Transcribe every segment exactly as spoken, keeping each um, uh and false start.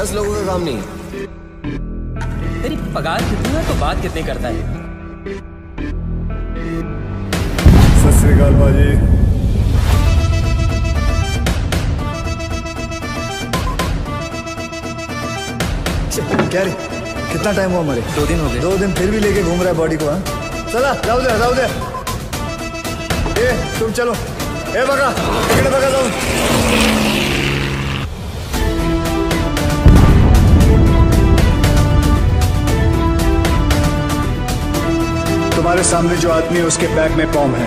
दस लोगों का काम नहीं है। तेरी पगार कितनी है तो बात कितनी करता है। सत श्री अकाल भाजी। क्या रे कितना टाइम हुआ हमारे? दो दिन हो गए। दो दिन फिर भी लेके घूम रहा है बॉडी को। हाँ चला जाओ दे जाओ दे ए तुम चलो ए बगा टिकट बगा जाओ। हमारे सामने जो आदमी है उसके बैग में बम है।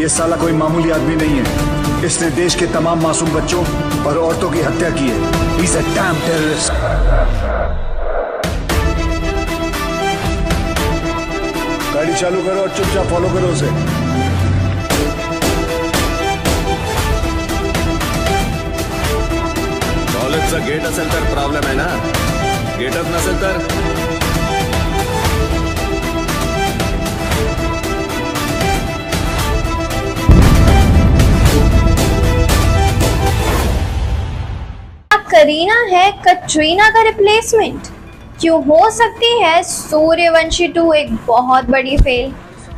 ये साला कोई मामूली आदमी नहीं है। इसने देश के तमाम मासूम बच्चों और औरतों की हत्या की है। He's a damn terrorist। गाड़ी चालू करो और चुपचाप फॉलो करो उसे। कॉलेज का गेट असेल तर प्रॉब्लम है ना? गेट अप नसेल तर करीना है कटरीना का रिप्लेसमेंट। क्यों हो सकती है सूर्यवंशी टू एक बहुत बड़ी fail?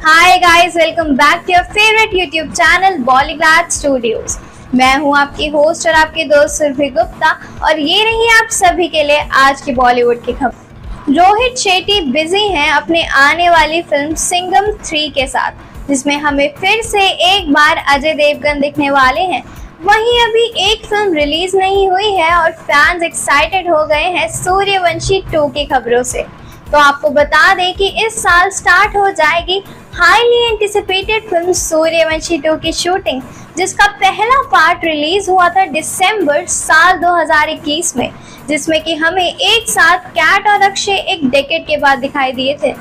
Hi guys, welcome back to your favourite YouTube channel Bollygrad studios. मैं हूं आपकी होस्ट और आपके दोस्त सुरभि गुप्ता और ये रही आप सभी के लिए आज की बॉलीवुड की खबर। रोहित शेट्टी बिजी हैं अपने आने वाली फिल्म सिंघम थ्री के साथ, जिसमें हमें फिर से एक बार अजय देवगन दिखने वाले हैं। वहीं अभी एक फिल्म रिलीज नहीं हुई है और फैंस एक्साइटेड हो गए हैं सूर्यवंशी टू की खबरों से। तो आपको बता दें कि इस साल स्टार्ट हो जाएगी highly anticipated film Sooryavanshi two की शूटिंग, जिसका पहला पार्ट रिलीज हुआ था दिसंबर साल दो हज़ार इक्कीस में, जिसमें कि हमें एक साथ कैट और अक्षय एक डेकेड के बाद दिखाई दिए थे।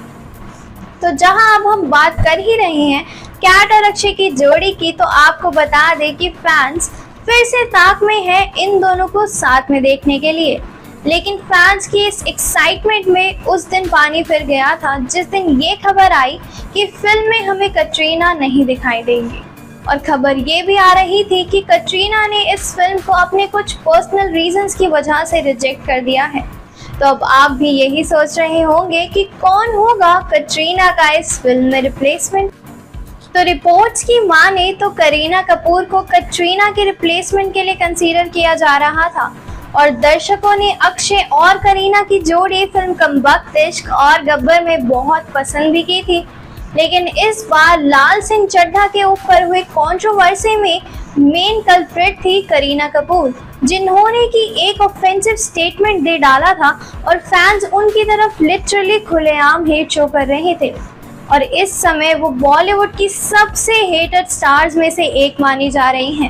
तो जहां अब हम बात कर ही रहे हैं कैट और अक्षय की जोड़ी की, तो आपको बता दें कि फैंस फिर से ताक में हैं इन दोनों को साथ में देखने के लिए। लेकिन फैंस की इस एक्साइटमेंट में उस दिन पानी फिर गया था जिस दिन ये खबर आई कि फिल्म में हमें कटरीना नहीं दिखाई देंगी। और खबर ये भी आ रही थी कि कटरीना ने इस फिल्म को अपने कुछ पर्सनल रीजंस की वजह से रिजेक्ट कर दिया है। तो अब आप भी यही सोच रहे होंगे कि कौन होगा कटरीना का इस फिल्म में रिप्लेसमेंट। तो रिपोर्ट्स की माने तो करीना कपूर को कटरीना के रिप्लेसमेंट के लिए कंसीडर किया जा रहा था और दर्शकों ने अक्षय और करीना की जोड़ी फिल्म कमबख्त इश्क और गब्बर में बहुत पसंद भी की थी। लेकिन इस बार लाल सिंह चड्ढा के ऊपर हुई कंट्रोवर्सी में मेन कल्प्रेट थी करीना कपूर, जिन्होंने कि एक ऑफेंसिव स्टेटमेंट दे डाला था और फैंस उनकी तरफ लिटरली खुलेआम हेट शो कर रहे थे। और इस समय वो बॉलीवुड की सबसे हेटेड स्टार्स में से एक मानी जा रही हैं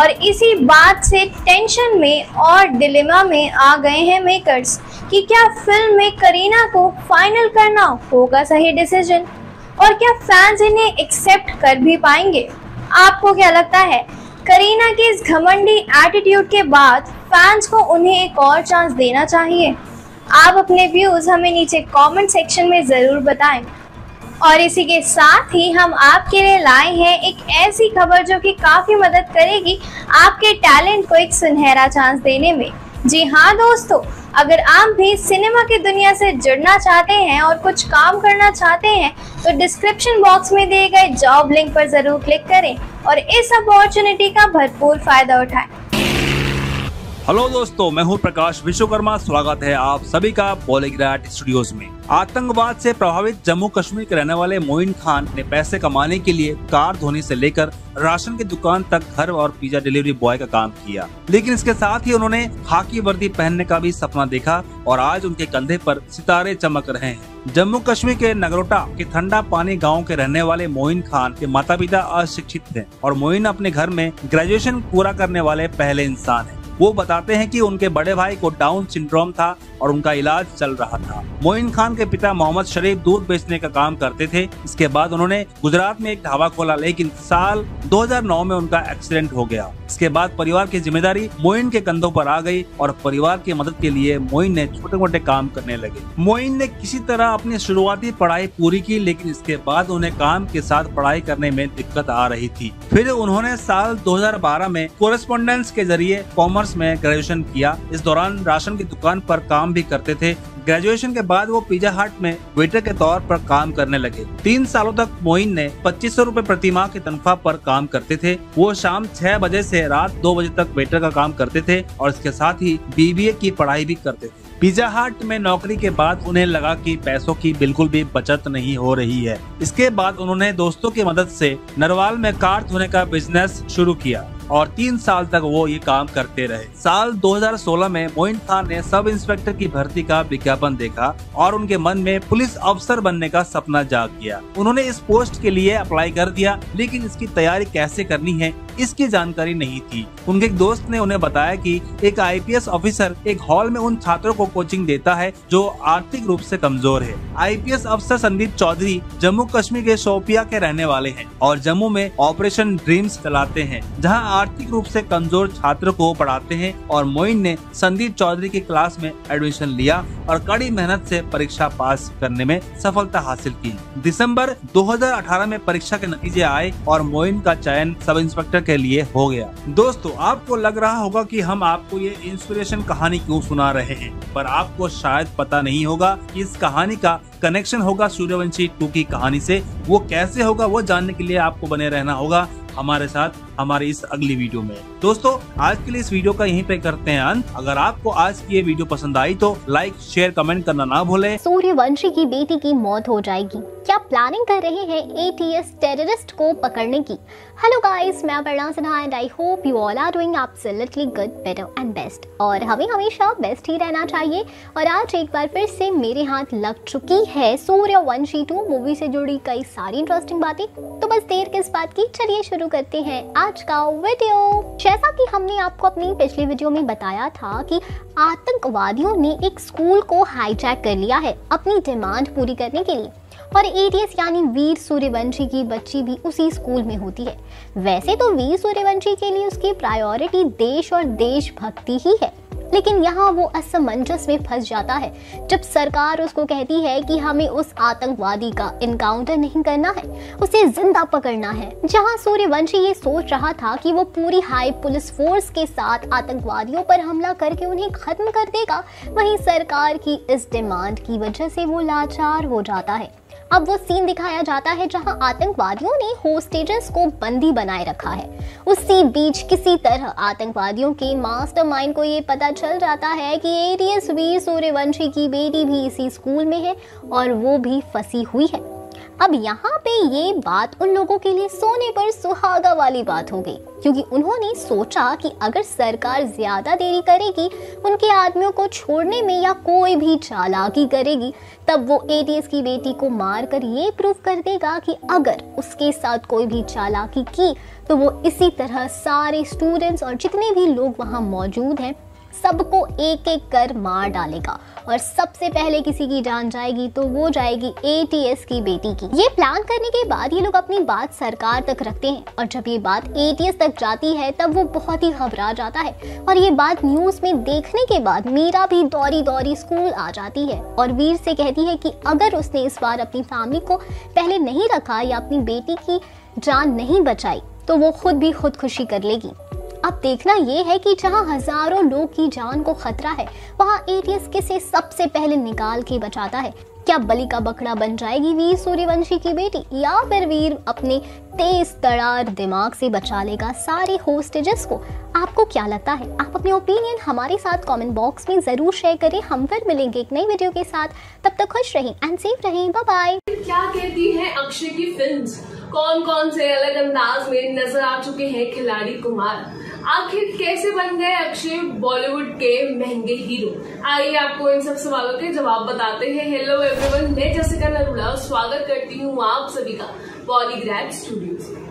और इसी बात से टेंशन में और डिलेमा में आ गए हैं मेकर्स कि क्या फिल्म में करीना को फाइनल करना होगा सही डिसीजन और क्या फैंस इन्हें एक्सेप्ट कर भी पाएंगे। आपको क्या लगता है? करीना के इस घमंडी एटीट्यूड के बाद फैंस को उन्हें एक और चांस देना चाहिए? आप अपने व्यूज़ हमें नीचे कॉमेंट सेक्शन में ज़रूर बताएं। और इसी के साथ ही हम आपके लिए लाए हैं एक ऐसी खबर जो कि काफ़ी मदद करेगी आपके टैलेंट को एक सुनहरा चांस देने में। जी हाँ दोस्तों, अगर आप भी सिनेमा की दुनिया से जुड़ना चाहते हैं और कुछ काम करना चाहते हैं तो डिस्क्रिप्शन बॉक्स में दिए गए जॉब लिंक पर ज़रूर क्लिक करें और इस अपॉर्चुनिटी का भरपूर फायदा उठाएं। हेलो दोस्तों, मैं हूं प्रकाश विश्वकर्मा। स्वागत है आप सभी का बॉलीग्राड स्टूडियोज में। आतंकवाद से प्रभावित जम्मू कश्मीर के रहने वाले मोहन खान ने पैसे कमाने के लिए कार धोने से लेकर राशन की दुकान तक घर और पिज्जा डिलीवरी बॉय का काम किया, लेकिन इसके साथ ही उन्होंने खाकी वर्दी पहनने का भी सपना देखा और आज उनके कंधे पर सितारे चमक रहे हैं। जम्मू कश्मीर के नगरोटा के ठंडा पानी गांव के रहने वाले मोहन खान के माता पिता अशिक्षित थे और मोहन अपने घर में ग्रेजुएशन पूरा करने वाले पहले इंसान है। वो बताते हैं कि उनके बड़े भाई को डाउन सिंड्रोम था और उनका इलाज चल रहा था। मोइन खान के पिता मोहम्मद शरीफ दूध बेचने का काम करते थे। इसके बाद उन्होंने गुजरात में एक ढाबा खोला, लेकिन साल दो हज़ार नौ में उनका एक्सीडेंट हो गया। इसके बाद परिवार की जिम्मेदारी मोइन के कंधों पर आ गई और परिवार की मदद के लिए मोइन ने छोटे मोटे काम करने लगे। मोइन ने किसी तरह अपनी शुरुआती पढ़ाई पूरी की, लेकिन इसके बाद उन्हें काम के साथ पढ़ाई करने में दिक्कत आ रही थी। फिर उन्होंने साल दो हज़ार बारह में कोरेस्पोंडेंस के जरिए कॉमर्स में ग्रेजुएशन किया। इस दौरान राशन की दुकान पर काम भी करते थे। ग्रेजुएशन के बाद वो पिज्जा हट में वेटर के तौर पर काम करने लगे। तीन सालों तक मोइन ने पच्चीस सौ रुपए प्रति माह की तनख्वाह पर काम करते थे। वो शाम छह बजे से रात दो बजे तक वेटर का काम करते थे और इसके साथ ही बीबीए की पढ़ाई भी करते थे। पिज्जा हट में नौकरी के बाद उन्हें लगा कि पैसों की बिल्कुल भी बचत नहीं हो रही है। इसके बाद उन्होंने दोस्तों की मदद से नरवाल में कार धोने का बिजनेस शुरू किया और तीन साल तक वो ये काम करते रहे। साल दो हज़ार सोलह में मोइन खान ने सब इंस्पेक्टर की भर्ती का विज्ञापन देखा और उनके मन में पुलिस अफसर बनने का सपना जाग गया। उन्होंने इस पोस्ट के लिए अप्लाई कर दिया, लेकिन इसकी तैयारी कैसे करनी है इसकी जानकारी नहीं थी। उनके एक दोस्त ने उन्हें बताया कि एक आईपीएस ऑफिसर एक हॉल में उन छात्रों को कोचिंग देता है जो आर्थिक रूप से कमजोर है। आईपीएस अफसर संदीप चौधरी जम्मू कश्मीर के शोपिया के रहने वाले हैं और जम्मू में ऑपरेशन ड्रीम्स चलाते हैं, जहां आर्थिक रूप से कमजोर छात्रों को पढ़ाते हैं। और मोइन ने संदीप चौधरी की क्लास में एडमिशन लिया और कड़ी मेहनत से परीक्षा पास करने में सफलता हासिल की। दिसंबर दो हज़ार अठारह में परीक्षा के नतीजे आए और मोइन का चयन सब इंस्पेक्टर के लिए हो गया। दोस्तों, आपको लग रहा होगा कि हम आपको ये इंस्पिरेशन कहानी क्यों सुना रहे हैं, पर आपको शायद पता नहीं होगा कि इस कहानी का कनेक्शन होगा सूर्यवंशी टू की कहानी से। वो कैसे होगा वो जानने के लिए आपको बने रहना होगा हमारे साथ हमारे इस अगली वीडियो में। दोस्तों, आज के लिए इस वीडियो का यहीं पे करते हैं अंत। अगर आपको आज की ये वीडियो पसंद आई तो लाइक शेयर कमेंट करना ना भूलें। सूर्यवंशी की बेटी की मौत हो जाएगी, क्या प्लानिंग कर रहे हैं एटीएस टेररिस्ट को पकड़ने की? हेलो गाइस, मैं Aparna Sinha and I hope you all are doing absolutely good, better and best. और हमें हमेशा बेस्ट ही रहना चाहिए। और आज एक बार फिर से मेरे हाथ लग चुकी है सूर्यवंशी टू मूवी से जुड़ी कई सारी इंटरेस्टिंग बातें। तो बस देर किस बात की, चलिए शुरू करते हैं आज का वीडियो। जैसा कि हमने आपको अपनी पिछली वीडियो में बताया था कि आतंकवादियों ने एक स्कूल को हाईजैक कर लिया है अपनी डिमांड पूरी करने के लिए, और एटीएस यानी वीर सूर्यवंशी की बच्ची भी उसी स्कूल में होती है। वैसे तो वीर सूर्यवंशी के लिए उसकी प्रायोरिटी देश और देशभक्ति ही है, लेकिन यहाँ वो असमंजस में फंस जाता है जब सरकार उसको कहती है कि हमें उस आतंकवादी का इनकाउंटर नहीं करना है, उसे जिंदा पकड़ना है। जहाँ सूर्यवंशी ये सोच रहा था कि वो पूरी हाई पुलिस फोर्स के साथ आतंकवादियों पर हमला करके उन्हें खत्म कर देगा, वहीं सरकार की इस डिमांड की वजह से वो लाचार हो जाता है। अब वो सीन दिखाया जाता है जहां आतंकवादियों ने होस्टेजेस को बंदी बनाए रखा है। उसी बीच किसी तरह आतंकवादियों के मास्टरमाइंड को ये पता चल जाता है कि एटीएस वीर सूर्यवंशी की बेटी भी इसी स्कूल में है और वो भी फंसी हुई है। अब यहाँ पे ये बात उन लोगों के लिए सोने पर सुहागा वाली बात हो गई, क्योंकि उन्होंने सोचा कि अगर सरकार ज्यादा देरी करेगी, उनके आदमियों को छोड़ने में या कोई भी चालाकी करेगी, तब वो एटीएस की बेटी को मारकर ये प्रूव कर देगा कि अगर उसके साथ कोई भी चालाकी की तो वो इसी तरह सारे स्टूडेंट्स और जितने भी लोग वहाँ मौजूद हैं सबको एक एक कर मार डालेगा और सबसे पहले किसी की जान जाएगी तो वो जाएगी एटीएस की बेटी की। ये प्लान करने के बाद ये लोग अपनी बात सरकार तक रखते हैं और जब ये बात एटीएस तक जाती है तब वो बहुत ही घबरा जाता है। और ये बात न्यूज में देखने के बाद मीरा भी दौड़ी दौड़ी स्कूल आ जाती है और वीर से कहती है कि अगर उसने इस बार अपनी फैमिली को पहले नहीं रखा या अपनी बेटी की जान नहीं बचाई तो वो खुद भी खुदकुशी कर लेगी। अब देखना ये है कि जहाँ हजारों लोग की जान को खतरा है, वहाँ एटीएस किसे सबसे पहले निकाल के बचाता है। क्या बलि का बकरा बन जाएगी वीर सूर्यवंशी की बेटी, या फिर वीर अपने तेज तरार दिमाग से बचा लेगा सारे होस्टेजेस को? आपको क्या लगता है? आप अपने ओपिनियन हमारे साथ कमेंट बॉक्स में जरूर शेयर करें। हम फिर मिलेंगे एक नई वीडियो के साथ, तब तक खुश रहें एंड सेफ रहें। Bye bye. क्या कहती है अक्षय की फिल्म्स, कौन कौन से अलग अंदाज में नजर आ चुके हैं खिलाड़ी कुमार? आखिर कैसे बन गए अक्षय बॉलीवुड के महंगे हीरो? आइए आपको इन सब सवालों के जवाब बताते हैं। हेलो एवरीवन, मैं जसिका नरूला स्वागत करती हूँ आप सभी का बॉलीग्रैड स्टूडियो से।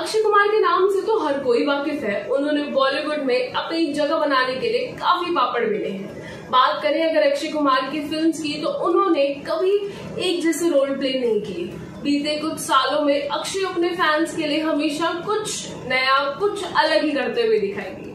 अक्षय कुमार के नाम से तो हर कोई वाकिफ है, उन्होंने बॉलीवुड में अपनी जगह बनाने के लिए काफी पापड़ मिले हैं। बात करें अगर अक्षय कुमार की फिल्म्स की तो उन्होंने कभी एक जैसे रोल प्ले नहीं किए। बीते कुछ सालों में अक्षय अपने फैंस के लिए हमेशा कुछ नया, कुछ अलग ही करते हुए दिखाई दिए।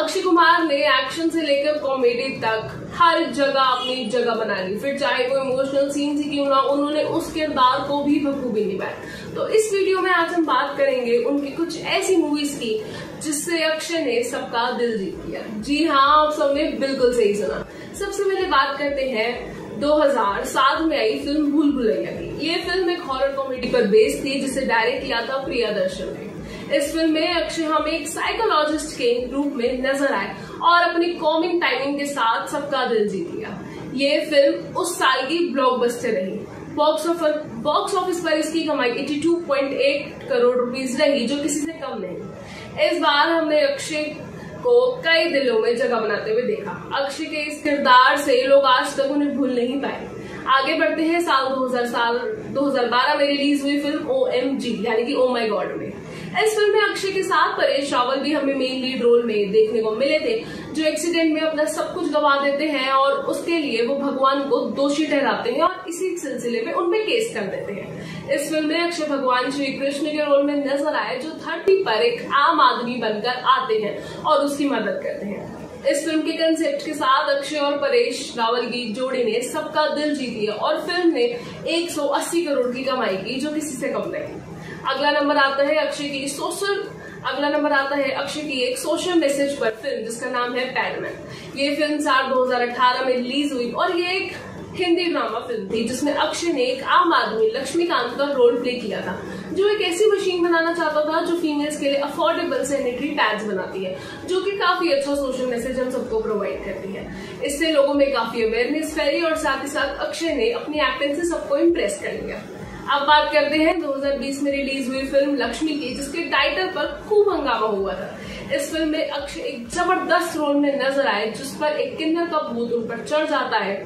अक्षय कुमार ने एक्शन से लेकर कॉमेडी तक हर जगह अपनी जगह बना ली, फिर चाहे वो इमोशनल सीन्स ही क्यों ना, उन्होंने उस किरदार को भी बखूबी निभाया। तो इस वीडियो में आज हम बात करेंगे उनकी कुछ ऐसी मूवीज की जिससे अक्षय ने सबका दिल जीत लिया। जी हाँ, आप सबने बिल्कुल सही सुना। सबसे पहले बात करते हैं दो हज़ार सात में आई फिल्म भूल भुलैया की। ये फिल्म एक हॉरर कॉमेडी पर बेस्ड थी जिसे डायरेक्ट किया था प्रिया दर्शन ने। इस फिल्म में अक्षय हमें एक साइकोलॉजिस्ट के रूप में नजर आए और अपनी कॉमिक टाइमिंग के साथ सबका दिल जीत लिया। ये फिल्म उस साल की ब्लॉकबस्टर रही। बॉक्स ऑफिस बॉक्स ऑफिस पर इसकी कमाई बयासी पॉइंट आठ करोड़ रुपीज रही, जो किसी से कम नहीं। इस बार हमने अक्षय को कई दिलों में जगह बनाते हुए देखा। अक्षय के इस किरदार से लोग आज तक उन्हें भूल नहीं पाए। आगे बढ़ते हैं साल दो हज़ार बारह में रिलीज हुई फिल्म ओ एम जी यानी कि ओ माय गॉड में। इस फिल्म में अक्षय के साथ परेश रावल भी हमें मेन लीड रोल में देखने को मिले थे, जो एक्सीडेंट में अपना सब कुछ गंवा देते हैं और उसके लिए वो भगवान को दोषी ठहराते हैं और इसी सिलसिले में उनपे केस कर देते हैं। इस फिल्म में अक्षय भगवान श्री कृष्ण के रोल में नजर आए, जो धरती पर एक आम आदमी बनकर आते हैं और उसकी मदद करते हैं। इस फिल्म के कंसेप्ट के साथ अक्षय और परेश रावल की जोड़ी ने सबका दिल जीत लिया और फिल्म ने एक सौ अस्सी करोड़ की कमाई की, जो किसी से कम नहीं। अगला नंबर आता है अक्षय की सोशल अगला नंबर आता है अक्षय की एक सोशल मैसेज पर फिल्म जिसका नाम है पैडमैन। ये फिल्म साल दो हज़ार अठारह में रिलीज हुई और ये एक हिंदी ड्रामा फिल्म थी जिसमें अक्षय ने एक आम आदमी लक्ष्मीकांत का रोल प्ले किया था, जो एक ऐसी मशीन बनाना चाहता था जो फीमेल्स के लिए अफोर्डेबल सैनिटरी पैड्स बनाती है, जो कि काफी अच्छा सोशल मैसेज हम सबको प्रोवाइड करती है। इससे लोगों में काफी अवेयरनेस फैली और साथ ही साथ अक्षय ने अपनी एक्टिंग से सबको इम्प्रेस कर लिया। अब बात करते हैं दो हज़ार बीस में रिलीज हुई फिल्म लक्ष्मी की, जिसके टाइटल पर खूब हंगामा हुआ था। इस फिल्म में अक्षय एक जबरदस्त रोल में नजर आए, जिस पर एक किन्नर का भूत उन पर चढ़ जाता है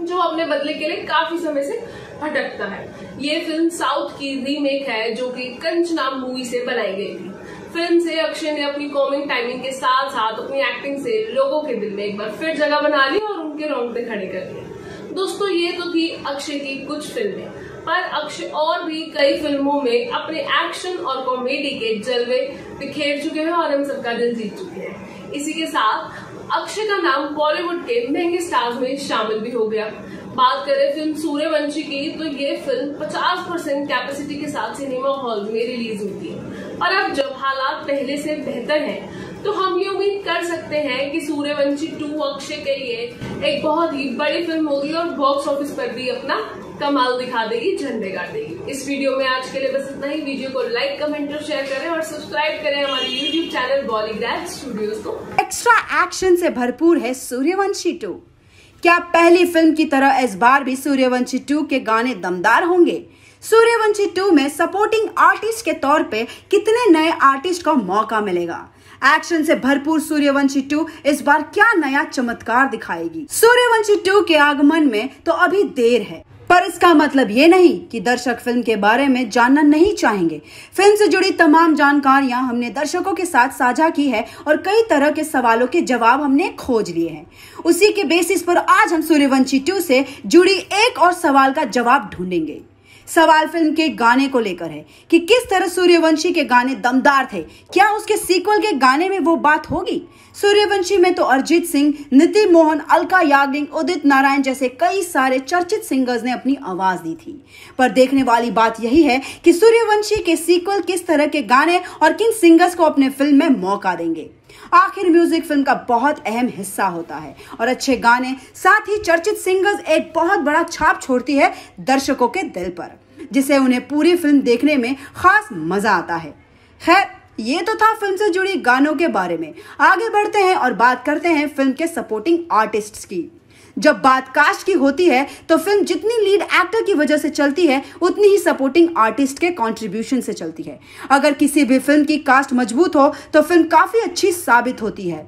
जो अपने बदले के लिए काफी समय से भटकता है। ये फिल्म साउथ की रीमेक है जो कि कंचना मूवी से बनाई गई थी। फिल्म से अक्षय ने अपनी कॉमिक टाइमिंग के साथ साथ अपनी एक्टिंग से लोगों के दिल में एक बार फिर जगह बना ली और उनके रोंगटे खड़े कर दिए। दोस्तों, ये तो थी अक्षय की कुछ फिल्में, पर अक्षय और भी कई फिल्मों में अपने एक्शन और कॉमेडी के जलवे बिखेर चुके हैं और हम सबका दिल जीत चुके हैं। इसी के साथ अक्षय का नाम बॉलीवुड के महंगे स्टार्स में शामिल भी हो गया। बात करें फिल्म सूर्यवंशी की, तो ये फिल्म पचास परसेंट कैपेसिटी के साथ सिनेमा हॉल में रिलीज होती है और अब जब हालात पहले से बेहतर हैं, तो हम ये उम्मीद कर सकते हैं कि सूर्यवंशी टू अक्षय के लिए एक बहुत ही बड़ी फिल्म होगी और बॉक्स ऑफिस पर भी अपना कमाल दिखा देगी, झंडे गाड़ देगी। इस वीडियो में आज के लिए बस इतना ही। वीडियो को लाइक, कमेंट और शेयर करें और सब्सक्राइब करें हमारे यूट्यूब चैनल बॉलीग्रैड स्टूडियोज को। एक्स्ट्रा एक्शन से भरपूर है सूर्यवंशी टू। क्या पहली फिल्म की तरह इस बार भी सूर्यवंशी टू के गाने दमदार होंगे? सूर्यवंशी टू में सपोर्टिंग आर्टिस्ट के तौर पे कितने नए आर्टिस्ट को मौका मिलेगा? एक्शन से भरपूर सूर्यवंशी टू इस बार क्या नया चमत्कार दिखाएगी? सूर्यवंशी टू के आगमन में तो अभी देर है, पर इसका मतलब ये नहीं कि दर्शक फिल्म के बारे में जानना नहीं चाहेंगे। फिल्म से जुड़ी तमाम जानकारियां हमने दर्शकों के साथ साझा की है और कई तरह के सवालों के जवाब हमने खोज लिए हैं। उसी के बेसिस पर आज हम सूर्यवंशी टू से जुड़ी एक और सवाल का जवाब ढूंढेंगे। सवाल फिल्म के गाने को लेकर है कि किस तरह सूर्यवंशी के गाने दमदार थे, क्या उसके सीक्वल के गाने में वो बात होगी? सूर्यवंशी में तो अरिजीत सिंह, निति मोहन, अलका याग्निक, उदित नारायण जैसे कई सारे चर्चित सिंगर्स ने अपनी आवाज दी थी, पर देखने वाली बात यही है कि सूर्यवंशी के सीक्वल किस तरह के गाने और किन सिंगर्स को अपने फिल्म में मौका देंगे। आखिर म्यूजिक फिल्म का बहुत अहम हिस्सा होता है और अच्छे गाने साथ ही चर्चित सिंगर्स एक बहुत बड़ा छाप छोड़ती है दर्शकों के दिल पर, जिसे उन्हें पूरी फिल्म देखने में खास मजा आता है। खैर, ये तो था फिल्म से जुड़ी गानों के बारे में। आगे बढ़ते हैं और बात करते हैं फिल्म के सपोर्टिंग आर्टिस्ट्स की। जब बात कास्ट की होती है तो फिल्म जितनी लीड एक्टर की वजह से चलती है उतनी ही सपोर्टिंग आर्टिस्ट के कंट्रीब्यूशन से चलती है। अगर किसी भी फिल्म की कास्ट मजबूत हो तो फिल्म काफी अच्छी साबित होती है।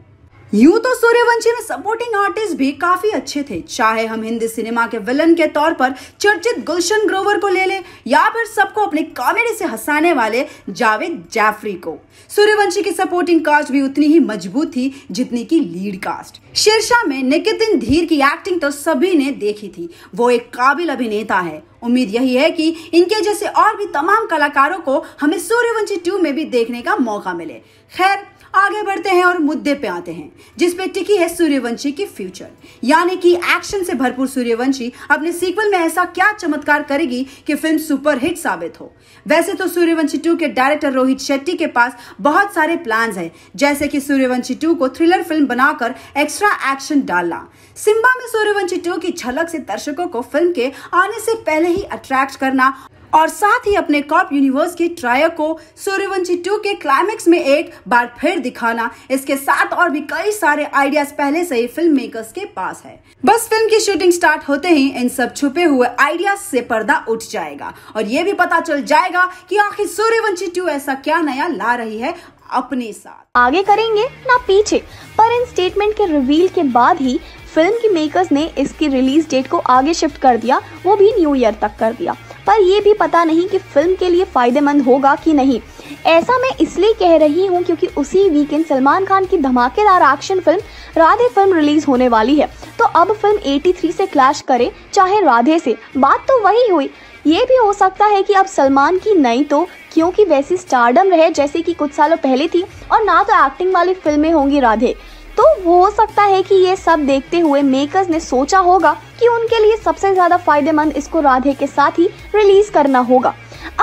यूं तो सूर्यवंशी में सपोर्टिंग आर्टिस्ट भी काफी अच्छे थे, चाहे हम हिंदी सिनेमा के विलन के तौर पर चर्चित गुलशन ग्रोवर को ले लें या फिर सबको अपने कॉमेडी से हंसाने वाले जावेद जाफरी को। सूर्यवंशी की सपोर्टिंग कास्ट भी उतनी ही मजबूत थी जितनी की लीड कास्ट। शीर्षा में निकेतन धीर की एक्टिंग तो सभी ने देखी थी, वो एक काबिल अभिनेता है। उम्मीद यही है कि इनके जैसे और भी तमाम कलाकारों को हमें सूर्यवंशी टू में भी देखने का मौका मिले। खैर, आगे बढ़ते हैं और मुद्दे पे आते हैं जिस पे टिकी है सूर्यवंशी की फ्यूचर, यानी कि एक्शन से भरपूर सूर्यवंशी अपने सीक्वल में ऐसा क्या चमत्कार करेगी कि फिल्म सुपरहिट साबित हो। वैसे तो सूर्यवंशी टू के डायरेक्टर रोहित शेट्टी के पास बहुत सारे प्लान्स हैं, जैसे कि सूर्यवंशी टू को थ्रिलर फिल्म बनाकर एक्स्ट्रा एक्शन डालना। सिम्बा में सूर्यवंशी टू की झलक से दर्शकों को फिल्म के आने से पहले ही अट्रैक्ट करना और साथ ही अपने कॉप यूनिवर्स की ट्रायर को सूर्यवंशी टू के क्लाइमेक्स में एक बार फिर दिखाना, इसके साथ और भी कई सारे आइडियाज पहले से ही फिल्म मेकर्स के पास है। बस फिल्म की शूटिंग स्टार्ट होते ही इन सब छुपे हुए आइडियाज से पर्दा उठ जाएगा और ये भी पता चल जाएगा कि आखिर सूर्यवंशी टू ऐसा क्या नया ला रही है अपने साथ। आगे करेंगे ना पीछे, पर इन स्टेटमेंट के रिवील के बाद ही फिल्म के मेकर्स ने इसकी रिलीज डेट को आगे शिफ्ट कर दिया, वो भी न्यू ईयर तक कर दिया। पर ये भी पता नहीं कि फिल्म के लिए फ़ायदेमंद होगा कि नहीं। ऐसा मैं इसलिए कह रही हूँ क्योंकि उसी वीकेंड सलमान खान की धमाकेदार action film Radhe film release होने वाली है, तो अब फिल्म तिरासी से क्लैश करे चाहे राधे से, बात तो वही हुई। ये भी हो सकता है कि अब सलमान की नई तो क्योंकि वैसी स्टारडम रहे जैसे कि कुछ सालों पहले थी और ना तो एक्टिंग वाली फिल्में होंगी राधे, तो हो सकता है कि ये सब देखते हुए मेकर्स ने सोचा होगा कि उनके लिए सबसे ज़्यादा फायदेमंद इसको राधे के साथ ही रिलीज करना होगा।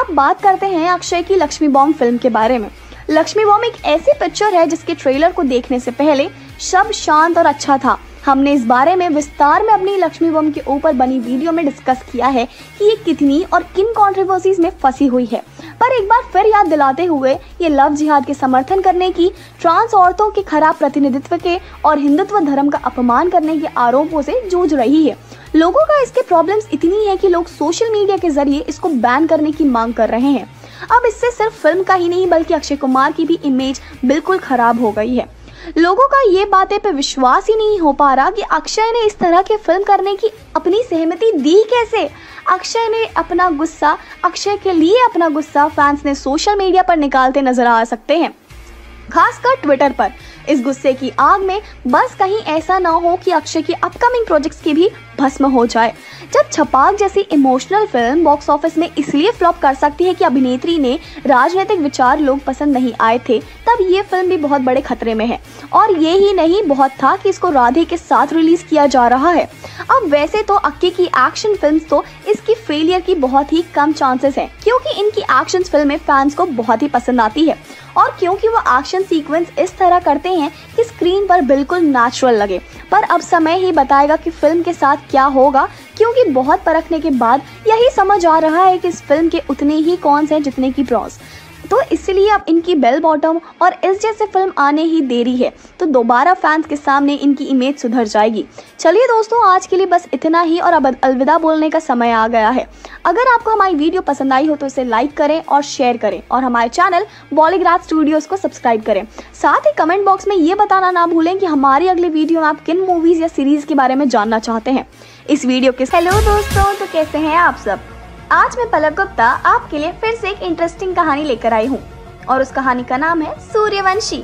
अब बात करते हैं अक्षय की लक्ष्मी बॉम्ब फिल्म के बारे में। लक्ष्मी बॉम्ब एक ऐसी पिक्चर है जिसके ट्रेलर को देखने से पहले सब शांत और अच्छा था। हमने इस बारे में विस्तार में अपनी लक्ष्मी बॉम्ब के ऊपर बनी वीडियो में डिस्कस किया है कि ये कितनी और किन कंट्रोवर्सीज में फंसी हुई है, पर एक बार फिर याद दिलाते हुए ये लव जिहाद के समर्थन करने की, ट्रांस औरतों के खराब प्रतिनिधित्व के और हिंदुत्व धर्म का अपमान करने के आरोपों से जूझ रही है। लोगों का इसके प्रॉब्लम्स इतनी है कि लोग सोशल मीडिया के जरिए इसको बैन करने की मांग कर रहे हैं। अब इससे सिर्फ फिल्म का ही नहीं बल्कि अक्षय कुमार की भी इमेज बिल्कुल खराब हो गई है। लोगों का ये बातें पे विश्वास ही नहीं हो पा रहा कि अक्षय ने इस तरह की फिल्म करने की अपनी सहमति दी कैसे। अक्षय ने अपना गुस्सा अक्षय के लिए अपना गुस्सा फैंस ने सोशल मीडिया पर निकालते नजर आ सकते हैं, खासकर ट्विटर पर। इस गुस्से की आग में बस कहीं ऐसा ना हो कि अक्षय की अपकमिंग प्रोजेक्ट्स की भी भस्म हो जाए। जब छपाक जैसी इमोशनल फिल्म बॉक्स ऑफिस में इसलिए फ्लॉप कर सकती है कि अभिनेत्री ने राजनीतिक विचार लोग पसंद नहीं आए थे, तब ये फिल्म भी बहुत बड़े खतरे में है। और ये ही नहीं बहुत था कि इसको राधे के साथ रिलीज किया जा रहा है। अब वैसे तो अक्की की एक्शन फिल्म्स तो इसकी फेलियर की बहुत ही कम चांसेस हैं, क्योंकि इनकी एक्शन फिल्में फैंस को बहुत ही पसंद आती है और क्योंकि वो एक्शन सीक्वेंस इस तरह करते हैं कि स्क्रीन पर बिल्कुल नेचुरल लगे। पर अब समय ही बताएगा कि फिल्म के साथ क्या होगा, क्योंकि बहुत परखने के बाद यही समझ आ रहा है कि इस फिल्म के उतने ही कॉन्स हैं जितने की प्रॉस, तो इसलिए अब इनकी बेल बॉटम और इस जैसे फिल्म आने ही देरी है, तो दोबारा फैंस के सामने इनकी इमेज सुधर जाएगी। चलिए दोस्तों, आज के लिए बस इतना ही और अब अलविदा बोलने का समय आ गया है। अगर आपको हमारी वीडियो पसंद आई हो तो इसे लाइक करें और शेयर करें और हमारे चैनल बॉलीग्राड स्टूडियोज़ को सब्सक्राइब करें। साथ ही कमेंट बॉक्स में ये बताना ना भूलें कि हमारी अगली वीडियो में आप किन मूवीज़ या सीरीज़ के बारे में जानना चाहते हैं। इस वीडियो के हेलो दोस्तों, तो कैसे हैं आप सब। आज मैं पलक गुप्ता आपके लिए फिर से एक इंटरेस्टिंग कहानी लेकर आई हूँ और उस कहानी का नाम है सूर्यवंशी।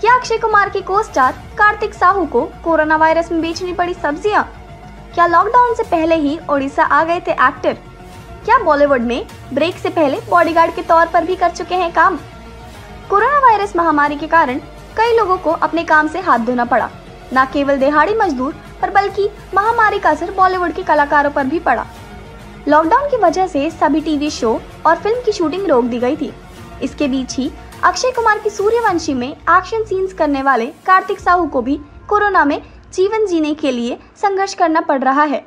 क्या अक्षय कुमार के कोस्टार कार्तिक साहू को कोरोना वायरस में बेचनी पड़ी सब्जियां? क्या लॉकडाउन से पहले ही ओडिशा आ गए थे एक्टर? क्या बॉलीवुड में ब्रेक से पहले बॉडीगार्ड के तौर पर भी कर चुके हैं काम? कोरोना वायरस महामारी के कारण कई लोगों को अपने काम से हाथ धोना पड़ा, न केवल दिहाड़ी मजदूर पर बल्कि महामारी का असर बॉलीवुड के कलाकारों पर भी पड़ा। लॉकडाउन की वजह से सभी टीवी शो और फिल्म की शूटिंग रोक दी गई थी। इसके बीच ही अक्षय कुमार की सूर्यवंशी में एक्शन सीन्स करने वाले कार्तिक साहू को भी कोरोना में जीवन जीने के लिए संघर्ष करना पड़ रहा है।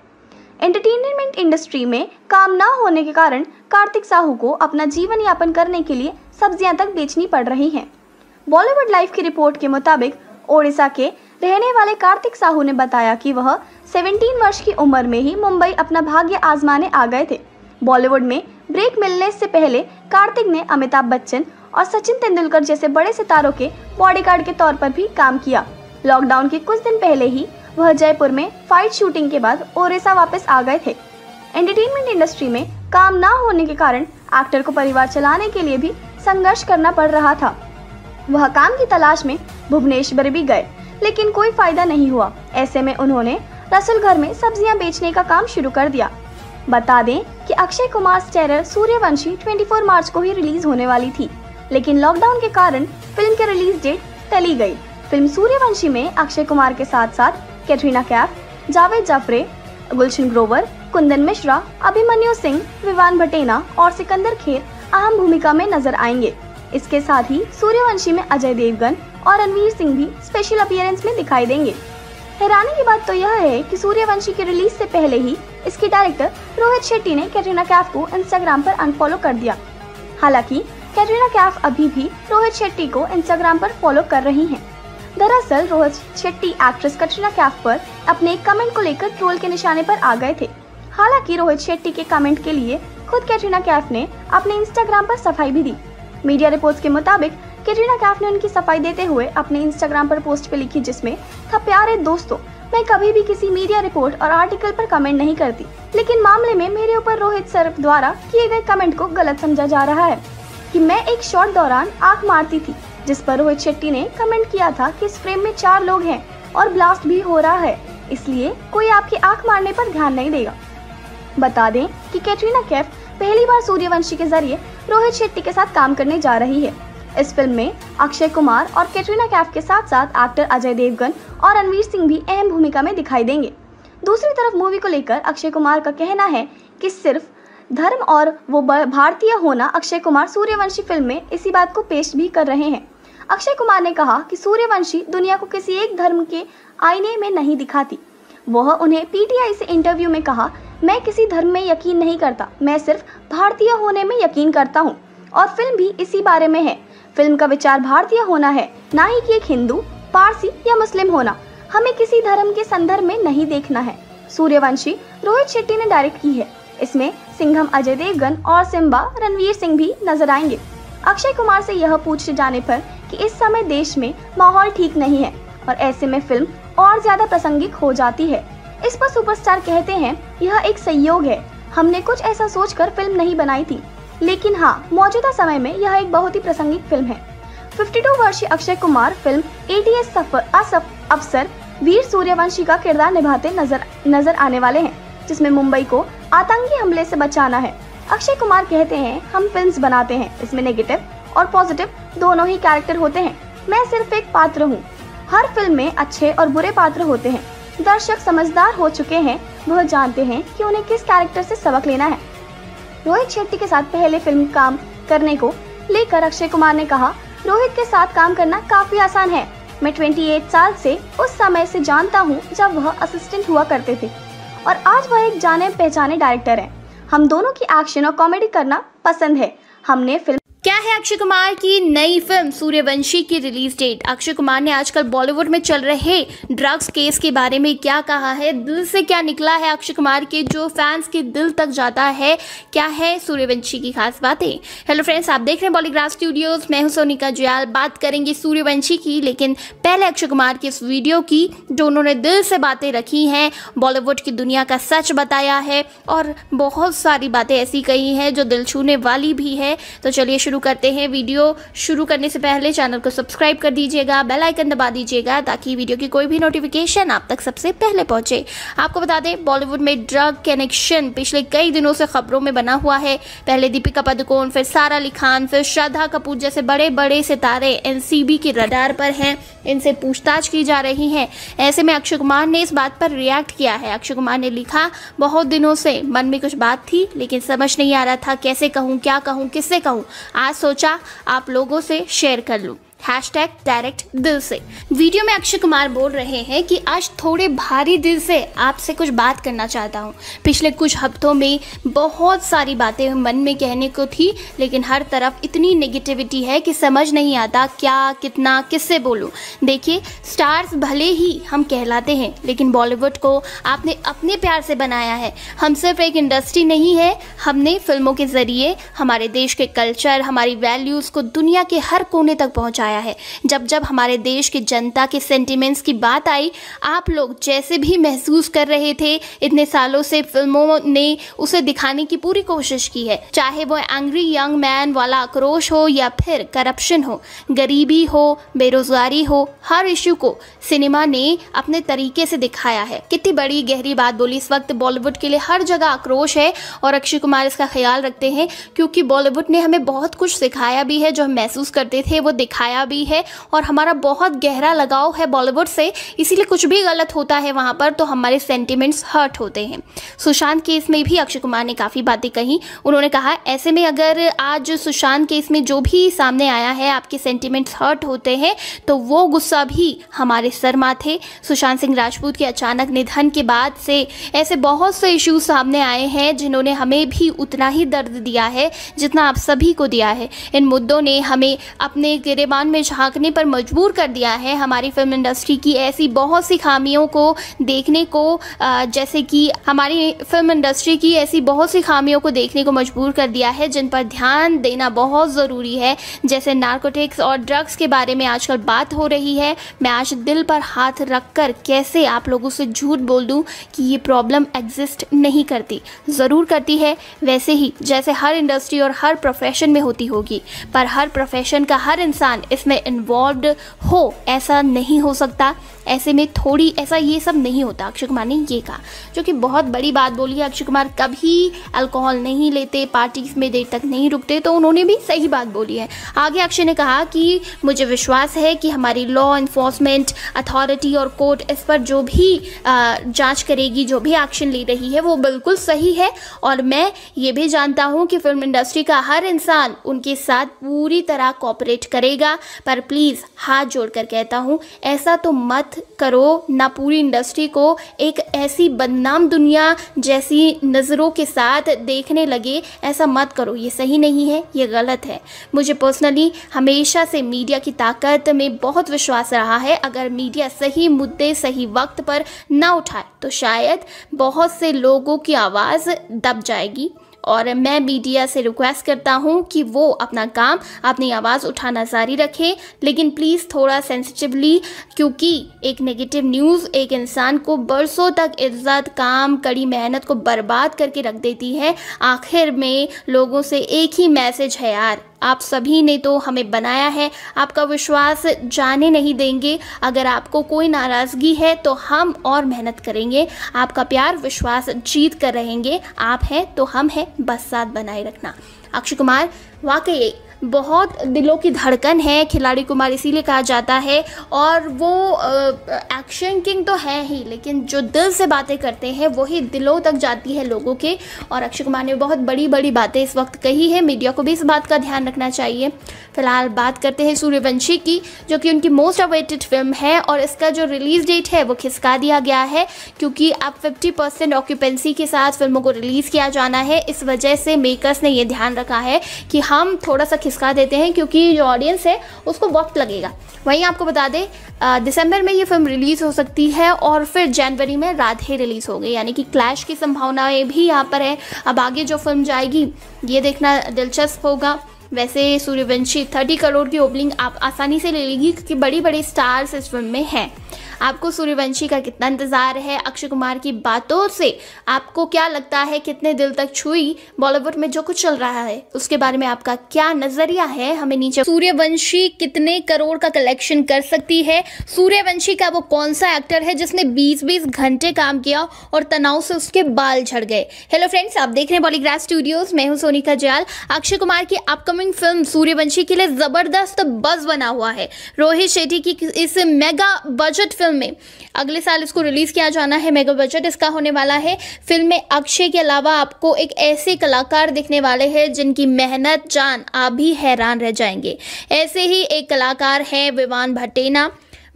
एंटरटेनमेंट इंडस्ट्री में काम ना होने के कारण कार्तिक साहू को अपना जीवन यापन करने के लिए सब्जियां तक बेचनी पड़ रही हैं। बॉलीवुड लाइफ की रिपोर्ट के मुताबिक ओडिशा के रहने वाले कार्तिक साहू ने बताया कि वह सत्रह वर्ष की उम्र में ही मुंबई अपना भाग्य आजमाने आ गए थे। बॉलीवुड में ब्रेक मिलने से पहले कार्तिक ने अमिताभ बच्चन और सचिन तेंदुलकर जैसे बड़े सितारों के बॉडीगार्ड के तौर पर भी काम किया, लॉकडाउन के कुछ दिन पहले ही वह जयपुर में फाइट शूटिंग के बाद ओडिशा वापस आ गए थे। एंटरटेनमेंट इंडस्ट्री में काम ना होने के कारण एक्टर को परिवार चलाने के लिए भी संघर्ष करना पड़ रहा था। वह काम की तलाश में भुवनेश्वर भी गए लेकिन कोई फायदा नहीं हुआ। ऐसे में उन्होंने रसोई घर में सब्जियां बेचने का काम शुरू कर दिया। बता दें कि अक्षय कुमार स्टारर सूर्यवंशी चौबीस मार्च को ही रिलीज होने वाली थी, लेकिन लॉकडाउन के कारण फिल्म की रिलीज डेट टली गई। फिल्म सूर्यवंशी में अक्षय कुमार के साथ साथ कैटरीना कैफ, जावेद जाफरी, गुलशन ग्रोवर, कुंदन मिश्रा, अभिमन्यु सिंह, विवान भटेना और सिकंदर खेर अहम भूमिका में नजर आएंगे। इसके साथ ही सूर्यवंशी में अजय देवगन और रणवीर सिंह भी स्पेशल अपीयरेंस में दिखाई देंगे। हैरानी की बात तो यह है कि सूर्यवंशी के रिलीज से पहले ही इसके डायरेक्टर रोहित शेट्टी ने कैटरीना कैफ को इंस्टाग्राम पर अनफॉलो कर दिया। हालांकि कैटरीना कैफ अभी भी रोहित शेट्टी को इंस्टाग्राम पर फॉलो कर रही हैं। दरअसल रोहित शेट्टी एक्ट्रेस कैटरीना कैफ पर अपने एक कमेंट को लेकर ट्रोल के निशाने पर आ गए थे। हालांकि रोहित शेट्टी के कमेंट के लिए खुद कैटरीना कैफ ने अपने इंस्टाग्राम पर सफाई भी दी। मीडिया रिपोर्ट्स के मुताबिक कैटरीना कैफ ने उनकी सफाई देते हुए अपने इंस्टाग्राम पर पोस्ट पे लिखी जिसमें था, प्यारे दोस्तों मैं कभी भी किसी मीडिया रिपोर्ट और आर्टिकल पर कमेंट नहीं करती, लेकिन मामले में मेरे ऊपर रोहित सर द्वारा किए गए कमेंट को गलत समझा जा रहा है कि मैं एक शॉट दौरान आग मारती थी, जिस पर रोहित शेट्टी ने कमेंट किया था कि इस फ्रेम में चार लोग हैं और ब्लास्ट भी हो रहा है, इसलिए कोई आपकी आँख मारने पर ध्यान नहीं देगा। बता दें कि कैटरीना कैफ पहली बार सूर्यवंशी के जरिए रोहित शेट्टी के साथ काम करने जा रही है। इस फिल्म में अक्षय कुमार और कैटरीना कैफ के साथ साथ एक्टर अजय देवगन और रणवीर सिंह भी अहम भूमिका में दिखाई देंगे। दूसरी तरफ मूवी को लेकर अक्षय कुमार का कहना है कि सिर्फ धर्म और वो भारतीय होना, अक्षय कुमार सूर्यवंशी फिल्म में इसी बात को पेश भी कर रहे हैं। अक्षय कुमार ने कहा कि सूर्यवंशी दुनिया को किसी एक धर्म के आईने में नहीं दिखाती। वह उन्हें पीटीआई से इंटरव्यू में कहा, मैं किसी धर्म में यकीन नहीं करता, मैं सिर्फ भारतीय होने में यकीन करता हूँ और फिल्म भी इसी बारे में है। फिल्म का विचार भारतीय होना है, ना ही कि एक हिंदू, पारसी या मुस्लिम होना। हमें किसी धर्म के संदर्भ में नहीं देखना है। सूर्यवंशी रोहित शेट्टी ने डायरेक्ट की है। इसमें सिंघम अजय देवगन और सिम्बा रणवीर सिंह भी नजर आएंगे। अक्षय कुमार से यह पूछे जाने पर कि इस समय देश में माहौल ठीक नहीं है और ऐसे में फिल्म और ज्यादा प्रासंगिक हो जाती है, इस पर सुपरस्टार कहते हैं, यह एक संयोग है, हमने कुछ ऐसा सोचकर फिल्म नहीं बनाई थी, लेकिन हाँ मौजूदा समय में यह एक बहुत ही प्रासंगिक फिल्म है। बावन वर्षीय अक्षय कुमार फिल्म एटीएस अफसर वीर सूर्यवंशी का किरदार निभाते नजर नजर आने वाले हैं, जिसमें मुंबई को आतंकी हमले से बचाना है। अक्षय कुमार कहते हैं, हम फिल्म्स बनाते हैं, इसमें नेगेटिव और पॉजिटिव दोनों ही कैरेक्टर होते हैं, मैं सिर्फ एक पात्र हूँ। हर फिल्म में अच्छे और बुरे पात्र होते हैं। दर्शक समझदार हो चुके हैं, वह जानते हैं कि उन्हें किस कैरेक्टर से सबक लेना है। रोहित शेट्टी के साथ पहले फिल्म काम करने को लेकर अक्षय कुमार ने कहा, रोहित के साथ काम करना काफी आसान है, मैं अट्ठाईस साल से उस समय से जानता हूं जब वह असिस्टेंट हुआ करते थे और आज वह एक जाने पहचाने डायरेक्टर हैं। हम दोनों की एक्शन और कॉमेडी करना पसंद है। हमने फिल्म क्या है अक्षय कुमार की नई फिल्म सूर्यवंशी की रिलीज डेट। अक्षय कुमार ने आजकल बॉलीवुड में चल रहे ड्रग्स केस के बारे में क्या कहा है, दिल से क्या निकला है अक्षय कुमार के जो फैंस के दिल तक जाता है, क्या है सूर्यवंशी की खास बातें। हेलो फ्रेंड्स, आप देख रहे हैं बॉलीग्राड स्टूडियोज, मैं हूं सोनिका जुयाल। बात करेंगे सूर्यवंशी की, लेकिन पहले अक्षय कुमार की इस वीडियो की जो उन्होंने दिल से बातें रखी हैं, बॉलीवुड की दुनिया का सच बताया है और बहुत सारी बातें ऐसी कही हैं जो दिल छूने वाली भी है। तो चलिए करते हैं। वीडियो शुरू करने से पहले चैनल को सब्सक्राइब कर दीजिएगा, बेल आइकन दबा दीजिएगा ताकि वीडियो की कोई भी नोटिफिकेशन आप तक सबसे पहले पहुंचे। आपको बता दें, बॉलीवुड में ड्रग कनेक्शन पिछले कई दिनों से खबरों में बना हुआ है। पहले दीपिका पादुकोण, फिर सारा अली खान, फिर श्रद्धा कपूर जैसे बड़े बड़े सितारे एनसीबी के रडार पर हैं, इनसे पूछताछ की जा रही है। ऐसे में अक्षय कुमार ने इस बात पर रिएक्ट किया है। अक्षय कुमार ने लिखा, बहुत दिनों से मन में कुछ बात थी लेकिन समझ नहीं आ रहा था कैसे कहूँ, क्या कहूँ, किससे कहूँ, आज सोचा आप लोगों से शेयर कर लूं। हैश टैग डायरेक्ट दिल से। वीडियो में अक्षय कुमार बोल रहे हैं कि आज थोड़े भारी दिल से आपसे कुछ बात करना चाहता हूं। पिछले कुछ हफ्तों में बहुत सारी बातें मन में कहने को थी, लेकिन हर तरफ इतनी नेगेटिविटी है कि समझ नहीं आता क्या, कितना, किससे बोलूं। देखिए, स्टार्स भले ही हम कहलाते हैं, लेकिन बॉलीवुड को आपने अपने प्यार से बनाया है। हम सिर्फ एक इंडस्ट्री नहीं है, हमने फिल्मों के जरिए हमारे देश के कल्चर, हमारी वैल्यूज़ को दुनिया के हर कोने तक पहुँचाया आया है। जब जब हमारे देश की जनता के सेंटिमेंट्स की बात आई, आप लोग जैसे भी महसूस कर रहे थे, इतने सालों से फिल्मों ने उसे दिखाने की पूरी कोशिश की है। चाहे वो एंग्री यंग मैन वाला आक्रोश हो या फिर करप्शन हो, गरीबी हो, बेरोजगारी हो, हर इश्यू को सिनेमा ने अपने तरीके से दिखाया है। कितनी बड़ी गहरी बात बोली। इस वक्त बॉलीवुड के लिए हर जगह आक्रोश है और अक्षय कुमार इसका ख्याल रखते हैं, क्योंकि बॉलीवुड ने हमें बहुत कुछ सिखाया भी है, जो हम महसूस करते थे वो दिखाया भी है, और हमारा बहुत गहरा लगाव है बॉलीवुड से, इसीलिए कुछ भी गलत होता है वहाँ पर तो हमारे सेंटिमेंट्स हर्ट होते हैं। सुशांत केस में भी अक्षय कुमार ने काफ़ी बातें कहीं। उन्होंने कहा ऐसे में अगर आज सुशांत केस में जो भी सामने आया है, आपके सेंटिमेंट्स हर्ट होते हैं, तो वो गुस्सा भी हमारे सर माथे। सुशांत सिंह राजपूत के अचानक निधन के बाद से ऐसे बहुत से इश्यूज सामने आए हैं, जिन्होंने हमें भी उतना ही दर्द दिया है जितना आप सभी को दिया है। इन मुद्दों ने हमें अपने गिरेबान में झांकने पर मजबूर कर दिया है। हमारी फिल्म इंडस्ट्री की ऐसी बहुत सी खामियों को देखने को जैसे कि हमारी फिल्म इंडस्ट्री की ऐसी बहुत सी खामियों को देखने को मजबूर कर दिया है, जिन पर ध्यान देना बहुत ज़रूरी है। जैसे नारकोटिक्स और ड्रग्स के बारे में आजकल बात हो रही है। मैं आज दिल पर हाथ रख कर कैसे आप लोगों से झूठ बोल दूँ कि ये प्रॉब्लम एग्जिस्ट नहीं करती। ज़रूर करती है, वैसे ही जैसे हर इंडस्ट्री और हर प्रोफेशन में होती होगी। पर हर प्रोफेशन का हर इंसान इसमें इन्वॉल्व्ड हो, ऐसा नहीं हो सकता। ऐसे में थोड़ी ऐसा ये सब नहीं होता, अक्षय कुमार ने ये कहा, जो कि बहुत बड़ी बात बोली है। अक्षय कुमार कभी अल्कोहल नहीं लेते, पार्टीज़ में देर तक नहीं रुकते, तो उन्होंने भी सही बात बोली है। आगे अक्षय ने कहा कि मुझे विश्वास है कि हमारी लॉ इन्फोर्समेंट अथॉरिटी और कोर्ट इस पर जो भी जाँच करेगी, जो भी एक्शन ले रही है, वो बिल्कुल सही है। और मैं ये भी जानता हूँ कि फिल्म इंडस्ट्री का हर इंसान उनके साथ पूरी तरह कोऑपरेट करेगा। पर प्लीज़ हाथ जोड़कर कहता हूँ, ऐसा तो मत करो ना, पूरी इंडस्ट्री को एक ऐसी बदनाम दुनिया जैसी नज़रों के साथ देखने लगे। ऐसा मत करो, ये सही नहीं है, ये गलत है। मुझे पर्सनली हमेशा से मीडिया की ताकत में बहुत विश्वास रहा है। अगर मीडिया सही मुद्दे सही वक्त पर ना उठाए तो शायद बहुत से लोगों की आवाज़ दब जाएगी। और मैं मीडिया से रिक्वेस्ट करता हूं कि वो अपना काम, अपनी आवाज़ उठाना जारी रखें, लेकिन प्लीज़ थोड़ा सेंसिटिवली, क्योंकि एक नेगेटिव न्यूज़ एक इंसान को बरसों तक इज्जत, काम, कड़ी मेहनत को बर्बाद करके रख देती है। आखिर में लोगों से एक ही मैसेज है, यार आप सभी ने तो हमें बनाया है, आपका विश्वास जाने नहीं देंगे। अगर आपको कोई नाराज़गी है तो हम और मेहनत करेंगे, आपका प्यार विश्वास जीत कर रहेंगे। आप हैं तो हम हैं, बस साथ बनाए रखना। अक्षय कुमार वाकई बहुत दिलों की धड़कन है। खिलाड़ी कुमार इसीलिए कहा जाता है, और वो एक्शन किंग तो है ही, लेकिन जो दिल से बातें करते हैं वही दिलों तक जाती है लोगों के। और अक्षय कुमार ने बहुत बड़ी बड़ी बातें इस वक्त कही है। मीडिया को भी इस बात का ध्यान रखना चाहिए। फिलहाल बात करते हैं सूर्यवंशी की, जो कि उनकी मोस्ट अवेटेड फिल्म है, और इसका जो रिलीज़ डेट है वो खिसका दिया गया है, क्योंकि अब फिफ्टी परसेंट ऑक्यूपेंसी के साथ फिल्मों को रिलीज़ किया जाना है। इस वजह से मेकर्स ने यह ध्यान रखा है कि हम थोड़ा सा खिसका देते हैं, क्योंकि जो ऑडियंस है उसको वक्त लगेगा। वहीं आपको बता दें, दिसंबर में ये फिल्म रिलीज़ हो सकती है, और फिर जनवरी में राधे रिलीज़ हो गई, यानी कि क्लैश की संभावनाएं भी यहाँ पर है। अब आगे जो फिल्म जाएगी ये देखना दिलचस्प होगा। वैसे सूर्यवंशी तीस करोड़ की ओपनिंग आप आसानी से ले लेगी, क्योंकि बड़ी बड़ी स्टार्स इस फिल्म में हैं। आपको सूर्यवंशी का कितना इंतज़ार है? अक्षय कुमार की बातों से आपको क्या लगता है, कितने दिल तक छुई? बॉलीवुड में जो कुछ चल रहा है उसके बारे में आपका क्या नज़रिया है, हमें नीचे। सूर्यवंशी कितने करोड़ का कलेक्शन कर सकती है? सूर्यवंशी का वो कौन सा एक्टर है जिसने बीस बीस घंटे काम किया और तनाव से उसके बाल झड़ गए? हेलो फ्रेंड्स, आप देख रहे हैं बॉलीग्राड स्टूडियोज, मैं हूँ सोनिका जयाल। अक्षय कुमार की अपकमिंग फिल्म सूर्यवंशी के लिए ज़बरदस्त बज़ बना हुआ है। रोहित शेट्टी की इस मेगा बजट फिल्म में अगले साल इसको रिलीज किया जाना है। मेगा बजट इसका होने वाला है। फिल्म में अक्षय के अलावा आपको एक ऐसे कलाकार दिखने वाले हैं जिनकी मेहनत जान आप भी हैरान रह जाएंगे। ऐसे ही एक कलाकार हैं विवान भटेना।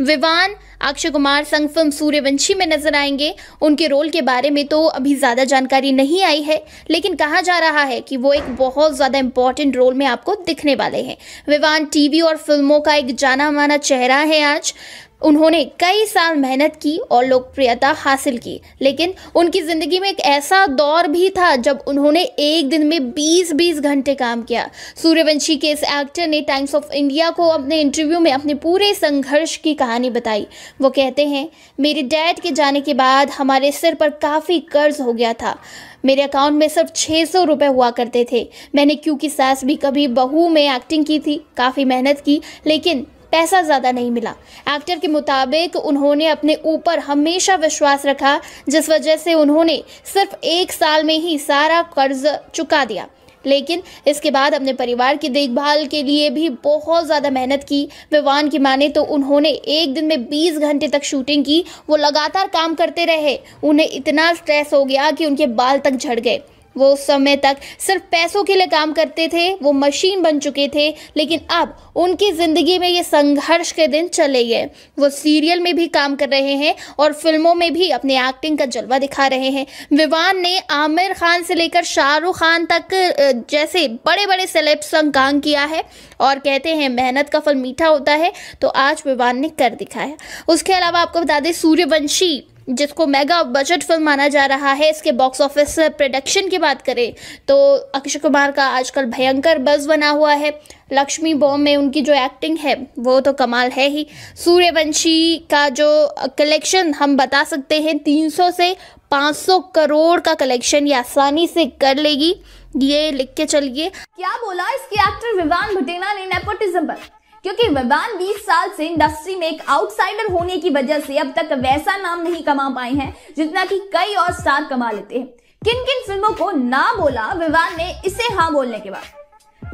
विवान अक्षय कुमार संग फिल्म सूर्यवंशी में नजर आएंगे। उनके रोल के बारे में तो अभी ज़्यादा जानकारी नहीं आई है, लेकिन कहा जा रहा है कि वो एक बहुत ज़्यादा इम्पॉर्टेंट रोल में आपको दिखने वाले हैं। विवान टीवी और फिल्मों का एक जाना माना चेहरा है। आज उन्होंने कई साल मेहनत की और लोकप्रियता हासिल की, लेकिन उनकी ज़िंदगी में एक ऐसा दौर भी था जब उन्होंने एक दिन में बीस बीस घंटे काम किया। सूर्यवंशी के इस एक्टर ने टाइम्स ऑफ इंडिया को अपने इंटरव्यू में अपने पूरे संघर्ष की कहानी बताई। वो कहते हैं, मेरे डैड के जाने के बाद हमारे सिर पर काफ़ी कर्ज हो गया था। मेरे अकाउंट में सिर्फ छः सौ रुपये हुआ करते थे। मैंने क्योंकि सास भी कभी बहू में एक्टिंग की थी, काफ़ी मेहनत की, लेकिन पैसा ज़्यादा नहीं मिला। एक्टर के मुताबिक उन्होंने अपने ऊपर हमेशा विश्वास रखा, जिस वजह से उन्होंने सिर्फ एक साल में ही सारा कर्ज चुका दिया। लेकिन इसके बाद अपने परिवार की देखभाल के लिए भी बहुत ज़्यादा मेहनत की। विवान की माने तो उन्होंने एक दिन में बीस घंटे तक शूटिंग की। वो लगातार काम करते रहे। उन्हें इतना स्ट्रेस हो गया कि उनके बाल तक झड़ गए। वो उस समय तक सिर्फ पैसों के लिए काम करते थे, वो मशीन बन चुके थे। लेकिन अब उनकी ज़िंदगी में ये संघर्ष के दिन चले गए। वो सीरियल में भी काम कर रहे हैं और फिल्मों में भी अपने एक्टिंग का जलवा दिखा रहे हैं। विवान ने आमिर खान से लेकर शाहरुख खान तक जैसे बड़े बड़े सेलेब्स संग काम किया है और कहते हैं मेहनत का फल मीठा होता है, तो आज विवान ने कर दिखाया। उसके अलावा आपको बता दें, सूर्यवंशी जिसको मेगा बजट फिल्म माना जा रहा है, इसके बॉक्स ऑफिस प्रोडक्शन की बात करें तो अक्षय कुमार का आजकल भयंकर बज़ बना हुआ है। लक्ष्मी बॉम्ब में उनकी जो एक्टिंग है वो तो कमाल है ही। सूर्यवंशी का जो कलेक्शन हम बता सकते हैं तीन सौ से पाँच सौ करोड़ का कलेक्शन ये आसानी से कर लेगी, ये लिख के चलिए। क्या बोला इसके एक्टर विवान भटेना ने नेपोटिज्म पर, क्योंकि विवान बीस साल से इंडस्ट्री में एक आउटसाइडर होने की वजह से अब तक वैसा नाम नहीं कमा पाए हैं जितना कि कई और स्टार कमा लेते हैं। किन किन फिल्मों को ना बोला विवान ने इसे हाँ बोलने के बाद।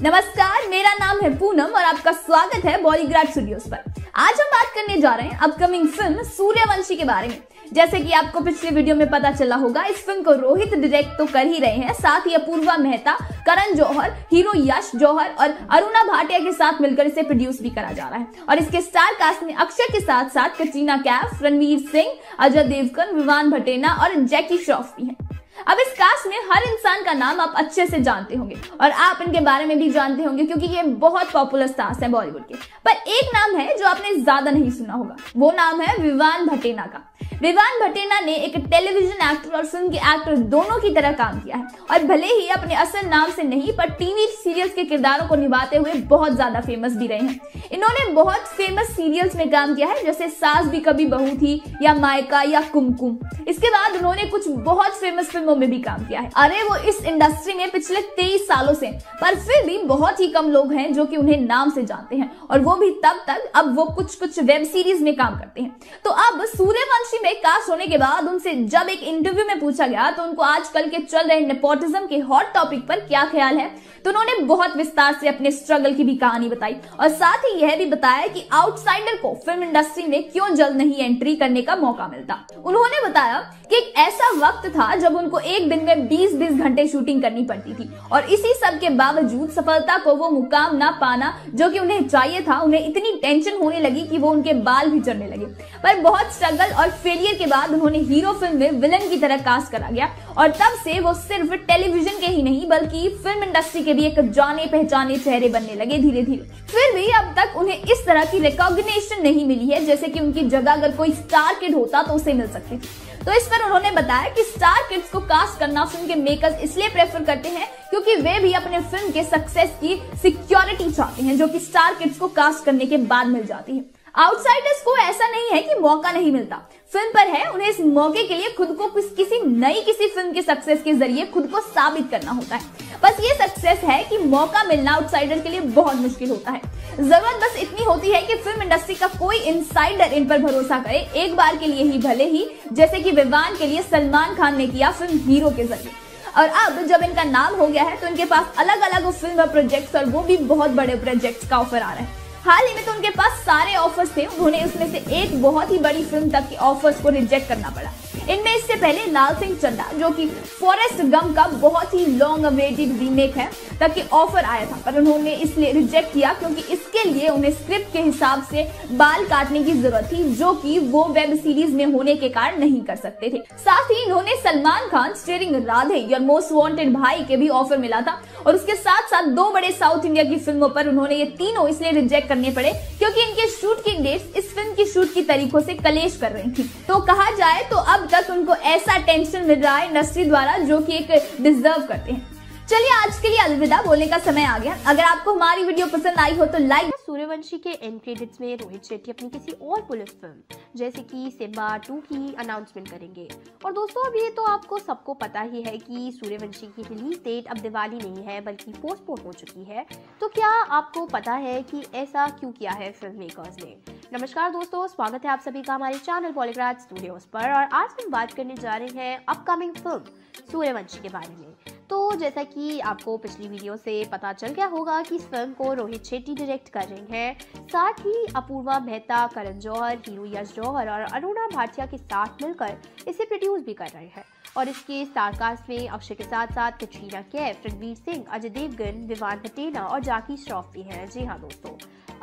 नमस्कार, मेरा नाम है पूनम और आपका स्वागत है बॉलीग्राड स्टूडियोज पर। आज हम बात करने जा रहे हैं अपकमिंग फिल्म सूर्यवंशी के बारे में। जैसे कि आपको पिछले वीडियो में पता चला होगा, इस फिल्म को रोहित डायरेक्ट तो कर ही रहे हैं, साथ ही अपूर्वा मेहता, करण जौहर, हीरो यश जौहर और अरुणा भाटिया के साथ मिलकर इसे प्रोड्यूस भी करा जा रहा है। और इसके स्टार कास्ट में अक्षय के साथ साथ कटरीना कैफ, रणवीर सिंह, अजय देवगन, विवान भटेना और जैकी श्रॉफ भी है। अब इस कास्ट में हर इंसान का नाम आप अच्छे से जानते होंगे और आप इनके बारे में भी जानते होंगे क्योंकि ये बहुत पॉपुलर स्टार्स हैं बॉलीवुड के। पर एक नाम है जो आपने ज्यादा नहीं सुना होगा, वो नाम है विवान भटेना का। विवान भटेना ने एक टेलीविजन एक्टर और फिल्म के एक्टर दोनों की तरह काम किया है और भले ही अपने असल नाम से नहीं पर टीवी सीरियल्स के किरदारों को निभाते हुए बहुत ज्यादा फेमस भी रहे हैं। इन्होंने बहुत फेमस सीरियल्स में काम किया है, जैसे सास भी कभी बहू थी या मायका या कुमकुम। इसके बाद उन्होंने कुछ बहुत फेमस फिल्मों में भी काम किया है। अरे वो इस इंडस्ट्री में पिछले तेईस सालों से, पर फिर भी बहुत ही कम लोग हैं जो कि उन्हें नाम से जानते हैं और वो भी तब तक। अब वो कुछ कुछ वेब सीरीज में काम करते हैं। तो अब सूर्यवंशी में कास्ट होने के बाद उनसे जब एक इंटरव्यू में पूछा गया तो उनको आजकल के चल रहे नेपोटिज्म के हॉट टॉपिक पर क्या ख्याल है, तो उन्होंने बहुत विस्तार से अपने स्ट्रगल की भी कहानी बताई और साथ ही यह भी बताया कि आउटसाइडर को फिल्म इंडस्ट्री में क्यों जल्द नहीं एंट्री करने का मौका मिलता। उन्होंने बताया कि एक ऐसा वक्त था जब उनको एक दिन में बीस बीस घंटे शूटिंग करनी पड़ती थी और इसी सब के बावजूद सफलता को वो मुकाम ना पाना जो कि उन्हें चाहिए था, उन्हें इतनी टेंशन होने लगी कि वो उनके बाल भी झड़ने लगे। पर बहुत स्ट्रगल और फेलियर के बाद उन्होंने हीरो फिल्म में विलन की तरह कास्ट करा गया और तब से वो सिर्फ टेलीविजन के ही नहीं बल्कि फिल्म इंडस्ट्री के भी एक जाने पहचाने चेहरे बनने लगे धीरे धीरे। फिर भी अब तक उन्हें इस तरह की रिकॉग्निशन नहीं मिली है जैसे कि उनकी जगह अगर कोई स्टार किड होता तो उसे मिल सकती थी। तो इस पर उन्होंने बताया कि स्टार किड्स को कास्ट करना फिल्म के मेकर्स इसलिए प्रेफर करते हैं क्योंकि वे भी अपने फिल्म के सक्सेस की सिक्योरिटी चाहते हैं जो कि स्टार किड्स को कास्ट करने के बाद मिल जाती है। आउटसाइडर्स को ऐसा नहीं है कि मौका नहीं मिलता, फिल्म पर है, उन्हें इस मौके के लिए खुद को किसी नई किसी फिल्म के सक्सेस के जरिए खुद को साबित करना होता है। बस ये सक्सेस है कि मौका मिलना आउटसाइडर के लिए बहुत मुश्किल होता है। जरूरत बस इतनी होती है कि फिल्म इंडस्ट्री का कोई इनसाइडर इन पर भरोसा करे, एक बार के लिए ही भले ही, जैसे कि विवान के लिए सलमान खान ने किया फिल्म हीरो के जरिए। और अब जब इनका नाम हो गया है तो इनके पास अलग अलग फिल्म और प्रोजेक्ट्स, और वो भी बहुत बड़े प्रोजेक्ट्स का ऑफर आ रहा है। हाल ही में तो उनके पास सारे ऑफर्स थे, उन्होंने उसमें से एक बहुत ही बड़ी फिल्म तक के ऑफर्स को रिजेक्ट करना पड़ा। इनमें इससे पहले लाल सिंह चड्ढा जो कि फॉरेस्ट गम का बहुत ही लॉन्ग अवेटेड रीमेक है, ताकि ऑफर आया था, पर उन्होंने इसलिए रिजेक्ट किया क्योंकि इसके लिए उन्हें स्क्रिप्ट के हिसाब से बाल काटने की जरूरत थी, जो कि वो वेब सीरीज में होने के कारण नहीं कर सकते थे। साथ ही इन्होंने Salman Khan starring Radhe your most wanted Bhai के भी ऑफर मिला था और उसके साथ साथ दो बड़े साउथ इंडिया की फिल्मों पर उन्होंने ये तीनों इसलिए रिजेक्ट करने पड़े क्योंकि इनके शूट की डेट्स इस फिल्म की शूट की तारीखों से कलेश कर रही थी। तो कहा जाए तो अब तक उनको ऐसा टेंशन मिल रहा है इंडस्ट्री द्वारा जो कि एक डिजर्व करते हैं। चलिए आज के लिए अलविदा बोलने का समय आ गया। अगर आपको हमारी वीडियो पसंद आई हो तो लाइक। सूर्यवंशी के एंड क्रेडिट्स में रोहित शेट्टी अपनी किसी और पुलिस फिल्म जैसे कि सिम्बा टू की अनाउंसमेंट करेंगे। और दोस्तों अब ये तो आपको सबको पता ही है कि सूर्यवंशी की रिलीज डेट अब दिवाली नहीं है बल्कि पोस्टपोन हो चुकी है। तो क्या आपको पता है कि ऐसा क्यों किया है फिल्म मेकर्स ने? नमस्कार दोस्तों, स्वागत है आप सभी का हमारे चैनल बॉलीग्राड स्टूडियोज पर और आज हम बात करने जा रहे हैं अपकमिंग फिल्म सूर्यवंशी के बारे में। तो जैसा कि आपको पिछली वीडियो से पता चल गया होगा कि इस फिल्म को रोहित शेट्टी डायरेक्ट कर रहे हैं, साथ ही अपूर्वा मेहता, करण जौहर, हीरू यश जौहर और अरुणा भाटिया के साथ मिलकर इसे प्रोड्यूस भी कर रहे हैं। और इसके स्टार कास्ट में अक्षय के साथ साथ कैटरीना कैफ, रणवीर सिंह, अजय देवगन, विवान भटेना और जाकी श्रॉफ भी हैं। जी हाँ दोस्तों,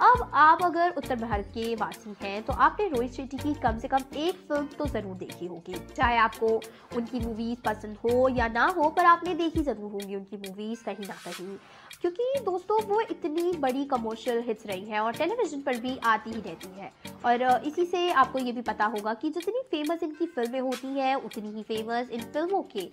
अब आप अगर उत्तर भारत के वासी हैं तो आपने रोहित शेट्टी की कम से कम एक फिल्म तो ज़रूर देखी होगी। चाहे आपको उनकी मूवीज़ पसंद हो या ना हो, पर आपने देखी ज़रूर होगी उनकी मूवीज़ कहीं ना कहीं, क्योंकि दोस्तों वो इतनी बड़ी कमर्शियल हिट्स रही हैं और टेलीविज़न पर भी आती ही रहती हैं। और इसी से आपको ये भी पता होगा कि जितनी फेमस इनकी फिल्में होती हैं उतनी ही फेमस इन फिल्मों के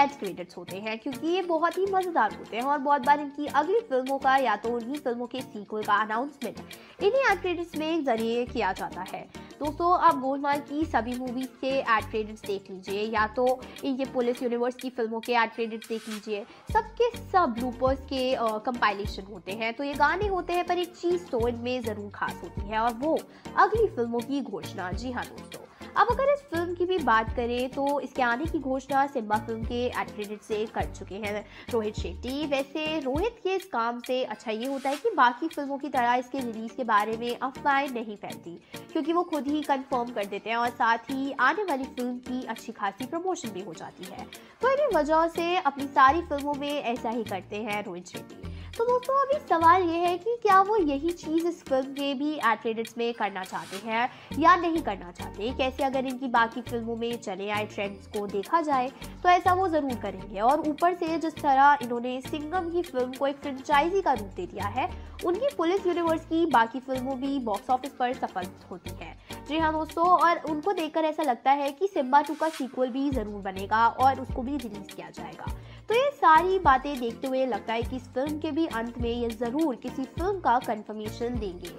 एड क्रेडिट्स होते हैं, क्योंकि ये बहुत ही मज़ेदार होते हैं। और बहुत बार इनकी अगली फिल्मों का या तो उन्हीं फिल्मों के सीक्वल का अनाउंसमेंट इन्हीं एड क्रेडिट्स में जरिए किया जाता है। दोस्तों आप गोलमाल की सभी मूवीज़ के एड क्रेडिट्स देख लीजिए या तो इनके पुलिस यूनिवर्स की फिल्मों के एड क्रेडिट्स देख लीजिए, सबके सब ब्लूपर्स के कंपाइलेशन होते हैं। तो ये गाने होते हैं, पर एक चीज़ तो इनमें ज़रूर खास होती है और वो अगली फिल्मों की घोषणा। जी हाँ दोस्तों, अब अगर इस फिल्म की भी बात करें तो इसके आने की घोषणा सिम्बा फिल्म के एड क्रेडिट से कर चुके हैं रोहित शेट्टी। वैसे रोहित के इस काम से अच्छा ये होता है कि बाकी फिल्मों की तरह इसके रिलीज़ के बारे में अफवाहें नहीं फैलती, क्योंकि वो खुद ही कंफर्म कर देते हैं और साथ ही आने वाली फिल्म की अच्छी खासी प्रमोशन भी हो जाती है। तो इन्हीं वजह से अपनी सारी फिल्मों में ऐसा ही करते हैं रोहित शेट्टी। तो दोस्तों अभी सवाल ये है कि क्या वो यही चीज़ इस फिल्म में भी एड क्रेडिट्स में करना चाहते हैं या नहीं करना चाहते। कैसे अगर इनकी बाकी फिल्मों में चले आए ट्रेंड्स को देखा जाए तो ऐसा वो ज़रूर करेंगे। और ऊपर से जिस तरह इन्होंने सिंघम की फिल्म को एक फ्रेंचाइजी का रूप दे दिया है, उनकी पुलिस यूनिवर्स की बाकी फिल्मों भी बॉक्स ऑफिस पर सफल होती हैं। जी हाँ दोस्तों, और उनको देखकर ऐसा लगता है कि सिम्बा टू का सीक्वल भी ज़रूर बनेगा और उसको भी रिलीज़ किया जाएगा। तो ये सारी बातें देखते हुए लगता है कि इस फिल्म के भी अंत में ये ज़रूर किसी फिल्म का कंफर्मेशन देंगे।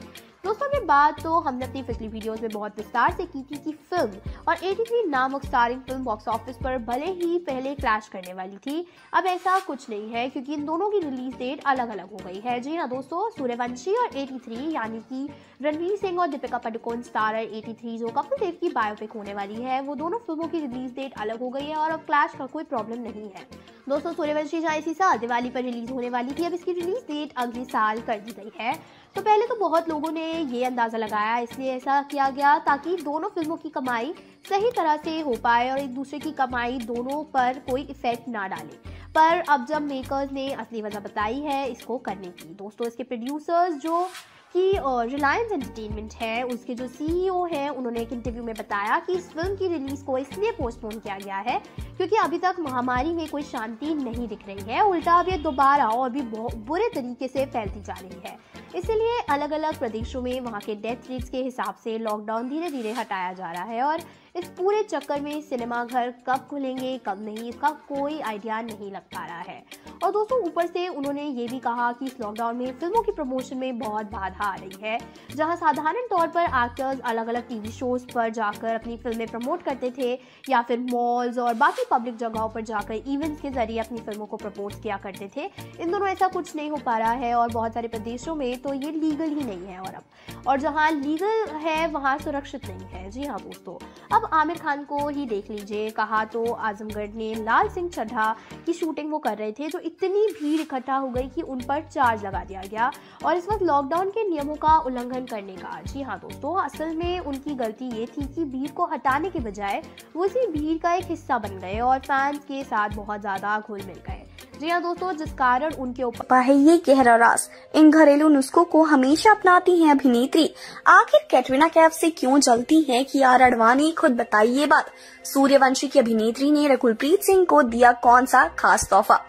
दोस्तों ये बात तो हमने अपनी पिछली वीडियोस में बहुत विस्तार से की थी कि फिल्म और तिरासी नामक स्टारिंग फिल्म बॉक्स ऑफिस पर भले ही पहले क्रैश करने वाली थी, अब ऐसा कुछ नहीं है क्योंकि इन दोनों की रिलीज डेट अलग अलग हो गई है। जी हाँ दोस्तों, सूर्यवंशी और तिरासी यानी कि रणवीर सिंह और दीपिका पादुकोण स्टारर तिरासी जो कपिल देव की बायोपिक होने वाली है, वो दोनों फिल्मों की रिलीज डेट अलग हो गई है और अब क्लैश का कोई प्रॉब्लम नहीं है। दोस्तों सूर्यवंशी जहाँ इसी साल दिवाली पर रिलीज होने वाली थी, अब इसकी रिलीज डेट अगले साल कर दी गई है। तो पहले तो बहुत लोगों ने ये अंदाज़ा लगाया, इसलिए ऐसा किया गया ताकि दोनों फिल्मों की कमाई सही तरह से हो पाए और एक दूसरे की कमाई दोनों पर कोई इफ़ेक्ट ना डाले। पर अब जब मेकर्स ने असली वजह बताई है इसको करने की, दोस्तों इसके प्रोड्यूसर्स जो कि रिलायंस एंटरटेनमेंट है उसके जो सीईओ हैं, उन्होंने एक इंटरव्यू में बताया कि इस फिल्म की रिलीज़ को इसलिए पोस्टपोन किया गया है क्योंकि अभी तक महामारी में कोई शांति नहीं दिख रही है, उल्टा अब ये दोबारा और भी बुरे तरीके से फैलती जा रही है। इसलिए अलग अलग प्रदेशों में वहाँ के डेथ रेट्स के हिसाब से लॉकडाउन धीरे धीरे हटाया जा रहा है और इस पूरे चक्कर में सिनेमाघर कब खुलेंगे कब नहीं इसका कोई आइडिया नहीं लग पा रहा है। और दोस्तों ऊपर से उन्होंने ये भी कहा कि इस लॉकडाउन में फिल्मों की प्रमोशन में बहुत बाधा आ रही है। जहां साधारण तौर पर एक्टर्स अलग अलग टीवी शोज़ पर जाकर अपनी फिल्में प्रमोट करते थे या फिर मॉल्स और बाकी पब्लिक जगहों पर जाकर इवेंट्स के जरिए अपनी फिल्मों को प्रमोट किया करते थे, इन दोनों ऐसा कुछ नहीं हो पा रहा है और बहुत सारे प्रदेशों में तो ये लीगल ही नहीं है। और अब और जहाँ लीगल है वहाँ सुरक्षित नहीं है। जी हाँ दोस्तों, अब आमिर खान को ही देख लीजिए, कहा तो आजमगढ़ ने लाल सिंह चड्ढा की शूटिंग वो कर रहे थे, जो इतनी भीड़ इकट्ठा हो गई कि उन पर चार्ज लगा दिया गया और इस वक्त लॉकडाउन के नियमों का उल्लंघन करने का। जी हाँ दोस्तों, असल में उनकी गलती ये थी कि भीड़ को हटाने के बजाय वो इसी भीड़ का एक हिस्सा बन गए और फैंस के साथ बहुत ज़्यादा घुल मिल गए। जी हाँ दोस्तों, जिस कारण उनके ऊपर है ये गहरा राज। इन घरेलू नुस्खों को हमेशा अपनाती हैं अभिनेत्री। आखिर कैटरीना कैफ से क्यों जलती हैं कियारा आडवाणी, खुद बताई ये बात। सूर्यवंशी की अभिनेत्री ने रघुलप्रीत सिंह को दिया कौन सा खास तोहफा।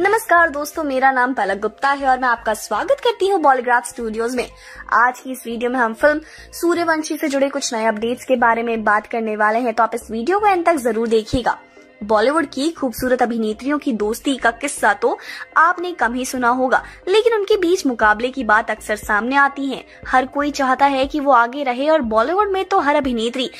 नमस्कार दोस्तों, मेरा नाम पलक गुप्ता है और मैं आपका स्वागत करती हूँ बॉलीग्राड स्टूडियोज में। आज की इस वीडियो में हम फिल्म सूर्यवंशी से जुड़े कुछ नए अपडेट्स के बारे में बात करने वाले हैं, तो आप इस वीडियो को अंत तक जरूर देखिएगा। बॉलीवुड की खूबसूरत अभिनेत्रियों की दोस्ती का किस्सा तो आपने कम ही सुना होगा, लेकिन उनके बीच मुकाबले की बात अक्सर सामने आती है। हर कोई चाहता है कि वो आगे रहे और बॉलीवुड में तो हर अभिनेत्री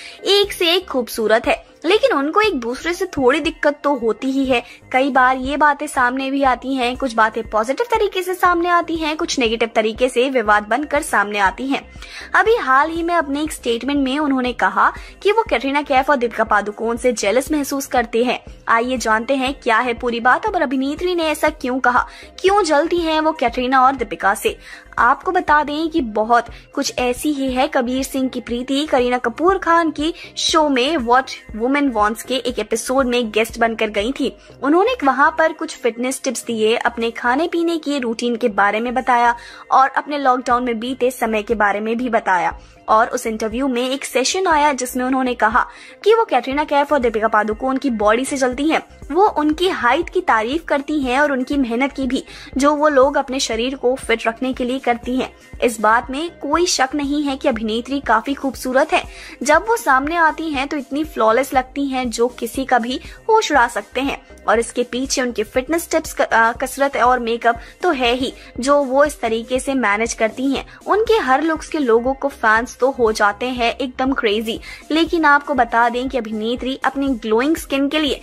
एक से एक खूबसूरत है, लेकिन उनको एक दूसरे से थोड़ी दिक्कत तो होती ही है। कई बार ये बातें सामने भी आती हैं, कुछ बातें पॉजिटिव तरीके से सामने आती हैं, कुछ नेगेटिव तरीके से विवाद बनकर सामने आती हैं। अभी हाल ही में अपने एक स्टेटमेंट में उन्होंने कहा कि वो कैटरीना कैफ और दीपिका पादुकोण से जेलस महसूस करते हैं। आइए जानते हैं क्या है पूरी बात और अभिनेत्री ने ऐसा क्यों कहा, क्यों जलती है वो कैटरीना और दीपिका से। आपको बता दें कि बहुत कुछ ऐसी ही है कबीर सिंह की प्रीति करीना कपूर खान की शो में व्हाट वुमेन वांट्स के एक एपिसोड में गेस्ट बनकर गई थी। उन्होंने वहां पर कुछ फिटनेस टिप्स दिए, अपने खाने पीने के रूटीन के बारे में बताया और अपने लॉकडाउन में बीते समय के बारे में भी बताया। और उस इंटरव्यू में एक सेशन आया जिसमें उन्होंने कहा कि वो कैटरीना कैफ और दीपिका पादुकोण की बॉडी से जलती हैं। वो उनकी हाइट की तारीफ करती हैं और उनकी मेहनत की भी, जो वो लोग अपने शरीर को फिट रखने के लिए करती हैं। इस बात में कोई शक नहीं है कि अभिनेत्री काफी खूबसूरत है। जब वो सामने आती हैं तो इतनी फ्लॉलेस लगती हैं जो किसी का भी होश उड़ा सकते हैं। और इसके पीछे उनके फिटनेस टिप्स, कसरत और मेकअप तो है ही, जो वो इस तरीके से मैनेज करती हैं। उनके हर लुक्स के लोगों को फैंस तो हो जाते हैं एकदम क्रेजी। लेकिन आपको बता दें कि अभिनेत्री अपनी ग्लोइंग स्किन के लिए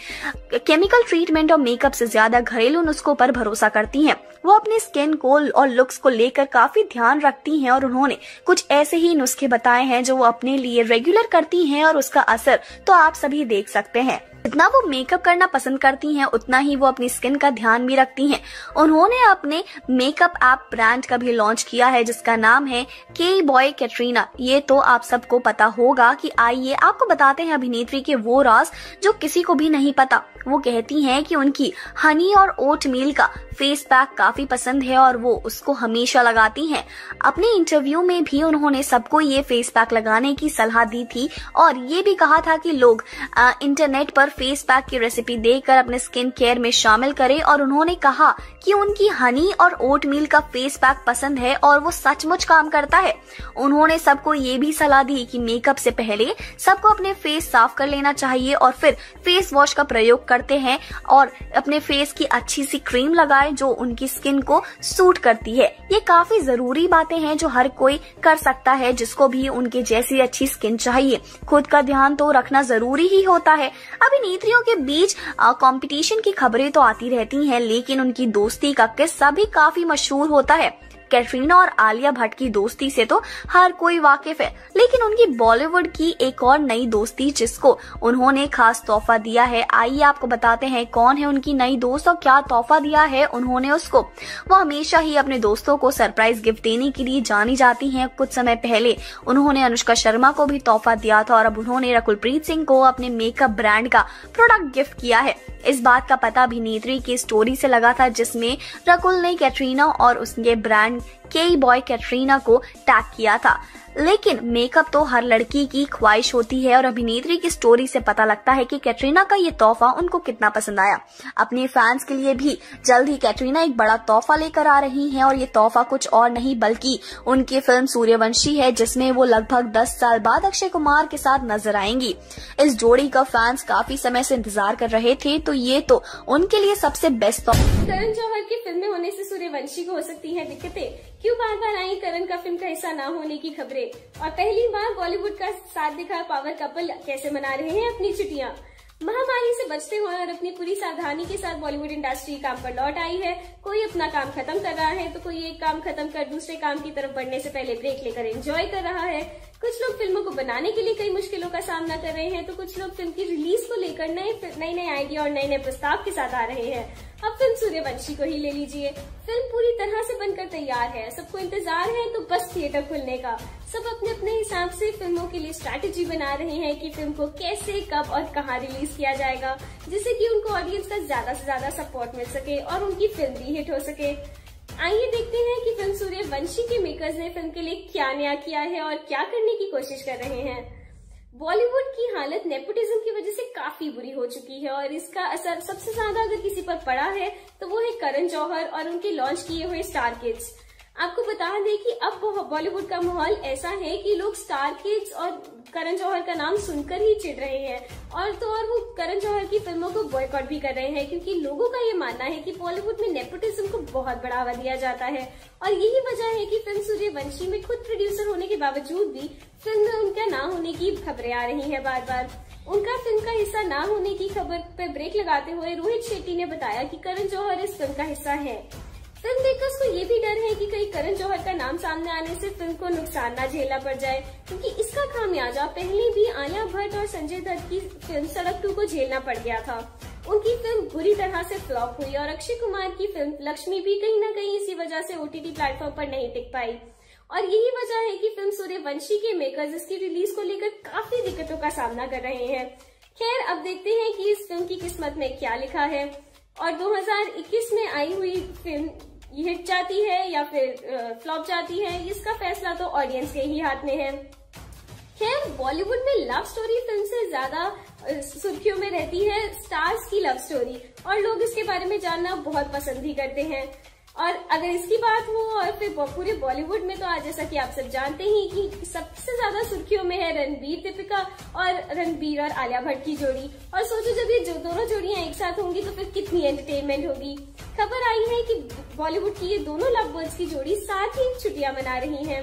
केमिकल ट्रीटमेंट और मेकअप से ज्यादा घरेलू नुस्खों पर भरोसा करती हैं। वो अपनी स्किन को और लुक्स को लेकर काफी ध्यान रखती हैं और उन्होंने कुछ ऐसे ही नुस्खे बताए हैं जो वो अपने लिए रेगुलर करती हैं और उसका असर तो आप सभी देख सकते हैं। जितना वो मेकअप करना पसंद करती हैं, उतना ही वो अपनी स्किन का ध्यान भी रखती हैं। उन्होंने अपने मेकअप ऐप ब्रांड का भी लॉन्च किया है जिसका नाम है के बॉय कैटरीना। ये तो आप सबको पता होगा कि आइए आपको बताते हैं अभिनेत्री के वो राज जो किसी को भी नहीं पता। वो कहती हैं कि उनकी हनी और ओट मील का फेस पैक काफी पसंद है और वो उसको हमेशा लगाती हैं। अपने इंटरव्यू में भी उन्होंने सबको ये फेस पैक लगाने की सलाह दी थी और ये भी कहा था कि लोग आ, इंटरनेट पर फेस पैक की रेसिपी देकर अपने स्किन केयर में शामिल करें। और उन्होंने कहा कि उनकी हनी और ओट मील का फेस पैक पसंद है और वो सचमुच काम करता है। उन्होंने सबको ये भी सलाह दी कि मेकअप से पहले सबको अपने फेस साफ कर लेना चाहिए और फिर फेस वॉश का प्रयोग करते हैं और अपने फेस की अच्छी सी क्रीम लगाएं जो उनकी स्किन को सूट करती है। ये काफी जरूरी बातें हैं जो हर कोई कर सकता है जिसको भी उनके जैसी अच्छी स्किन चाहिए। खुद का ध्यान तो रखना जरूरी ही होता है। अभिनेत्रियों के बीच कंपटीशन की खबरें तो आती रहती हैं, लेकिन उनकी दोस्ती का किस्सा भी काफी मशहूर होता है। कैटरीना और आलिया भट्ट की दोस्ती से तो हर कोई वाकिफ है, लेकिन उनकी बॉलीवुड की एक और नई दोस्ती जिसको उन्होंने खास तोहफा दिया है। आइए आपको बताते हैं कौन है उनकी नई दोस्त और क्या तोहफा दिया है उन्होंने उसको। वो हमेशा ही अपने दोस्तों को सरप्राइज गिफ्ट देने के लिए जानी जाती हैं। कुछ समय पहले उन्होंने अनुष्का शर्मा को भी तोहफा दिया था और अब उन्होंने रकुलप्रीत सिंह को अपने मेकअप ब्रांड का प्रोडक्ट गिफ्ट किया है। इस बात का पता अभिनेत्री की स्टोरी से लगा था जिसमें रकुल ने कैटरीना और उसके ब्रांड के बॉय कैटरीना को टैग किया था। लेकिन मेकअप तो हर लड़की की ख्वाहिश होती है और अभिनेत्री की स्टोरी से पता लगता है कि कैटरीना का ये तोहफा उनको कितना पसंद आया। अपने फैंस के लिए भी जल्द ही कैटरीना एक बड़ा तोहफा लेकर आ रही हैं और ये तोहफा कुछ और नहीं बल्कि उनकी फिल्म सूर्यवंशी है जिसमें वो लगभग दस साल बाद अक्षय कुमार के साथ नजर आएंगी। इस जोड़ी का फैंस काफी समय से इंतजार कर रहे थे, तो ये तो उनके लिए सबसे बेस्ट तोहफा। करण जौहर की फिल्म में होने से सूर्यवंशी को हो सकती है दिक्कतें, क्यों बार बार आई करण का फिल्म का हिस्सा ना होने की खबरें। और पहली बार बॉलीवुड का साथ दिखा पावर कपल कैसे मना रहे हैं अपनी छुट्टियां। महामारी से बचते हुए और अपनी पूरी सावधानी के साथ बॉलीवुड इंडस्ट्री काम पर लौट आई है। कोई अपना काम खत्म कर रहा है तो कोई एक काम खत्म कर दूसरे काम की तरफ बढ़ने से पहले ब्रेक लेकर एंजॉय कर रहा है। कुछ लोग फिल्मों को बनाने के लिए कई मुश्किलों का सामना कर रहे हैं, तो कुछ लोग फिल्म की रिलीज को लेकर नए नए नए आइडिया और नए नए प्रस्ताव के साथ आ रहे हैं। अब फिल्म सूर्यवंशी को ही ले लीजिए, फिल्म पूरी तरह से बनकर तैयार है, सबको इंतजार है तो बस थिएटर खुलने का। सब अपने अपने हिसाब से फिल्मों के लिए स्ट्रैटेजी बना रहे हैं कि फिल्म को कैसे, कब और कहां रिलीज किया जाएगा, जिससे कि उनको ऑडियंस का ज्यादा से ज्यादा सपोर्ट मिल सके और उनकी फिल्म भी हिट हो सके। आइए देखते हैं कि फिल्म सूर्यवंशी के मेकर्स ने फिल्म के लिए क्या नया किया है और क्या करने की कोशिश कर रहे हैं। बॉलीवुड की हालत नेपोटिज्म की वजह से काफी बुरी हो चुकी है और इसका असर सबसे ज्यादा अगर किसी पर पड़ा है तो वो है करण जौहर और उनके लॉन्च किए हुए स्टार किड्स। आपको बता दें कि अब बॉलीवुड का माहौल ऐसा है कि लोग स्टार किड्स और करण जौहर का नाम सुनकर ही चिढ़ रहे हैं, और तो और वो करण जौहर की फिल्मों को बॉयकॉट भी कर रहे हैं, क्योंकि लोगों का ये मानना है कि बॉलीवुड में नेपोटिज्म को बहुत बढ़ावा दिया जाता है। और यही वजह है कि फिल्म सूर्यवंशी में खुद प्रोड्यूसर होने के बावजूद भी फिल्म में उनका ना होने की खबरें आ रही है। बार बार उनका फिल्म का हिस्सा ना होने की खबर पर ब्रेक लगाते हुए रोहित शेट्टी ने बताया कि करण जौहर इस फिल्म का हिस्सा है। फिल्म देखकर उसको ये भी डर है कि कहीं करण जौहर का नाम सामने आने से फिल्म को नुकसान ना झेलना पड़ जाए, क्योंकि इसका खामियाजा पहले भी आलिया भट्ट और संजय दत्त की फिल्म सड़क टू को झेलना पड़ गया था। उनकी फिल्म बुरी तरह से फ्लॉप हुई और अक्षय कुमार की फिल्म लक्ष्मी भी कहीं ना कहीं इसी वजह से ओटीटी प्लेटफॉर्म पर नहीं टिक पाई। और यही वजह है कि फिल्म सूर्यवंशी के मेकर्स इसकी रिलीज को लेकर काफी दिक्कतों का सामना कर रहे हैं। खैर, अब देखते हैं कि इस फिल्म की किस्मत में क्या लिखा है और दो हज़ार इक्कीस में आई हुई फिल्म हिट जाती है या फिर फ्लॉप जाती है, इसका फैसला तो ऑडियंस के ही हाथ में है। खैर, बॉलीवुड में लव स्टोरी फिल्म से ज्यादा सुर्खियों में रहती है स्टार्स की लव स्टोरी, और लोग इसके बारे में जानना बहुत पसंद भी करते हैं। और अगर इसकी बात हो और फिर पूरे बॉलीवुड में, तो आज जैसा कि आप सब जानते ही कि सबसे ज्यादा सुर्खियों में है रणबीर दीपिका और रणबीर और आलिया भट्ट की जोड़ी। और सोचो जब ये जो दोनों जोड़ियां एक साथ होंगी तो फिर कितनी एंटरटेनमेंट होगी। खबर आई है कि बॉलीवुड की ये दोनों लव बर्ड्स की जोड़ी साथ ही छुट्टियां मना रही है।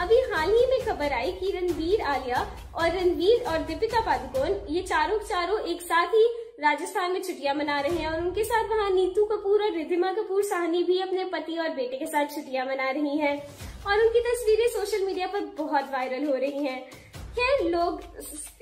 अभी हाल ही में खबर आई कि रणबीर आलिया और रणबीर और दीपिका पादुकोण ये चारों चारों एक साथ ही राजस्थान में छुट्टियां मना रहे हैं, और उनके साथ वहां नीतू कपूर और रिधिमा कपूर साहनी भी अपने पति और बेटे के साथ छुट्टियां मना रही हैं और उनकी तस्वीरें सोशल मीडिया पर बहुत वायरल हो रही हैं। खैर, लोग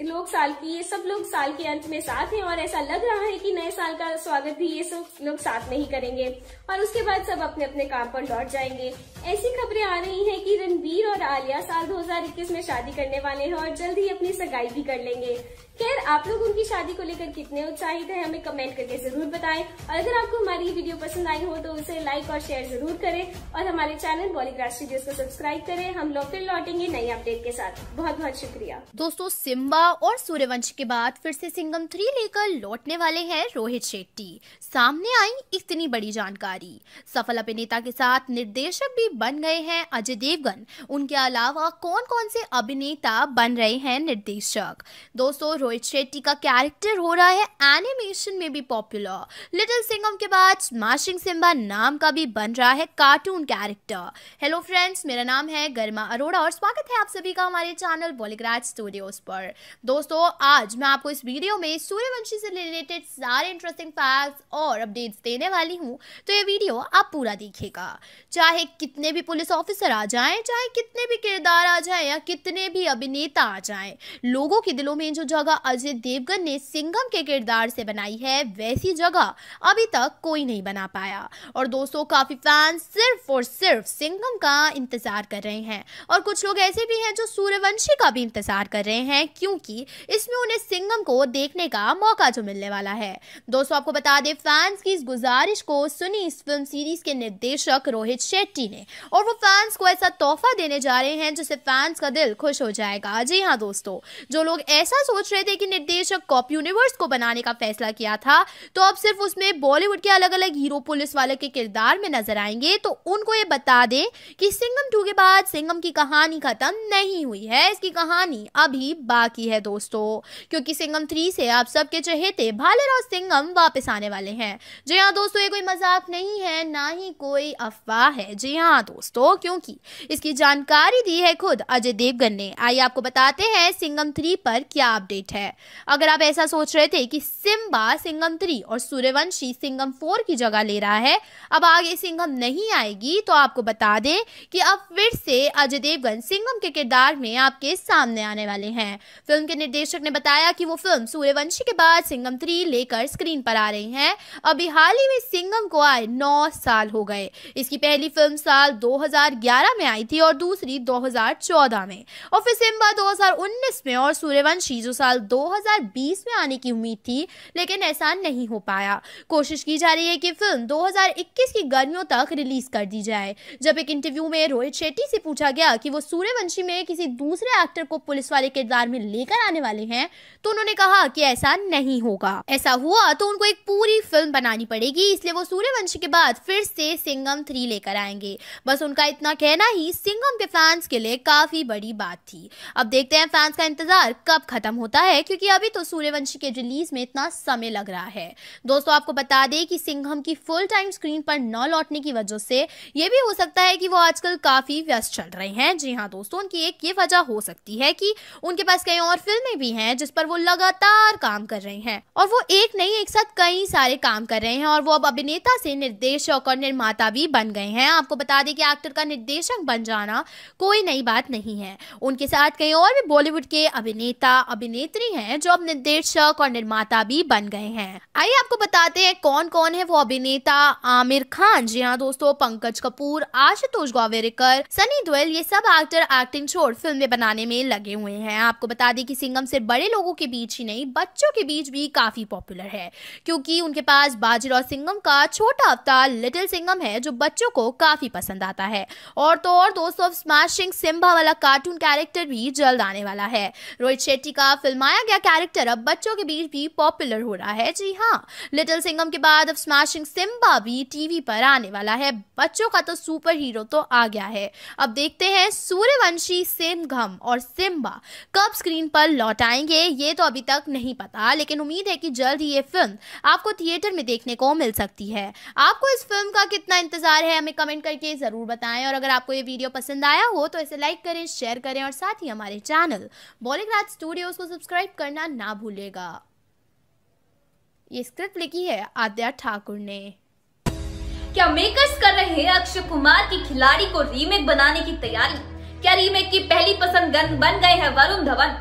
लोग साल की ये सब लोग साल के अंत में साथ हैं और ऐसा लग रहा है कि नए साल का स्वागत भी ये सब लोग साथ में ही करेंगे और उसके बाद सब अपने अपने काम पर लौट जाएंगे। ऐसी खबरें आ रही हैं कि रणबीर और आलिया साल दो हज़ार इक्कीस में शादी करने वाले हैं और जल्द ही अपनी सगाई भी कर लेंगे। खैर, आप लोग उनकी शादी को लेकर कितने उत्साहित हैं हमें कमेंट करके जरूर बताएं, और अगर आपको हमारी ये वीडियो पसंद आई हो तो उसे लाइक और शेयर जरूर करें और हमारे चैनल बॉलीग्राड स्टूडियोज को सब्सक्राइब करें। हम लोग फिर लौटेंगे नई अपडेट के साथ। बहुत बहुत शुक्रिया। दोस्तों, सिम्बा और सूर्यवंशी के बाद फिर से सिंघम थ्री लेकर लौटने वाले हैं रोहित शेट्टी। सामने आई इतनी बड़ी जानकारी, सफल अभिनेता के साथ निर्देशक भी बन गए हैं अजय देवगन। उनके अलावा कौन कौन से अभिनेता बन रहे हैं निर्देशक। दोस्तों, रोहित शेट्टी का कैरेक्टर हो रहा है एनिमेशन में भी पॉपुलर। लिटिल सिंघम के बाद स्मैशिंग सिम्बा नाम का भी बन रहा है कार्टून कैरेक्टर। हेलो फ्रेंड्स, मेरा नाम है गरिमा अरोड़ा और स्वागत है आप सभी का हमारे चैनल बॉलीग्राड स्टूडियोज पर। दोस्तों, आज मैं आपको इस वीडियो में सूर्यवंशी से रिलेटेड सारे इंटरेस्टिंग फैक्ट्स और अपडेट्स देने वाली हूं, तो ये वीडियो आप पूरा देखिएगा। चाहे कितने भी पुलिस ऑफिसर आ जाएं, चाहे कितने भी किरदार आ जाएं या कितने भी अभिनेता आ जाएं, लोगों के दिलों में जो जगह अजय देवगन ने सिंघम के किरदार से बनाई है वैसी जगह अभी तक कोई नहीं बना पाया। और दोस्तों, काफी फैंस सिर्फ और सिर्फ सिंघम का इंतजार कर रहे हैं और कुछ लोग ऐसे भी हैं जो सूर्यवंशी का भी इंतजार कर रहे हैं, क्योंकि इसमें उन्हें सिंघम को देखने का मौका जो मिलने वाला है। दोस्तों, आपको बता दें, फैंस की इस गुजारिश को सुनी इस फिल्म सीरीज के निर्देशक रोहित शेट्टी ने, और वो फैंस को ऐसा तोहफा देने जा रहे हैं जिससे फैंस का दिल खुश हो जाएगा। जी हां दोस्तों, जो लोग ऐसा सोच रहे थे कि निर्देशक कॉप यूनिवर्स को बनाने का फैसला किया था, तो अब सिर्फ उसमें बॉलीवुड के अलग अलग हीरो पुलिस वाले के किरदार में नजर आएंगे, तो उनको ये बता दें कि सिंघम टू के बाद सिंघम की कहानी खत्म नहीं हुई है। इसकी कहानी अभी बाकी है दोस्तों, क्योंकि सिंघम थ्री से आप सबके चहेते भालेराव सिंघम वापस आने वाले हैं। जी हाँ दोस्तों, ये कोई मजाक नहीं है, ना ही कोई अफवाह है। जी हाँ दोस्तों, क्योंकि इसकी जानकारी दी है खुद अजय देवगन ने। आइए आपको बताते हैं सिंघम थ्री पर क्या अपडेट है। है। अगर आप ऐसा सोच रहे थे कि सिम्बा सिंघम थ्री और सूर्यवंशी सिंघम फोर की जगह ले रहा है, अब आगे सिंघम नहीं आएगी, तो आपको बता दें कि अब फिर से अजय देवगन सिंघम के किरदार में आपके सामने आने वाले हैं। फिल्म के निर्देशक ने बताया कि वो फिल्म सूर्यवंशी के बाद सिंघम थ्री लेकर स्क्रीन पर आ रही हैं। अभी हाल ही में सिंघम को आए नौ साल हो गए। इसकी पहली फिल्म साल दो हज़ार ग्यारह में आई थी और दूसरी दो हज़ार चौदह में, और फिर सिम्बा दो हज़ार उन्नीस में और सूर्यवंशी जो साल दो हज़ार बीस में आने की उम्मीद थी, लेकिन ऐसा नहीं हो पाया। कोशिश की जा रही है कि फिल्म दो हज़ार इक्कीस की गर्मियों तक रिलीज कर दी जाए। जब एक इंटरव्यू में रोहित शेट्टी से पूछा गया कि वो सूर्यवंशी में किसी दूसरे एक्टर को पुलिस वाले किरदार में लेकर आने वाले हैं, तो उन्होंने कहा कि ऐसा नहीं होगा। ऐसा हुआ तो उनको एक पूरी फिल्म बनानी पड़ेगी, इसलिए वो सूर्यवंशी के बाद फिर से सिंघम थ्री लेकर आएंगे। बस उनका इतना कहना ही सिंघम के फैंस के लिए काफी बड़ी बात थी। अब देखते हैं फैंस का इंतजार कब खत्म होता है, क्योंकि अभी तो सूर्यवंशी के रिलीज में इतना समय लग रहा है। दोस्तों आपको बता दें कि सिंघम की फुल टाइम स्क्रीन पर न लौटने की वजह से यह भी हो सकता है कि वो आजकल काफी व्यस्त चल रहे हैं। जी हाँ दोस्तों, उनकी एक ये वजह हो सकती है कि उनके पास कई और फिल्में भी हैं जिस पर वो लगातार काम कर रहे हैं, और वो एक नहीं एक साथ कई सारे काम कर रहे हैं, और वो अब अभिनेता से निर्देशक और निर्माता भी बन गए हैं। आपको बता दें कि एक्टर का निर्देशक बन जाना कोई नई बात नहीं है। उनके साथ कई और भी बॉलीवुड के अभिनेता अभिनेत्री हैं जो अब निर्देशक और निर्माता भी बन गए हैं। आइए आपको बताते हैं कौन कौन है वो अभिनेता। आमिर खान, जी हाँ दोस्तों, पंकज कपूर, आशुतोष गोवेरिकर, सनी देओल, ये सब एक्टर एक्टिंग छोड़ फिल्में बनाने में लगे हुए हैं। आपको बता दें कि सिंघम सिर्फ बड़े लोगों के बीच ही नहीं, बच्चों के बीच भी काफी पॉपुलर है, क्योंकि उनके पास बाजीराव सिंघम का छोटा अवतार लिटिल सिंघम है जो बच्चों को काफी पसंद आता है। और तो और दोस्तों स्मैशिंग सिम्बा वाला कार्टून कैरेक्टर भी जल्द आने वाला है। रोहित शेट्टी का फिल्माया गया कैरेक्टर अब बच्चों के बीच भी पॉपुलर हो रहा है। जी हाँ, लिटिल सिंघम के बाद अब स्मैशिंग सिम्बा भी टीवी पर आने वाला है। बच्चों का तो सुपर हीरो तो आ गया है। अब देखते हैं सूर्यवंशी, सिंघम और सिम्बा कब स्क्रीन पर लौट आएंगे, ये तो अभी तक नहीं पता, लेकिन उम्मीद है कि जल्द ही ये फिल्म आपको थिएटर में देखने को मिल सकती है। आपको इस फिल्म का कितना इंतजार है हमें कमेंट करके जरूर बताएं, और अगर आपको ये वीडियो पसंद आया हो तो इसे लाइक करें, शेयर करें, और साथ ही हमारे चैनल बॉलीग्राड स्टूडियोज को सब्सक्राइब करना ना भूलेगा। ये स्क्रिप्ट लिखी है आद्या ठाकुर ने। क्या मेकर्स कर रहे हैं अक्षय कुमार की खिलाड़ी को रीमेक बनाने की तैयारी? क्या रीमेक की पहली पसंद बन गए हैं वरुण धवन?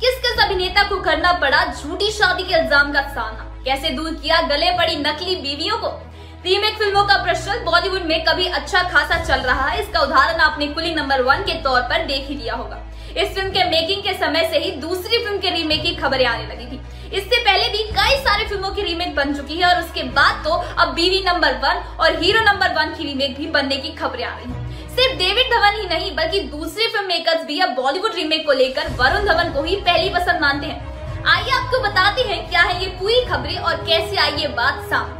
किस किस अभिनेता को करना पड़ा झूठी शादी के इल्जाम का सामना? कैसे दूर किया गले पड़ी नकली बीवियों को? रीमेक फिल्मों का प्रचलन बॉलीवुड में कभी अच्छा खासा चल रहा है, इसका उदाहरण आपने कुली नंबर वन के तौर पर देख ही लिया होगा। इस फिल्म के मेकिंग के समय से ही दूसरी फिल्म के रीमेक की खबरें आने लगी थी। इससे पहले भी कई सारी फिल्मों की रीमेक बन चुकी है, और उसके बाद तो अब बीवी नंबर वन और हीरो नंबर वन की रीमेक भी बनने की खबरें आ रही है। सिर्फ डेविड धवन ही नहीं बल्कि दूसरे फिल्म मेकर्स भी अब बॉलीवुड रीमेक को लेकर वरुण धवन को ही पहली पसंद मानते हैं। आइए आपको बताते हैं क्या है ये पूरी खबरें और कैसे आई ये बात सामने।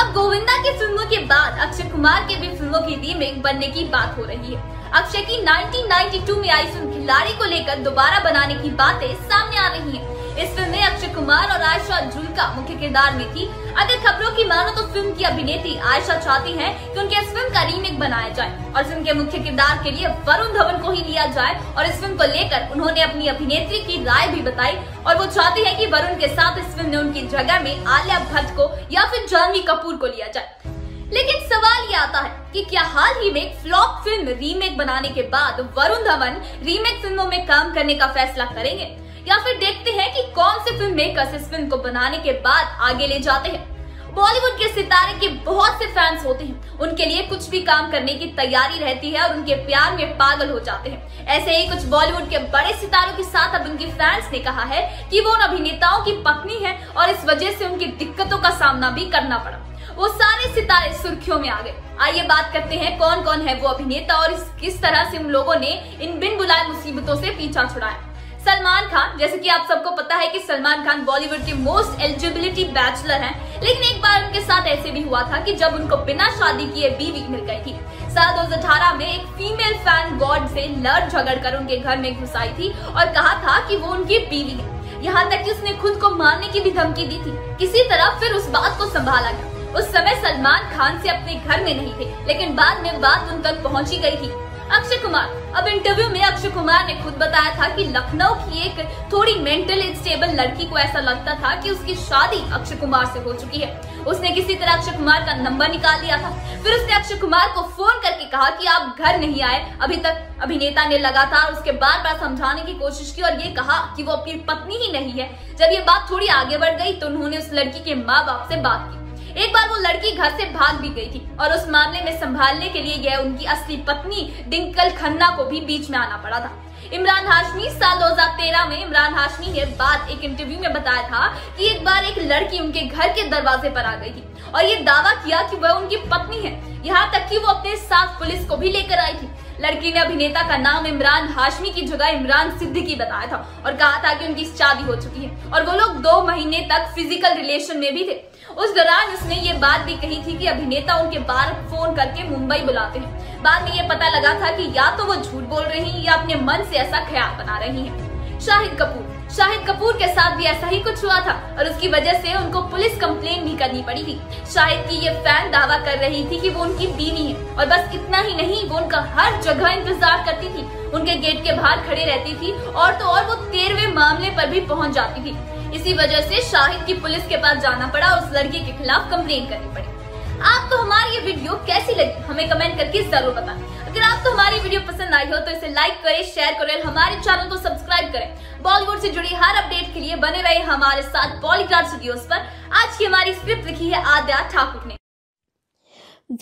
अब गोविंदा की फिल्मों के बाद अक्षय कुमार के भी फिल्मों की रीमेक बनने की बात हो रही है। अक्षय की नाइनटीन नाइंटी टू में आई फिल्म खिलाड़ी को लेकर दोबारा बनाने की बातें सामने आ रही है। इस फिल्म में अक्षय कुमार और आयशा जुल्का मुख्य किरदार में थी। अगर खबरों की मानो तो फिल्म की अभिनेत्री आयशा चाहती हैं कि उनके इस फिल्म का रीमेक बनाया जाए और फिल्म के मुख्य किरदार के लिए वरुण धवन को ही लिया जाए, और इस फिल्म को लेकर उन्होंने अपनी अभिनेत्री की राय भी बताई, और वो चाहती है कि वरुण के साथ इस फिल्म में उनकी जगह में आलिया भट्ट को या फिर जानवी कपूर को लिया जाए। लेकिन सवाल ये आता है कि क्या हाल ही में फ्लॉप फिल्म रीमेक बनाने के बाद वरुण धवन रीमेक फिल्मों में काम करने का फैसला करेंगे, या फिर देखते हैं कि कौन से फिल्म मेकर्स इस फिल्म को बनाने के बाद आगे ले जाते हैं। बॉलीवुड के सितारे के बहुत से फैंस होते हैं, उनके लिए कुछ भी काम करने की तैयारी रहती है और उनके प्यार में पागल हो जाते हैं। ऐसे ही कुछ बॉलीवुड के बड़े सितारों के साथ अब उनके फैंस ने कहा है कि वो उन अभिनेताओं की पत्नी है और इस वजह से उनकी दिक्कतों का सामना भी करना पड़ा। वो सारे सितारे सुर्खियों में आ गए। आइए बात करते हैं कौन कौन है वो अभिनेता और किस तरह से उन लोगों ने इन बिन बुलाए मुसीबतों से पीछा छुड़ाया। सलमान खान, जैसे कि आप सबको पता है कि सलमान खान बॉलीवुड के मोस्ट एलिजिबिलिटी बैचलर हैं, लेकिन एक बार उनके साथ ऐसे भी हुआ था कि जब उनको बिना शादी किए बीवी मिल गई थी। साल दो हज़ार अठारह में एक फीमेल फैन गॉड से लड़ झगड़ कर उनके घर में घुस आई थी और कहा था कि वो उनकी बीवी है। यहाँ तक कि उसने खुद को मारने की भी धमकी दी थी। किसी तरह फिर उस बात को संभाला गया। उस समय सलमान खान से अपने घर में नहीं थे, लेकिन बाद में बात उन तक पहुँची गयी थी। अक्षय कुमार। अब इंटरव्यू में अक्षय कुमार ने खुद बताया था कि लखनऊ की एक थोड़ी मेंटली स्टेबल लड़की को ऐसा लगता था कि उसकी शादी अक्षय कुमार से हो चुकी है। उसने किसी तरह अक्षय कुमार का नंबर निकाल लिया था। फिर उसने अक्षय कुमार को फोन करके कहा कि आप घर नहीं आए अभी तक। अभिनेता ने लगातार उसके बार बार समझाने की कोशिश की और ये कहा कि वो अपनी पत्नी ही नहीं है। जब ये बात थोड़ी आगे बढ़ गई तो उन्होंने उस लड़की के माँ बाप से बात की। एक बार वो लड़की घर से भाग भी गई थी और उस मामले में संभालने के लिए यह उनकी असली पत्नी ट्विंकल खन्ना को भी बीच में आना पड़ा था। इमरान हाशमी। साल दो हज़ार तेरह में इमरान हाशमी ने बात एक इंटरव्यू में बताया था कि एक बार एक लड़की उनके घर के दरवाजे पर आ गई थी और ये दावा किया कि वह उनकी पत्नी है। यहाँ तक कि वो अपने साथ पुलिस को भी लेकर आई थी। लड़की ने अभिनेता का नाम इमरान हाशमी की जगह इमरान सिद्दीकी बताया था और कहा था कि उनकी शादी हो चुकी है और वो लोग दो महीने तक फिजिकल रिलेशन में भी थे। उस दौरान उसने ये बात भी कही थी कि अभिनेता उनके बार फोन करके मुंबई बुलाते हैं। बाद में ये पता लगा था कि या तो वो झूठ बोल रही हैं या अपने मन से ऐसा ख्याल बना रही हैं। शाहिद कपूर। शाहिद कपूर के साथ भी ऐसा ही कुछ हुआ था और उसकी वजह से उनको पुलिस कंप्लेन भी करनी पड़ी थी। शाहिद की ये फैन दावा कर रही थी कि वो उनकी बीवी है और बस इतना ही नहीं, वो उनका हर जगह इंतजार करती थी, उनके गेट के बाहर खड़े रहती थी और तो और वो तेरहवें मामले पर भी पहुंच जाती थी। इसी वजह से शाहिद की पुलिस के पास जाना पड़ा और उस लड़की के खिलाफ कंप्लेन करनी पड़ी। आपको हमारी ये वीडियो कैसी लगी हमें कमेंट करके जरूर बताएं। अगर आपको हमारी वीडियो पसंद आई हो तो इसे लाइक करें, शेयर करें, हमारे चैनल को सब्सक्राइब करें। बॉलीवुड से जुड़ी हर अपडेट के लिए बने रहे हमारे साथ बॉलीग्राड स्टूडियोज पर। आज की हमारी स्क्रिप्ट लिखी है आद्या ठाकुर ने।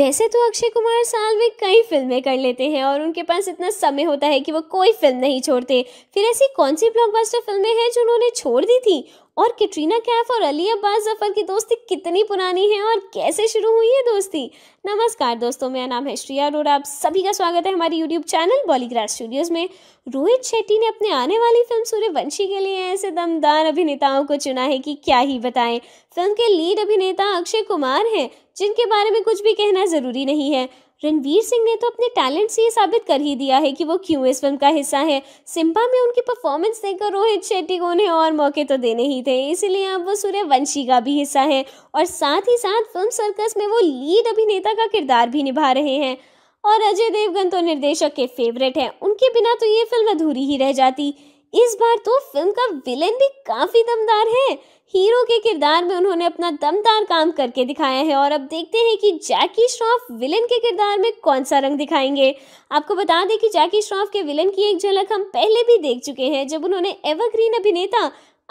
वैसे तो अक्षय कुमार साल में कई फिल्में कर लेते हैं और उनके पास इतना समय होता है कि वो कोई फिल्म नहीं छोड़ते। फिर ऐसी कौन सी ब्लॉकबस्टर फिल्में हैं जो उन्होंने छोड़ दी थी, और कैटरीना कैफ और आलिया भट्ट जफर की दोस्ती कितनी पुरानी है और कैसे शुरू हुई है दोस्ती। नमस्कार दोस्तों, मेरा नाम है श्रिया अरोड़ा, आप सभी का स्वागत है हमारे यूट्यूब चैनल बॉलीग्राड स्टूडियोज में। रोहित शेट्टी ने अपने आने वाली फिल्म सूर्यवंशी के लिए ऐसे दमदार अभिनेताओं को चुना है कि क्या ही बताएं। फिल्म के लीड अभिनेता अक्षय कुमार हैं, जिनके बारे में कुछ भी कहना ज़रूरी नहीं है। रणवीर सिंह ने तो अपने टैलेंट से ये साबित कर ही दिया है कि वो क्यों इस फिल्म का हिस्सा है। सिम्बा में उनकी परफॉर्मेंस देखकर रोहित शेट्टी को उन्हें और मौके तो देने ही थे, इसीलिए अब वो सूर्यवंशी का भी हिस्सा है और साथ ही साथ फिल्म सर्कस में वो लीड अभिनेता का किरदार भी निभा रहे हैं। और अजय देवगन तो निर्देशक के फेवरेट हैं, उनके बिना तो ये फिल्म अधूरी ही रह जाती। इस बार तो फिल्म का विलेन भी काफ़ी दमदार है। हीरो के किरदार में उन्होंने अपना दमदार काम करके दिखाया है और अब देखते हैं कि जैकी श्रॉफ विलेन के किरदार में कौन सा रंग दिखाएंगे। आपको बता दें कि जैकी श्रॉफ के विलेन की एक झलक हम पहले भी देख चुके हैं, जब उन्होंने एवरग्रीन अभिनेता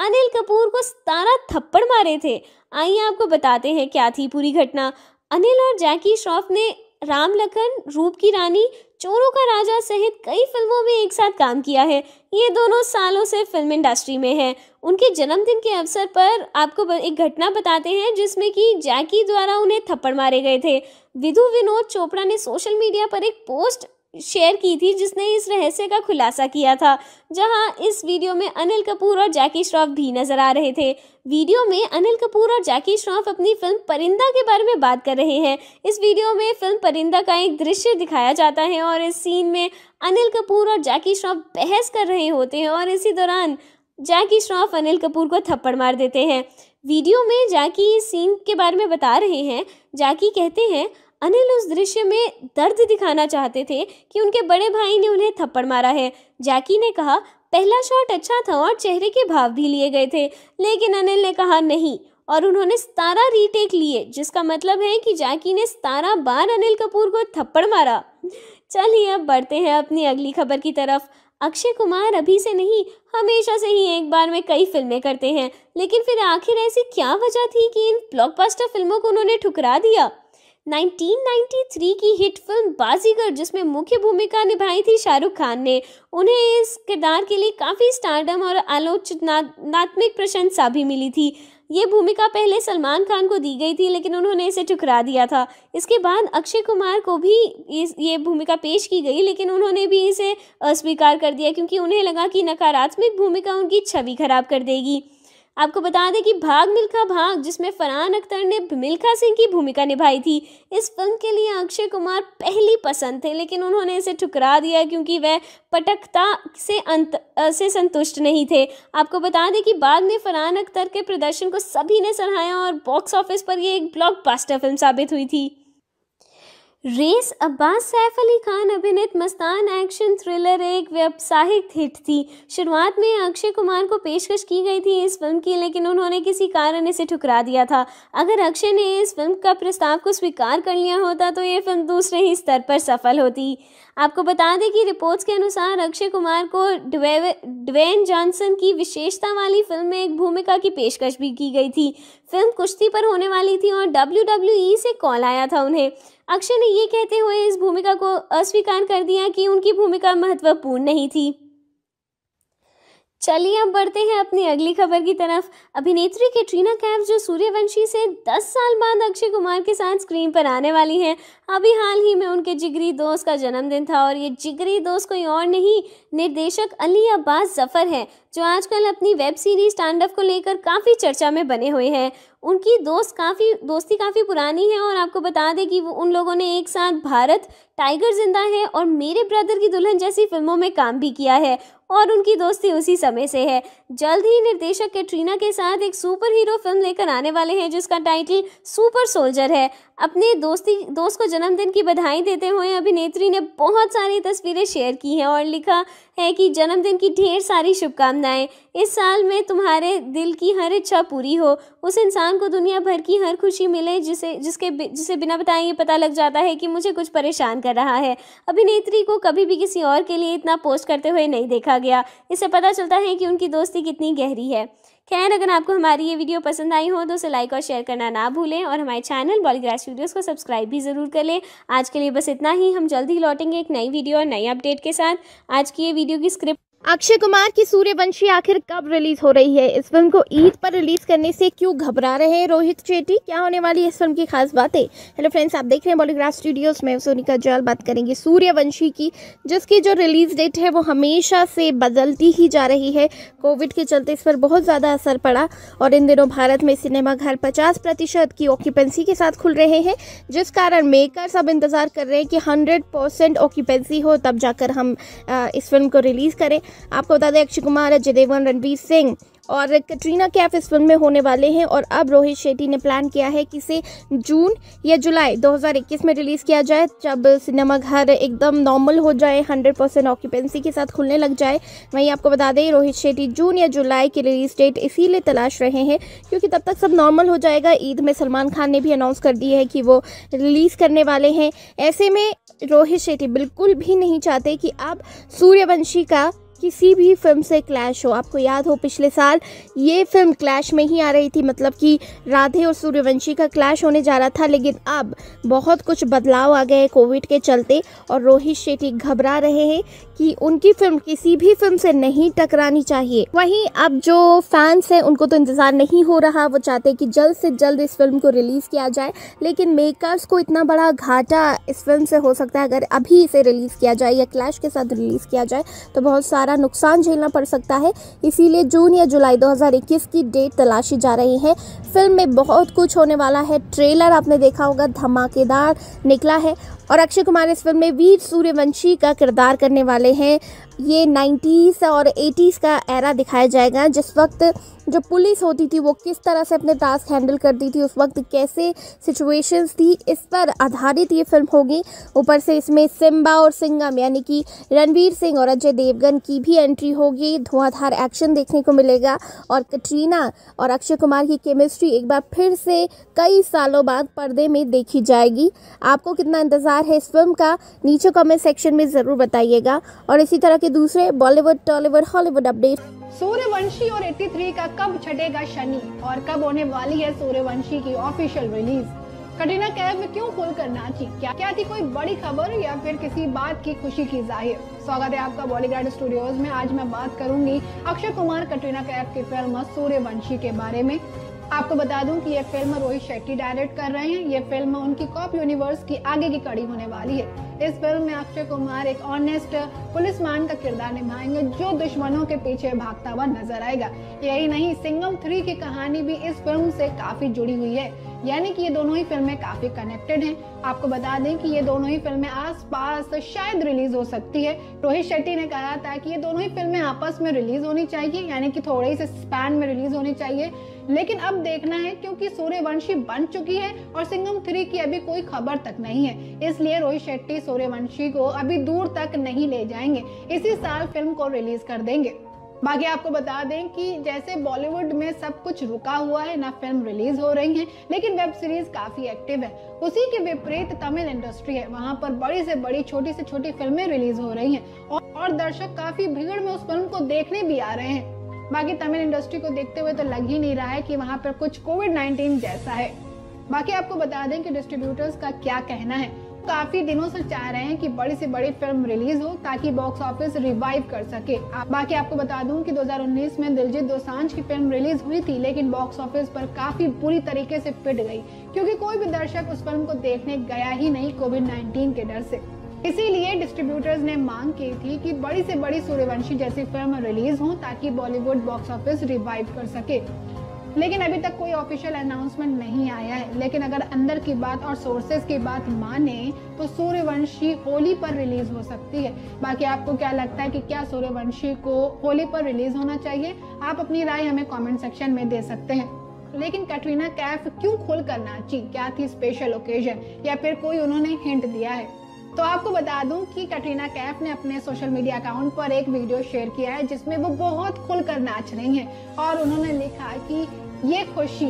अनिल कपूर को सतारा थप्पड़ मारे थे। आइए आपको बताते हैं क्या थी पूरी घटना। अनिल और जैकी श्रॉफ ने राम लखन, रूप की रानी, चोरों का राजा सहित कई फिल्मों में एक साथ काम किया है। ये दोनों सालों से फिल्म इंडस्ट्री में हैं। उनके जन्मदिन के अवसर पर आपको एक घटना बताते हैं जिसमें कि जैकी द्वारा उन्हें थप्पड़ मारे गए थे। विधु विनोद चोपड़ा ने सोशल मीडिया पर एक पोस्ट शेयर की थी जिसने इस रहस्य का खुलासा किया था, जहां इस वीडियो में अनिल कपूर और जैकी श्रॉफ भी नजर आ रहे थे। वीडियो में अनिल कपूर और जैकी श्रॉफ अपनी फिल्म परिंदा के बारे में बात कर रहे हैं। इस वीडियो में फिल्म परिंदा का एक दृश्य दिखाया जाता है और इस सीन में अनिल कपूर और जैकी श्रॉफ बहस कर रहे होते हैं और इसी दौरान जैकी श्रॉफ अनिल कपूर को थप्पड़ मार देते हैं। वीडियो में जैकी इस सीन के बारे में बता रहे हैं। जैकी कहते हैं अनिल उस दृश्य में दर्द दिखाना चाहते थे कि उनके बड़े भाई ने उन्हें थप्पड़ मारा है। जैकी ने कहा पहला शॉट अच्छा था और चेहरे के भाव भी लिए गए थे, लेकिन अनिल ने कहा नहीं और उन्होंने सतारा रीटेक लिए, जिसका मतलब है कि जैकी ने सतारा बार अनिल कपूर को थप्पड़ मारा। चलिए अब बढ़ते हैं अपनी अगली खबर की तरफ। अक्षय कुमार अभी से नहीं, हमेशा से ही एक बार में कई फिल्में करते हैं, लेकिन फिर आखिर ऐसी क्या वजह थी कि इन ब्लॉकबस्टर फिल्मों को उन्होंने ठुकरा दिया। उन्नीस सौ तिरानवे की हिट फिल्म बाजीगर, जिसमें मुख्य भूमिका निभाई थी शाहरुख खान ने, उन्हें इस किरदार के लिए काफ़ी स्टारडम और आलोचनात्मक प्रशंसा भी मिली थी। ये भूमिका पहले सलमान खान को दी गई थी, लेकिन उन्होंने इसे ठुकरा दिया था। इसके बाद अक्षय कुमार को भी इस ये भूमिका पेश की गई, लेकिन उन्होंने भी इसे अस्वीकार कर दिया क्योंकि उन्हें लगा कि नकारात्मक भूमिका उनकी छवि खराब कर देगी। आपको बता दें कि भाग मिल्खा भाग, जिसमें फरहान अख्तर ने मिल्खा सिंह की भूमिका निभाई थी, इस फिल्म के लिए अक्षय कुमार पहली पसंद थे, लेकिन उन्होंने इसे ठुकरा दिया क्योंकि वह पटकता से अंत से संतुष्ट नहीं थे। आपको बता दें कि बाद में फरहान अख्तर के प्रदर्शन को सभी ने सराहा और बॉक्स ऑफिस पर यह एक ब्लॉकबस्टर फिल्म साबित हुई थी। रेस अब्बास सैफ अली खान अभिनीत मस्तान एक्शन थ्रिलर एक व्यावसायिक हिट थी। शुरुआत में अक्षय कुमार को पेशकश की गई थी इस फिल्म की, लेकिन उन्होंने किसी कारण इसे ठुकरा दिया था। अगर अक्षय ने इस फिल्म का प्रस्ताव को स्वीकार कर लिया होता तो ये फिल्म दूसरे ही स्तर पर सफल होती। आपको बता दें कि रिपोर्ट्स के अनुसार अक्षय कुमार को ड्वेन जॉनसन की विशेषता वाली फिल्म में एक भूमिका की पेशकश भी की गई थी। फिल्म कुश्ती पर होने वाली थी और डब्ल्यू डब्ल्यू ई से कॉल आया था उन्हें। अक्षय ने ये कहते हुए इस भूमिका को अस्वीकार कर दिया कि उनकी भूमिका महत्वपूर्ण नहीं थी। चलिए अब बढ़ते हैं अपनी अगली खबर की तरफ। अभिनेत्री कैटरीना कैफ जो सूर्यवंशी से दस साल बाद अक्षय कुमार के साथ स्क्रीन पर आने वाली हैं। अभी हाल ही में उनके जिगरी दोस्त का जन्मदिन था और ये जिगरी दोस्त कोई और नहीं, निर्देशक अलिया भट्ट जफर हैं, जो आजकल अपनी वेब सीरीज स्टैंड अप को लेकर काफ़ी चर्चा में बने हुए हैं। उनकी दोस्त काफ़ी दोस्ती काफ़ी पुरानी है और आपको बता दें कि वो उन लोगों ने एक साथ भारत, टाइगर जिंदा है और मेरे ब्रदर की दुल्हन जैसी फिल्मों में काम भी किया है और उनकी दोस्ती उसी समय से है। जल्द ही निर्देशक कैटरीना के साथ एक सुपर हीरो फिल्म लेकर आने वाले हैं जिसका टाइटल सुपर सोल्जर है। अपने दोस्ती दोस्त को जन्मदिन की बधाई देते हुए अभिनेत्री ने बहुत सारी तस्वीरें शेयर की हैं और लिखा है कि जन्मदिन की ढेर सारी शुभकामनाएं, इस साल में तुम्हारे दिल की हर इच्छा पूरी हो, उस इंसान को दुनिया भर की हर खुशी मिले जिसे जिसके जिसे बिना बताए ये पता लग जाता है कि मुझे कुछ परेशान कर रहा है। अभिनेत्री को कभी भी किसी और के लिए इतना पोस्ट करते हुए नहीं देखा गया। इससे पता चलता है कि उनकी दोस्ती कितनी गहरी है। खैर, अगर आपको हमारी ये वीडियो पसंद आई हो तो उसे लाइक और शेयर करना ना भूलें और हमारे चैनल बॉलीग्राड स्टूडियोज़ को सब्सक्राइब भी ज़रूर कर लें। आज के लिए बस इतना ही। हम जल्द ही लौटेंगे एक नई वीडियो और नई अपडेट के साथ। आज की ये वीडियो की स्क्रिप्ट अक्षय कुमार की सूर्यवंशी आखिर कब रिलीज हो रही है? इस फिल्म को ईद पर रिलीज करने से क्यों घबरा रहे हैं रोहित शेट्टी? क्या होने वाली है इस फिल्म की खास बातें? हेलो फ्रेंड्स, आप देख रहे हैं बॉलीग्राड स्टूडियोज में सोनिका जॉल। बात करेंगे सूर्यवंशी की, जिसकी जो रिलीज डेट है वो हमेशा से बदलती ही जा रही है। कोविड के चलते इस पर बहुत ज़्यादा असर पड़ा और इन दिनों भारत में सिनेमाघर पचास प्रतिशत की ऑक्यूपेंसी के साथ खुल रहे हैं, जिस कारण मेकर्स अब इंतज़ार कर रहे हैं कि हंड्रेड परसेंट ऑक्यूपेंसी हो तब जाकर हम इस फिल्म को रिलीज़ करें। आपको बता दें, अक्षय कुमार, अजय देवगन, रणवीर सिंह और कटरीना कैफ इस फिल्म में होने वाले हैं और अब रोहित शेट्टी ने प्लान किया है कि इसे जून या जुलाई दो हज़ार इक्कीस में रिलीज़ किया जाए, जब सिनेमाघर एकदम नॉर्मल हो जाए, हंड्रेड परसेंट ऑक्यूपेंसी के साथ खुलने लग जाए। वहीं आपको बता दें, रोहित शेट्टी जून या जुलाई की रिलीज़ डेट इसीलिए तलाश रहे हैं क्योंकि तब तक सब नॉर्मल हो जाएगा। ईद में सलमान खान ने भी अनाउंस कर दिया है कि वो रिलीज़ करने वाले हैं। ऐसे में रोहित शेट्टी बिल्कुल भी नहीं चाहते कि अब सूर्यवंशी का किसी भी फिल्म से क्लैश हो। आपको याद हो पिछले साल ये फिल्म क्लैश में ही आ रही थी, मतलब कि राधे और सूर्यवंशी का क्लैश होने जा रहा था, लेकिन अब बहुत कुछ बदलाव आ गए हैं कोविड के चलते और रोहित शेट्टी घबरा रहे हैं कि उनकी फिल्म किसी भी फिल्म से नहीं टकरानी चाहिए। वहीं अब जो फैंस हैं उनको तो इंतज़ार नहीं हो रहा, वो चाहते कि जल्द से जल्द इस फिल्म को रिलीज़ किया जाए, लेकिन मेकर्स को इतना बड़ा घाटा इस फिल्म से हो सकता है अगर अभी इसे रिलीज़ किया जाए या क्लैश के साथ रिलीज़ किया जाए तो बहुत सारा नुकसान झेलना पड़ सकता है। इसीलिए जून या जुलाई दो हज़ार इक्कीस की डेट तलाशी जा रही है। फिल्म में बहुत कुछ होने वाला है। ट्रेलर आपने देखा होगा, धमाकेदार निकला है और अक्षय कुमार इस फिल्म में वीर सूर्यवंशी का किरदार करने वाले हैं। ये नाइन्टीज़ और एटीज़ का एरा दिखाया जाएगा, जिस वक्त जो पुलिस होती थी वो किस तरह से अपने टास्क हैंडल करती थी, उस वक्त कैसे सिचुएशंस थी, इस पर आधारित ये फिल्म होगी। ऊपर से इसमें सिम्बा और सिंघम यानी कि रणवीर सिंह और अजय देवगन की भी एंट्री होगी। धुआंधार एक्शन देखने को मिलेगा और कटरीना और अक्षय कुमार की केमिस्ट्री एक बार फिर से कई सालों बाद पर्दे में देखी जाएगी। आपको कितना इंतज़ार है इस फिल्म का? नीचे कमेंट सेक्शन में ज़रूर बताइएगा और इसी तरह के दूसरे Bollywood, Tollywood, Hollywood update. Sooryavanshi और तिरासी का कब छटेगा शनि और कब होने वाली है सूर्यवंशी की ऑफिशियल रिलीज? कटरीना कैफ में क्यों पुल करना थी? क्या क्या थी कोई बड़ी खबर या फिर किसी बात की खुशी की जाहिर? स्वागत है आपका बॉलीग्राड स्टूडियोज में। आज मैं बात करूंगी अक्षय कुमार, कटरीना कैफ की फिल्म सूर्यवंशी के बारे में। आपको बता दूं कि ये फिल्म रोहित शेट्टी डायरेक्ट कर रहे हैं। ये फिल्म उनकी कॉप यूनिवर्स की आगे की कड़ी होने वाली है। इस फिल्म में अक्षय कुमार एक ऑनेस्ट पुलिसमैन का किरदार निभाएंगे जो दुश्मनों के पीछे भागता हुआ नजर आएगा। यही नहीं, सिंघम थ्री की कहानी भी इस फिल्म से काफी जुड़ी हुई है। यानी कि ये दोनों ही फिल्में काफी कनेक्टेड हैं। आपको बता दें कि ये दोनों ही फिल्में आसपास शायद रिलीज हो सकती है। रोहित शेट्टी ने कहा था कि ये दोनों ही फिल्में आपस में रिलीज होनी चाहिए, यानी कि थोड़े ही से स्पैन में रिलीज होनी चाहिए। लेकिन अब देखना है क्योंकि सूर्यवंशी बन चुकी है और सिंघम थ्री की अभी कोई खबर तक नहीं है, इसलिए रोहित शेट्टी सूर्यवंशी को अभी दूर तक नहीं ले जाएंगे, इसी साल फिल्म को रिलीज कर देंगे। बाकी आपको बता दें कि जैसे बॉलीवुड में सब कुछ रुका हुआ है, ना फिल्म रिलीज हो रही है, लेकिन वेब सीरीज काफी एक्टिव है। उसी के विपरीत तमिल इंडस्ट्री है, वहाँ पर बड़ी से बड़ी छोटी से छोटी फिल्में रिलीज हो रही हैं और दर्शक काफी भीड़ में उस फिल्म को देखने भी आ रहे हैं। बाकी तमिल इंडस्ट्री को देखते हुए तो लग ही नहीं रहा है कि वहाँ पर कुछ कोविड नाइनटीन जैसा है। बाकी आपको बता दें कि डिस्ट्रीब्यूटर्स का क्या कहना है, काफी दिनों से चाह रहे हैं कि बड़ी से बड़ी फिल्म रिलीज हो ताकि बॉक्स ऑफिस रिवाइव कर सके। बाकी आपको बता दूं कि दो हज़ार उन्नीस में दिलजीत दोसांझ की फिल्म रिलीज हुई थी, लेकिन बॉक्स ऑफिस पर काफी बुरी तरीके से पिट गई क्योंकि कोई भी दर्शक उस फिल्म को देखने गया ही नहीं कोविड नाइनटीन के डर से। इसीलिए डिस्ट्रीब्यूटर्स ने मांग की थी कि बड़ी से बड़ी सूर्यवंशी जैसी फिल्म रिलीज हो ताकि बॉलीवुड बॉक्स ऑफिस रिवाइव कर सके, लेकिन अभी तक कोई ऑफिशियल अनाउंसमेंट नहीं आया है। लेकिन अगर अंदर की बात और सोर्सेज की बात माने तो सूर्यवंशी होली पर रिलीज हो सकती है। बाकी आपको क्या लगता है कि क्या सूर्यवंशी को होली पर रिलीज होना चाहिए? आप अपनी राय हमें कमेंट सेक्शन में दे सकते हैं। लेकिन कैटरीना कैफ क्यों खुलकर नाची? क्या थी स्पेशल ओकेजन या फिर कोई उन्होंने हिंट दिया है? तो आपको बता दूं कि कैटरीना कैफ ने अपने सोशल मीडिया अकाउंट पर एक वीडियो शेयर किया है जिसमें वो बहुत खुलकर नाच रही हैं और उन्होंने लिखा कि ये खुशी।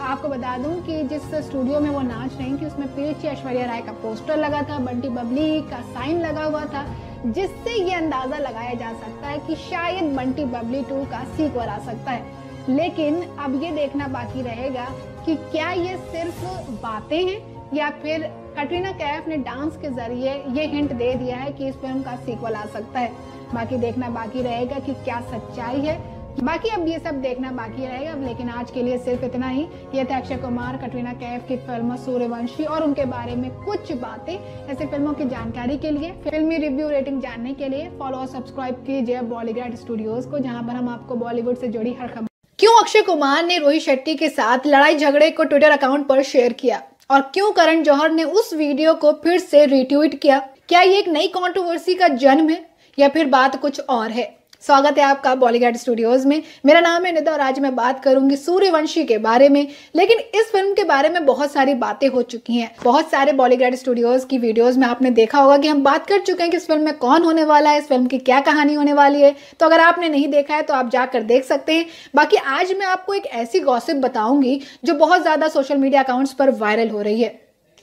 आपको बता दूं कि जिस स्टूडियो में वो नाच रही थी उसमें पीछे ऐश्वर्या राय का पोस्टर लगा था, बंटी बबली का साइन लगा हुआ था, जिससे ये अंदाजा लगाया जा सकता है कि शायद बंटी बबली टू का सीक्वल आ सकता है। लेकिन अब ये देखना बाकी रहेगा कि क्या ये सिर्फ बातें हैं या फिर कैटरीना कैफ ने डांस के जरिए ये हिंट दे दिया है कि इस फिल्म का सीक्वल आ सकता है। बाकी देखना बाकी रहेगा कि क्या सच्चाई है। बाकी अब ये सब देखना बाकी रहेगा। लेकिन आज के लिए सिर्फ इतना ही। ये थे अक्षय कुमार, कैटरीना कैफ की फिल्म सूर्यवंशी और उनके बारे में कुछ बातें। ऐसे फिल्मों की जानकारी के लिए, फिल्मी रिव्यू, रेटिंग जानने के लिए फॉलो और सब्सक्राइब कीजिए बॉलीग्रैड स्टूडियोज को, जहाँ पर हम आपको बॉलीवुड से जुड़ी हर खबर। क्यों अक्षय कुमार ने रोहित शेट्टी के साथ लड़ाई झगड़े को ट्विटर अकाउंट पर शेयर किया और क्यों करण जौहर ने उस वीडियो को फिर से रीट्वीट किया? क्या ये एक नई कंट्रोवर्सी का जन्म है या फिर बात कुछ और है? स्वागत है आपका बॉलीग्रैड स्टूडियोज में। मेरा नाम है निदा और आज मैं बात करूंगी सूर्यवंशी के बारे में। लेकिन इस फिल्म के बारे में बहुत सारी बातें हो चुकी हैं। बहुत सारे बॉलीग्रैड स्टूडियोज की वीडियोज में आपने देखा होगा कि हम बात कर चुके हैं कि इस फिल्म में कौन होने वाला है, इस फिल्म की क्या कहानी होने वाली है। तो अगर आपने नहीं देखा है तो आप जाकर देख सकते हैं। बाकी आज मैं आपको एक ऐसी गॉसिप बताऊंगी जो बहुत ज्यादा सोशल मीडिया अकाउंट्स पर वायरल हो रही है।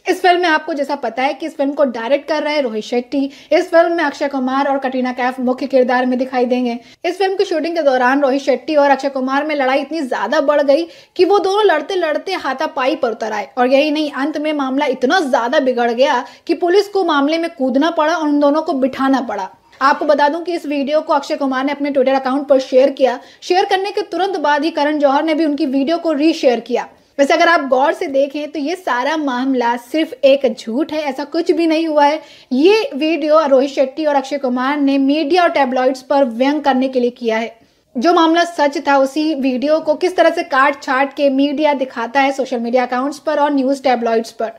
इस फिल्म में आपको जैसा पता है कि इस फिल्म को डायरेक्ट कर रहे हैं रोहित शेट्टी। इस फिल्म में अक्षय कुमार और कैटरीना कैफ मुख्य किरदार में दिखाई देंगे। इस फिल्म की शूटिंग के दौरान रोहित शेट्टी और अक्षय कुमार में लड़ाई इतनी ज्यादा बढ़ गई कि वो दोनों लड़ते लड़ते हाथापाई पर उतर आए और यही नहीं, अंत में मामला इतना ज्यादा बिगड़ गया कि पुलिस को मामले में कूदना पड़ा और उन दोनों को बिठाना पड़ा। आपको बता दूं कि इस वीडियो को अक्षय कुमार ने अपने ट्विटर अकाउंट पर शेयर किया। शेयर करने के तुरंत बाद ही करण जौहर ने भी उनकी वीडियो को रीशेयर किया। वैसे अगर आप गौर से देखें तो ये सारा मामला सिर्फ एक झूठ है, ऐसा कुछ भी नहीं हुआ है। ये वीडियो रोहित शेट्टी और अक्षय कुमार ने मीडिया और टैबलॉइड्स पर व्यंग करने के लिए किया है। जो मामला सच था उसी वीडियो को किस तरह से काट छाट के मीडिया दिखाता है सोशल मीडिया अकाउंट्स पर और न्यूज टैबलॉइड्स पर,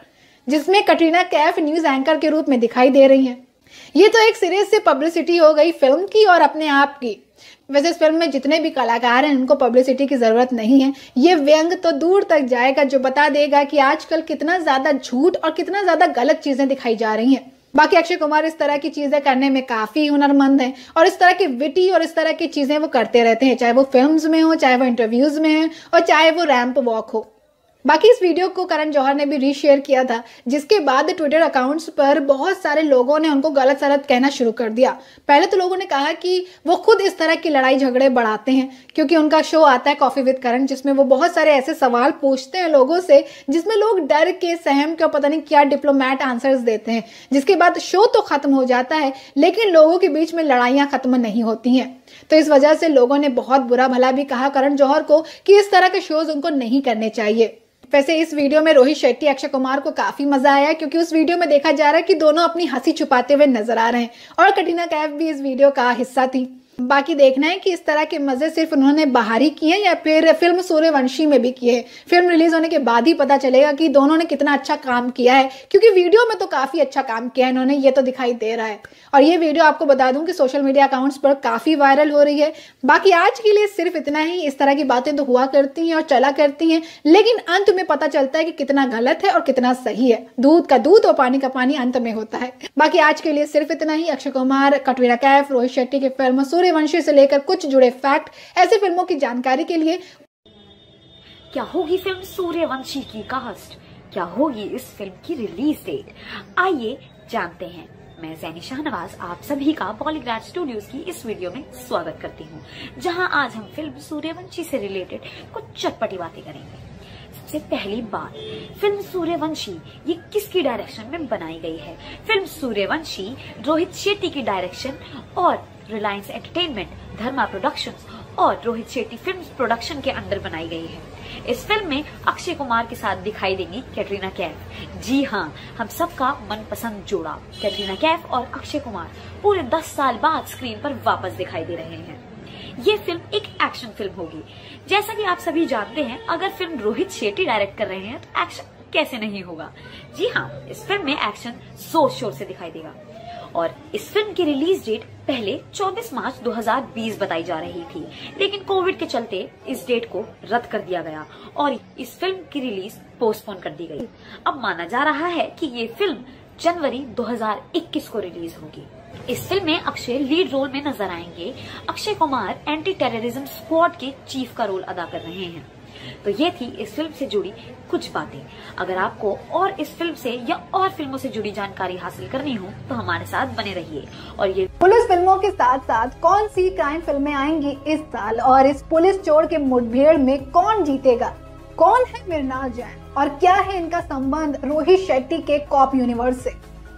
जिसमें कैटरीना कैफ न्यूज एंकर के रूप में दिखाई दे रही है। ये तो एक सिरे से पब्लिसिटी हो गई फिल्म की और अपने आप की। वैसे इस फिल्म में जितने भी कलाकार हैं उनको पब्लिसिटी की जरूरत नहीं है। ये व्यंग तो दूर तक जाएगा जो बता देगा कि आजकल कितना ज्यादा झूठ और कितना ज्यादा गलत चीजें दिखाई जा रही हैं। बाकी अक्षय कुमार इस तरह की चीजें करने में काफी हुनरमंद हैं और इस तरह की विटी और इस तरह की चीजें वो करते रहते हैं, चाहे वो फिल्म्स में हो, चाहे वो इंटरव्यूज में है और चाहे वो रैंप वॉक हो। बाकी इस वीडियो को करण जौहर ने भी रीशेयर किया था, जिसके बाद ट्विटर अकाउंट्स पर बहुत सारे लोगों ने उनको गलत सलत कहना शुरू कर दिया। पहले तो लोगों ने कहा कि वो खुद इस तरह की लड़ाई झगड़े बढ़ाते हैं क्योंकि उनका शो आता है कॉफी विद करण, जिसमें वो बहुत सारे ऐसे सवाल पूछते हैं लोगों से जिसमें लोग डर के, सहम के और पता नहीं क्या डिप्लोमेट आंसर्स देते हैं, जिसके बाद शो तो खत्म हो जाता है लेकिन लोगों के बीच में लड़ाइयाँ खत्म नहीं होती हैं। तो इस वजह से लोगों ने बहुत बुरा भला भी कहा करण जौहर को कि इस तरह के शोज उनको नहीं करने चाहिए। वैसे इस वीडियो में रोहित शेट्टी, अक्षय कुमार को काफी मजा आया क्योंकि उस वीडियो में देखा जा रहा है कि दोनों अपनी हंसी छुपाते हुए नजर आ रहे हैं और कैटरीना कैफ भी इस वीडियो का हिस्सा थी। बाकी देखना है कि इस तरह के मजे सिर्फ उन्होंने बाहर ही किए हैं या फिर फिल्म सूर्यवंशी में भी किए हैं। फिल्म रिलीज होने के बाद ही पता चलेगा कि दोनों ने कितना अच्छा काम किया है, क्योंकि वीडियो में तो काफी अच्छा काम किया है इन्होंने, ये तो दिखाई दे रहा है। और ये वीडियो आपको बता दूं कि सोशल मीडिया अकाउंट्स पर काफी वायरल हो रही है। बाकी आज के लिए सिर्फ इतना ही। इस तरह की बातें तो हुआ करती हैं और चला करती हैं, लेकिन अंत में पता चलता है कि कितना गलत है और कितना सही है। दूध का दूध और पानी का पानी अंत में होता है। बाकी आज के लिए सिर्फ इतना ही। अक्षय कुमार, कटरीना कैफ, रोहित शेट्टी की फिल्म सूर्यवंशी से लेकर कुछ जुड़े फैक्ट, ऐसे फिल्मों की जानकारी के लिए क्या होगी फिल्म सूर्यवंशी की कास्ट, क्या होगी इस फिल्म की रिलीज डेट, आइए जानते हैं। मैं ज़ैनी शाहनवाज आप सभी का बॉलीग्राड स्टूडियोज की इस वीडियो में स्वागत करती हूँ, जहाँ आज हम फिल्म सूर्यवंशी से रिलेटेड कुछ चटपटी बातें करेंगे। सबसे पहली बात, फिल्म सूर्यवंशी ये किसकी डायरेक्शन में बनाई गई है। फिल्म सूर्यवंशी रोहित शेट्टी की डायरेक्शन और रिलायंस एंटरटेनमेंट, धर्मा प्रोडक्शंस और रोहित शेट्टी फिल्म्स प्रोडक्शन के अंदर बनाई गई है। इस फिल्म में अक्षय कुमार के साथ दिखाई देंगी कैटरीना कैफ। जी हाँ, हम सबका मनपसंद जोड़ा कैटरीना कैफ और अक्षय कुमार पूरे दस साल बाद स्क्रीन पर वापस दिखाई दे रहे हैं। ये फिल्म एक एक्शन फिल्म होगी। जैसा कि आप सभी जानते हैं, अगर फिल्म रोहित शेट्टी डायरेक्ट कर रहे हैं तो एक्शन कैसे नहीं होगा। जी हाँ, इस फिल्म में एक्शन जोर शोर से दिखाई देगा। और इस फिल्म की रिलीज डेट पहले चौबीस मार्च दो हज़ार बीस बताई जा रही थी, लेकिन कोविड के चलते इस डेट को रद्द कर दिया गया और इस फिल्म की रिलीज पोस्टपोन कर दी गई। अब माना जा रहा है कि ये फिल्म जनवरी दो हज़ार इक्कीस को रिलीज होगी। इस फिल्म में अक्षय लीड रोल में नजर आएंगे। Akshay Kumar anti terrorism squad के चीफ का रोल अदा कर रहे हैं। तो ये थी इस फिल्म से जुड़ी कुछ बातें। अगर आपको और इस फिल्म से या और फिल्मों से जुड़ी जानकारी हासिल करनी हो तो हमारे साथ बने रहिए। और ये पुलिस फिल्मों के साथ साथ कौन सी क्राइम फिल्में आएंगी इस साल, और इस पुलिस चोर के मुठभेड़ में कौन जीतेगा, कौन है मृणाल जैन और क्या है इनका संबंध रोहित शेट्टी के कॉप यूनिवर्स से।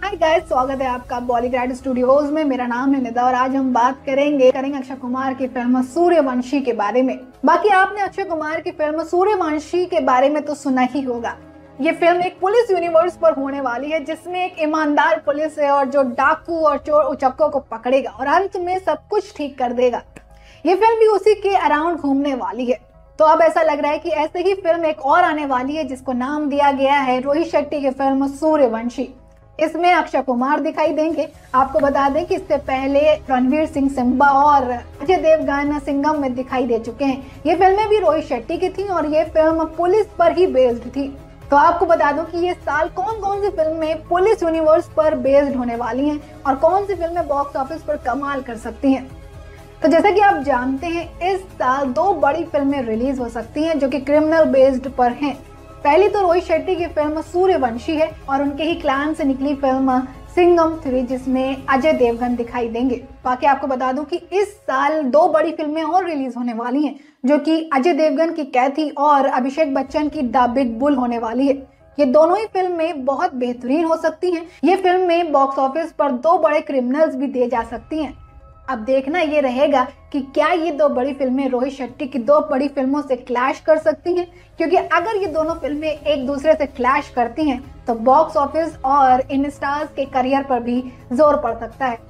हाय गाइस, स्वागत है आपका बॉलीग्राड स्टूडियोज में। मेरा नाम है निदा और आज हम बात करेंगे करेंगे अक्षय कुमार की फिल्म सूर्यवंशी के बारे में। बाकी आपने अक्षय कुमार की फिल्म सूर्यवंशी के बारे में तो सुना ही होगा। ये फिल्म एक पुलिस यूनिवर्स पर होने वाली है, जिसमें एक ईमानदार पुलिस है और जो डाकू और चोर उचक्कों को पकड़ेगा और अंत में सब कुछ ठीक कर देगा। ये फिल्म भी उसी के अराउंड घूमने वाली है। तो अब ऐसा लग रहा है कि ऐसे ही फिल्म एक और आने वाली है, जिसको नाम दिया गया है रोहित शेट्टी की फिल्म सूर्यवंशी। इसमें अक्षय कुमार दिखाई देंगे। आपको बता दें कि इससे पहले रणवीर सिंह सिम्बा और अजय देवगन सिंघम में दिखाई दे चुके हैं। ये फिल्में भी रोहित शेट्टी की थी और ये फिल्म पुलिस पर ही बेस्ड थी। तो आपको बता दूं कि ये साल कौन कौन सी फिल्में पुलिस यूनिवर्स पर बेस्ड होने वाली हैं और कौन सी फिल्में बॉक्स ऑफिस पर कमाल कर सकती हैं। तो जैसा कि आप जानते हैं, इस साल दो बड़ी फिल्में रिलीज हो सकती हैं जो कि क्रिमिनल बेस्ड पर हैं। पहली तो रोहित शेट्टी की फिल्म सूर्यवंशी है और उनके ही क्लान से निकली फिल्म सिंघम थ्री, जिसमें अजय देवगन दिखाई देंगे। बाकी आपको बता दूं कि इस साल दो बड़ी फिल्में और रिलीज होने वाली हैं, जो कि अजय देवगन की कैथी और अभिषेक बच्चन की द बिग बुल होने वाली है। ये दोनों ही फिल्में बहुत बेहतरीन हो सकती हैं। ये फिल्म में बॉक्स ऑफिस पर दो बड़े क्रिमिनल्स भी दिए जा सकती हैं। अब देखना ये रहेगा कि क्या ये दो बड़ी फिल्में रोहित शेट्टी की दो बड़ी फिल्मों से क्लैश कर सकती हैं, क्योंकि अगर ये दोनों फिल्में एक दूसरे से क्लैश करती हैं तो बॉक्स ऑफिस और इन स्टार्स के करियर पर भी जोर पड़ सकता है।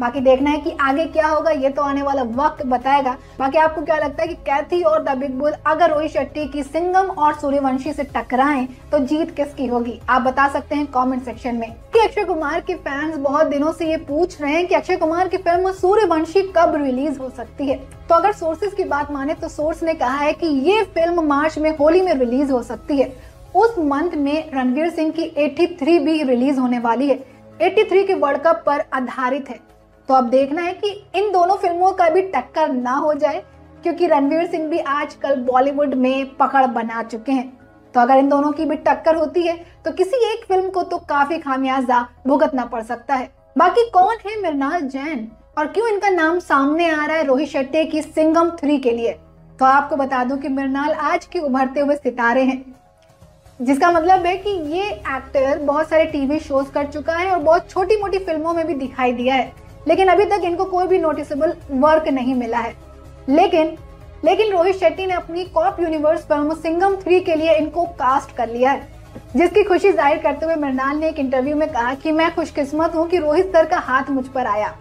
बाकी देखना है कि आगे क्या होगा, ये तो आने वाला वक्त बताएगा। बाकी आपको क्या लगता है कि कैथी और द बिग बुल अगर रोहित शेट्टी की सिंघम और सूर्यवंशी से टकराएं तो जीत किसकी होगी, आप बता सकते हैं कमेंट सेक्शन में। कि अक्षय कुमार के फैंस बहुत दिनों से ये पूछ रहे हैं कि अक्षय कुमार की फिल्म सूर्यवंशी कब रिलीज हो सकती है। तो अगर सोर्सेज की बात माने तो सोर्स ने कहा है कि ये फिल्म मार्च में, होली में रिलीज हो सकती है। उस मंथ में रणवीर सिंह की तिरासी भी रिलीज होने वाली है। तिरासी के वर्ल्ड कप पर आधारित है। तो अब देखना है कि इन दोनों फिल्मों का भी टक्कर ना हो जाए, क्योंकि रणवीर सिंह भी आजकल बॉलीवुड में पकड़ बना चुके हैं। तो अगर इन दोनों की भी टक्कर होती है तो किसी एक फिल्म को तो काफी खामियाजा भुगतना पड़ सकता है। बाकी कौन है मृणाल जैन और क्यों इनका नाम सामने आ रहा है रोहित शेट्टी की सिंघम थ्री के लिए, तो आपको बता दूं कि मृणाल आज के उभरते हुए सितारे हैं, जिसका मतलब है कि ये एक्टर बहुत सारे टीवी शोज कर चुका है और बहुत छोटी मोटी फिल्मों में भी दिखाई दिया है, लेकिन अभी तक इनको कोई भी नोटिसेबल वर्क नहीं मिला है। लेकिन लेकिन रोहित शेट्टी ने अपनी cop universe film Singham three के लिए इनको कास्ट कर लिया है, जिसकी खुशी जाहिर करते हुए मृणाल ने एक इंटरव्यू में कहा कि मैं खुशकिस्मत हूं कि रोहित सर का हाथ मुझ पर आया।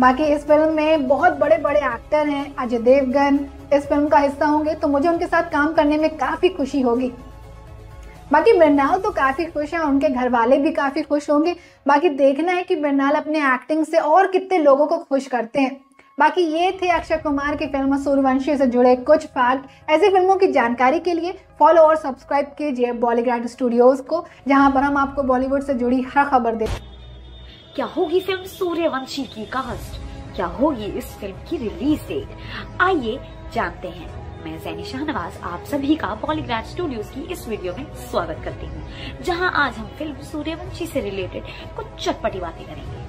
बाकी इस फिल्म में बहुत बड़े बड़े एक्टर हैं, अजय देवगन इस फिल्म का हिस्सा होंगे तो मुझे उनके साथ काम करने में काफ़ी खुशी होगी। बाकी मृणाल तो काफ़ी खुश है, उनके घर वाले भी काफ़ी खुश होंगे। बाकी देखना है कि मृणाल अपने एक्टिंग से और कितने लोगों को खुश करते हैं। बाकी ये थे अक्षय कुमार की फिल्म सूर्यवंशी से जुड़े कुछ फैक्ट। ऐसी फिल्मों की जानकारी के लिए फॉलो और सब्सक्राइब कीजिए बॉलीग्रैड स्टूडियोज़ को, जहां पर हम आपको बॉलीवुड से जुड़ी हर खबर देते हैं। क्या होगी फिल्म सूर्यवंशी की कास्ट, क्या होगी इस फिल्म की रिलीज डेट, आइए जानते हैं। मैं ज़ैनी शाहनवाज आप सभी का बॉलीग्रैड स्टूडियोज की इस वीडियो में स्वागत करती हूँ, जहाँ आज हम फिल्म सूर्यवंशी से रिलेटेड कुछ चटपटी बातें करेंगे।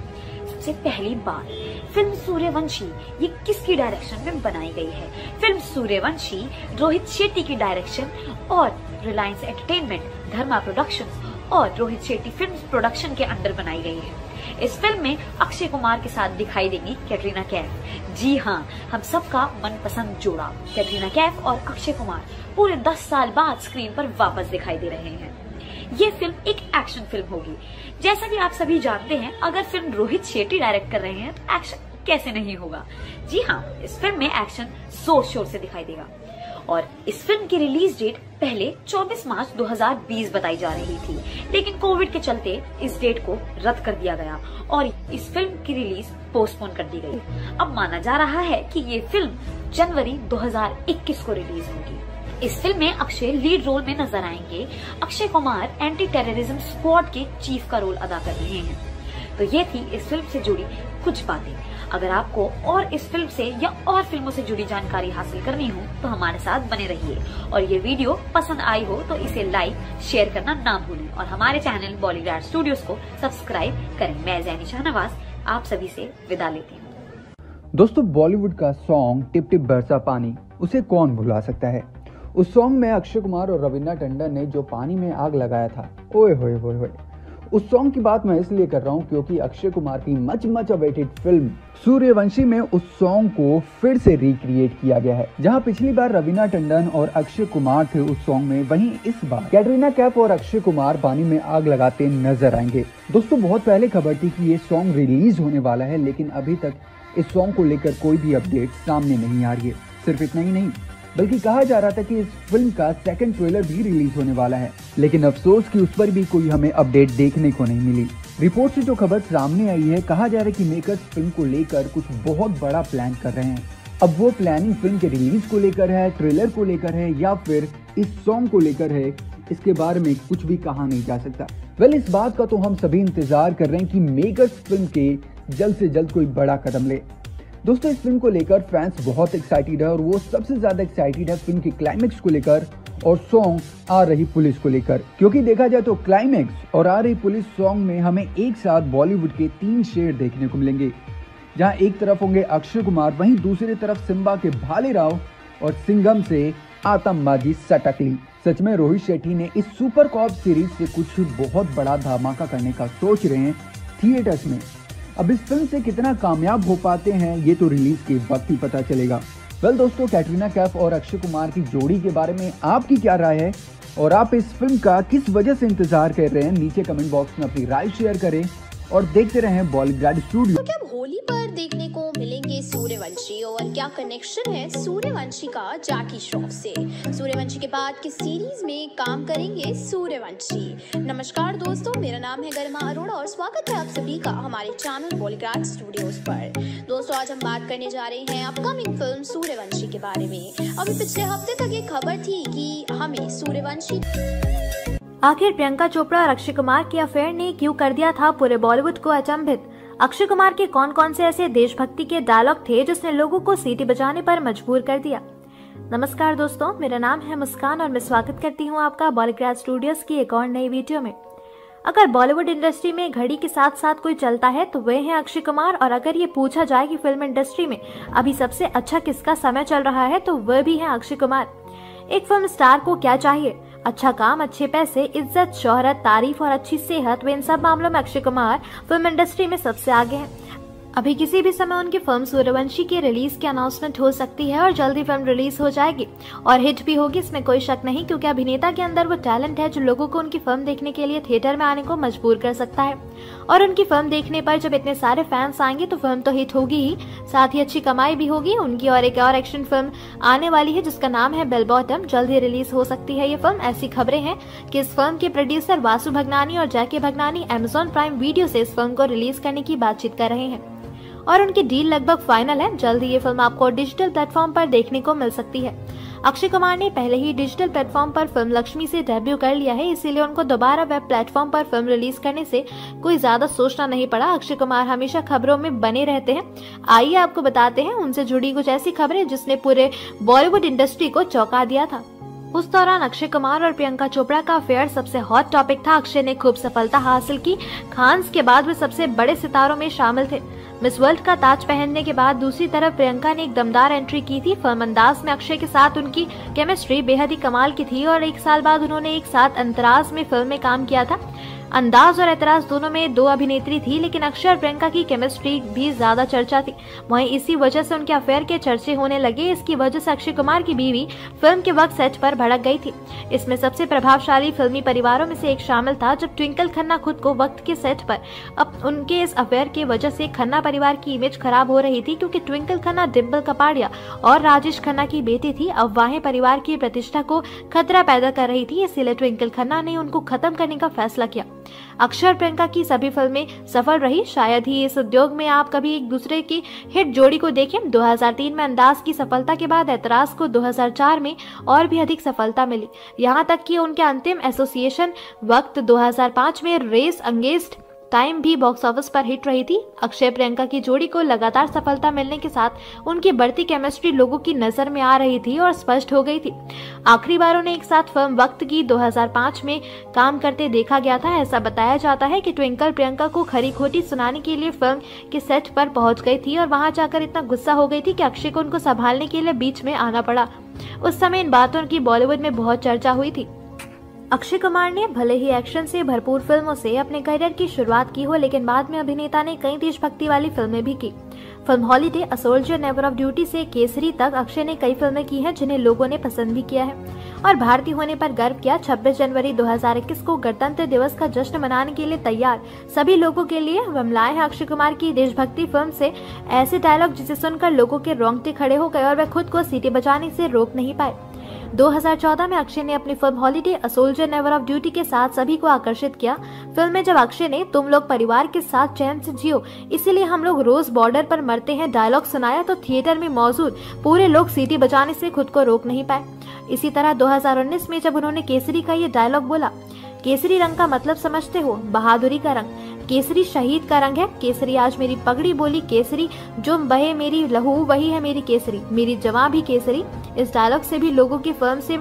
सबसे पहली बात, फिल्म सूर्यवंशी ये किसकी डायरेक्शन में बनाई गई है। फिल्म सूर्यवंशी रोहित शेट्टी की डायरेक्शन और रिलायंस एंटरटेनमेंट, धर्मा प्रोडक्शंस और रोहित शेट्टी फिल्म्स प्रोडक्शन के अंडर बनाई गई है। इस फिल्म में अक्षय कुमार के साथ दिखाई देंगी कैटरीना कैफ। जी हाँ, हम सबका मनपसंद जोड़ा कैटरीना कैफ और अक्षय कुमार पूरे दस साल बाद स्क्रीन पर वापस दिखाई दे रहे हैं। ये फिल्म एक एक्शन फिल्म होगी। जैसा कि आप सभी जानते हैं, अगर फिल्म रोहित शेट्टी डायरेक्ट कर रहे हैं तो एक्शन कैसे नहीं होगा। जी हाँ, इस फिल्म में एक्शन जोर शोर से दिखाई देगा। और इस फिल्म की रिलीज डेट पहले चौबीस मार्च दो हज़ार बीस बताई जा रही थी, लेकिन कोविड के चलते इस डेट को रद्द कर दिया गया और इस फिल्म की रिलीज पोस्टपोन कर दी गई। अब माना जा रहा है कि ये फिल्म जनवरी दो हज़ार इक्कीस को रिलीज होगी। इस फिल्म में अक्षय लीड रोल में नजर आएंगे। Akshay Kumar anti terrorism squad के चीफ का रोल अदा कर रहे हैं। तो ये थी इस फिल्म से जुड़ी कुछ बातें। अगर आपको और इस फिल्म से या और फिल्मों से जुड़ी जानकारी हासिल करनी हो तो हमारे साथ बने रहिए। और ये वीडियो पसंद आई हो तो इसे लाइक शेयर करना ना भूलें और हमारे चैनल बॉलीग्रैड स्टूडियोज को सब्सक्राइब करें। मैं ज़ैनी शाहनवाज आप सभी से विदा लेती हूँ। दोस्तों, बॉलीवुड का सॉन्ग टिप टिप बरसा पानी, उसे कौन भुला सकता है। उस सॉन्ग में अक्षय कुमार और रवीना टंडन ने जो पानी में आग लगाया था, ओए होए होए होए। उस सॉन्ग की बात मैं इसलिए कर रहा हूँ क्योंकि अक्षय कुमार की much much awaited film Sooryavanshi में उस सॉन्ग को फिर से रिक्रिएट किया गया है। जहाँ पिछली बार रवीना टंडन और अक्षय कुमार थे उस सॉन्ग में, वहीं इस बार कैटरीना कैफ और अक्षय कुमार पानी में आग लगाते नजर आएंगे। दोस्तों, बहुत पहले खबर थी कि ये सॉन्ग रिलीज होने वाला है, लेकिन अभी तक इस सॉन्ग को लेकर कोई भी अपडेट सामने नहीं आ रही है। सिर्फ इतना ही नहीं बल्कि कहा जा रहा था कि इस फिल्म का सेकंड ट्रेलर भी रिलीज होने वाला है, लेकिन अफसोस कि उस पर भी कोई हमें अपडेट देखने को नहीं मिली। रिपोर्ट से जो खबर सामने आई है, कहा जा रहा है कि मेकर्स फिल्म को लेकर कुछ बहुत बड़ा प्लान कर रहे हैं। अब वो प्लानिंग फिल्म के रिलीज को लेकर है, ट्रेलर को लेकर है या फिर इस सॉन्ग को लेकर है, इसके बारे में कुछ भी कहा नहीं जा सकता। वेल, इस बात का तो हम सभी इंतजार कर रहे हैं कि मेकर्स फिल्म के जल्द से जल्द कोई बड़ा कदम ले। दोस्तों, इस फिल्म को लेकर फैंस बहुत एक्साइटेड है और वो सबसे ज्यादा एक्साइटेड है फिल्म के क्लाइमेक्स को लेकर और सॉन्ग आ रही पुलिस को लेकर, क्योंकि देखा जाए तो क्लाइमेक्स और आ रही पुलिस सॉन्ग में हमें एक साथ बॉलीवुड के तीन शेर देखने को मिलेंगे, जहां एक तरफ होंगे अक्षय कुमार, वहीं दूसरी तरफ सिम्बा के भाले राव और सिंघम से आतंकबाजी सटक ली। सच में रोहित शेट्टी ने इस सुपर कॉप सीरीज से कुछ बहुत बड़ा धमाका करने का सोच रहे हैं थिएटर्स में। अब इस फिल्म से कितना कामयाब हो पाते हैं ये तो रिलीज के वक्त ही पता चलेगा। वेल दोस्तों, कैटरीना कैफ और अक्षय कुमार की जोड़ी के बारे में आपकी क्या राय है और आप इस फिल्म का किस वजह से इंतजार कर रहे हैं, नीचे कमेंट बॉक्स में अपनी राय शेयर करें और देखते रहें बॉलीग्रैड स्टूडियो। तो क्या होली पर देखने को मिलेंगे सूर्यवंशी और क्या कनेक्शन है सूर्यवंशी का जैकी श्रॉफ से। सूर्यवंशी के बाद किस सीरीज में काम करेंगे सूर्यवंशी। नमस्कार दोस्तों, मेरा नाम है गरिमा अरोड़ा और स्वागत है आप सभी का हमारे चैनल बॉलीग्रैड स्टूडियोज पर। दोस्तों, आज हम बात करने जा रहे हैं अपकमिंग फिल्म सूर्यवंशी के बारे में। अभी पिछले हफ्ते तक ये खबर थी कि हमें सूर्यवंशी। आखिर प्रियंका चोपड़ा और अक्षय कुमार के अफेयर ने क्यों कर दिया था पूरे बॉलीवुड को अचंभित। अक्षय कुमार के कौन कौन से ऐसे देशभक्ति के डायलॉग थे जिसने लोगों को सीटी बजाने पर मजबूर कर दिया। नमस्कार दोस्तों, मेरा नाम है मुस्कान और मैं स्वागत करती हूं आपका बॉलीग्रैड स्टूडियोज की एक और नई वीडियो में। अगर बॉलीवुड इंडस्ट्री में घड़ी के साथ साथ कोई चलता है तो वे हैं अक्षय कुमार। और अगर ये पूछा जाए कि फिल्म इंडस्ट्री में अभी सबसे अच्छा किसका समय चल रहा है तो वह भी है अक्षय कुमार। एक फिल्म स्टार को क्या चाहिए, अच्छा काम, अच्छे पैसे, इज्जत, शोहरत, तारीफ और अच्छी सेहत। वे इन सब मामलों में अक्षय कुमार फिल्म इंडस्ट्री में सबसे आगे हैं। अभी किसी भी समय उनकी फिल्म सूर्यवंशी के रिलीज की अनाउंसमेंट हो सकती है और जल्दी फिल्म रिलीज हो जाएगी और हिट भी होगी, इसमें कोई शक नहीं, क्योंकि अभिनेता के अंदर वो टैलेंट है जो लोगों को उनकी फिल्म देखने के लिए थिएटर में आने को मजबूर कर सकता है। और उनकी फिल्म देखने पर जब इतने सारे फैंस आएंगे तो फिल्म तो हिट होगी ही, साथ ही अच्छी कमाई भी होगी उनकी। और एक और एक्शन फिल्म आने वाली है जिसका नाम है बेल बॉटम, जल्द ही रिलीज हो सकती है ये फिल्म। ऐसी खबरें हैं कि इस फिल्म के प्रोड्यूसर वासु भगनानी और Jackky Bhagnani Amazon Prime video से इस फिल्म को रिलीज करने की बातचीत कर रहे हैं और उनकी डील लगभग फाइनल है। जल्द ही ये फिल्म आपको डिजिटल प्लेटफॉर्म पर देखने को मिल सकती है। अक्षय कुमार ने पहले ही डिजिटल प्लेटफॉर्म पर फिल्म लक्ष्मी से डेब्यू कर लिया है, इसीलिए उनको दोबारा वेब प्लेटफॉर्म पर फिल्म रिलीज करने से कोई ज्यादा सोचना नहीं पड़ा। अक्षय कुमार हमेशा खबरों में बने रहते हैं। आइए आपको बताते हैं उनसे जुड़ी कुछ ऐसी खबरें जिसने पूरे बॉलीवुड इंडस्ट्री को चौंका दिया था। उस दौरान अक्षय कुमार और प्रियंका चोपड़ा का अफेयर सबसे हॉट टॉपिक था। अक्षय ने खूब सफलता हासिल की, खान्स के बाद वे सबसे बड़े सितारों में शामिल थे। मिस वर्ल्ड का ताज पहनने के बाद दूसरी तरफ प्रियंका ने एक दमदार एंट्री की थी। फिल्म अंदाज में अक्षय के साथ उनकी केमिस्ट्री बेहद ही कमाल की थी और एक साल बाद उन्होंने एक साथ अंतराज में फिल्म में काम किया था। अंदाज और एतराज दोनों में दो अभिनेत्री थी, लेकिन अक्षय और प्रियंका की केमिस्ट्री भी ज्यादा चर्चा थी। वहीं इसी वजह से उनके अफेयर के चर्चे होने लगे। इसकी वजह से अक्षय कुमार की बीवी फिल्म के वक्त सेट पर भड़क गई थी। इसमें सबसे प्रभावशाली फिल्मी परिवारों में से एक शामिल था। जब ट्विंकल खन्ना खुद को वक्त के सेट पर अब उनके इस अफेयर की वजह से खन्ना परिवार की इमेज खराब हो रही थी, क्योंकि ट्विंकल खन्ना डिम्पल कपाड़िया और राजेश खन्ना की बेटी थी। अफवाहें परिवार की प्रतिष्ठा को खतरा पैदा कर रही थी, इसीलिए ट्विंकल खन्ना ने उनको खत्म करने का फैसला किया। अक्षय और प्रियंका की सभी फिल्में सफल रही। शायद ही इस उद्योग में आप कभी एक दूसरे की हिट जोड़ी को देखें। दो हज़ार तीन में अंदाज की सफलता के बाद एतराज को दो हज़ार चार में और भी अधिक सफलता मिली, यहां तक कि उनके अंतिम एसोसिएशन वक्त दो हज़ार पाँच में रेस अगेंस्ट टाइम भी बॉक्स ऑफिस पर हिट रही थी। अक्षय प्रियंका की जोड़ी को लगातार सफलता मिलने के साथ उनकी बढ़ती केमिस्ट्री लोगों की नजर में आ रही थी और स्पष्ट हो गई थी। आखिरी बार उन्हें एक साथ फिल्म वक्त की दो हज़ार पाँच में काम करते देखा गया था। ऐसा बताया जाता है कि ट्विंकल प्रियंका को खरी खोटी सुनाने के लिए फिल्म के सेट पर पहुंच गई थी और वहां जाकर इतना गुस्सा हो गई थी कि अक्षय को उनको संभालने के लिए बीच में आना पड़ा। उस समय इन बातों की बॉलीवुड में बहुत चर्चा हुई थी। अक्षय कुमार ने भले ही एक्शन से भरपूर फिल्मों से अपने करियर की शुरुआत की हो, लेकिन बाद में अभिनेता ने कई देशभक्ति वाली फिल्में भी की। Film holiday, a soldier never off duty से केसरी तक अक्षय ने कई फिल्में की हैं जिन्हें लोगों ने पसंद भी किया है और भारतीय होने पर गर्व किया। छब्बीस जनवरी दो हज़ार इक्कीस को गणतंत्र दिवस का जश्न मनाने के लिए तैयार सभी लोगों के लिए वमलाए है अक्षय कुमार की देशभक्ति फिल्म से ऐसे डायलॉग जिसे सुनकर लोगों के रोंगटे खड़े हो गए और वह खुद को सीटी बजाने से रोक नहीं पाए। दो हज़ार चौदह में अक्षय ने अपनी film holiday, a soldier never off duty के साथ सभी को आकर्षित किया। फिल्म में जब अक्षय ने तुम लोग परिवार के साथ चैन से जियो, इसीलिए हम लोग रोज बॉर्डर पर मरते हैं डायलॉग सुनाया तो थिएटर में मौजूद पूरे लोग सीटी बजाने से खुद को रोक नहीं पाए। इसी तरह दो हज़ार उन्नीस में जब उन्होंने केसरी का ये डायलॉग बोला, केसरी रंग का मतलब समझते हो, बहादुरी का रंग, केसरी शहीद का रंग है, केसरी आज मेरी पगड़ी बोली, केसरी जो बहे मेरी लहू वही है मेरी केसरी, मेरी जवां भी केसरी। इस डायलॉग से भी लोगों की फिल्म से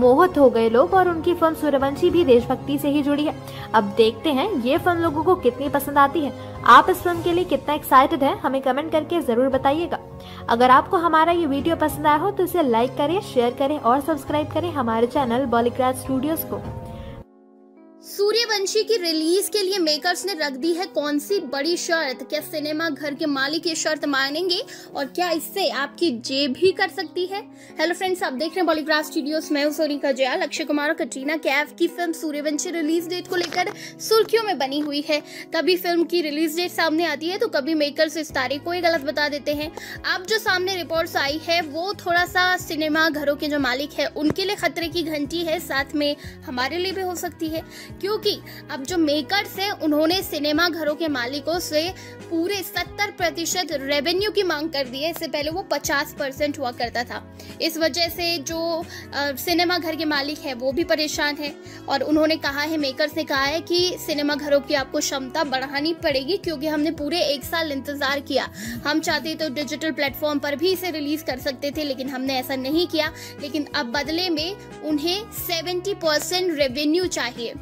मोहित हो गए लोग और उनकी फिल्म सूर्यवंशी भी देशभक्ति से ही जुड़ी है। अब देखते हैं ये फिल्म लोगों को कितनी पसंद आती है। आप इस फिल्म के लिए कितना एक्साइटेड है हमें कमेंट करके जरूर बताइएगा। अगर आपको हमारा ये वीडियो पसंद आया हो तो इसे लाइक करें, शेयर करें और सब्सक्राइब करें हमारे चैनल बॉलीग्राड स्टूडियोज को। सूर्यवंशी की रिलीज के लिए मेकर्स ने रख दी है कौन सी बड़ी शर्त? क्या सिनेमा घर के मालिक ये शर्त मानेंगे और क्या इससे आपकी जेब भी कर सकती है? हेलो फ्रेंड्स, आप देख रहे हैं बॉलीग्राड स्टूडियोज, मैं हूं सोनिका जयाल। अक्षय कुमार और कटरीना कैफ की फिल्म सूर्यवंशी रिलीज डेट को लेकर सुर्खियों में बनी हुई है। कभी फिल्म की रिलीज डेट सामने आती है तो कभी मेकर्स इस तारीख को ही गलत बता देते हैं। अब जो सामने रिपोर्ट्स आई है वो थोड़ा सा सिनेमा घरों के जो मालिक है उनके लिए खतरे की घंटी है, साथ में हमारे लिए भी हो सकती है, क्योंकि अब जो मेकर्स हैं उन्होंने सिनेमा घरों के मालिकों से पूरे सत्तर प्रतिशत रेवेन्यू की मांग कर दी है। इससे पहले वो पचास परसेंट हुआ करता था। इस वजह से जो आ, सिनेमा घर के मालिक है वो भी परेशान है और उन्होंने कहा है, मेकर्स ने कहा है कि सिनेमा घरों की आपको क्षमता बढ़ानी पड़ेगी, क्योंकि हमने पूरे एक साल इंतजार किया। हम चाहते तो डिजिटल प्लेटफॉर्म पर भी इसे रिलीज कर सकते थे, लेकिन हमने ऐसा नहीं किया। लेकिन अब बदले में उन्हें सेवेंटी परसेंट रेवेन्यू चाहिए।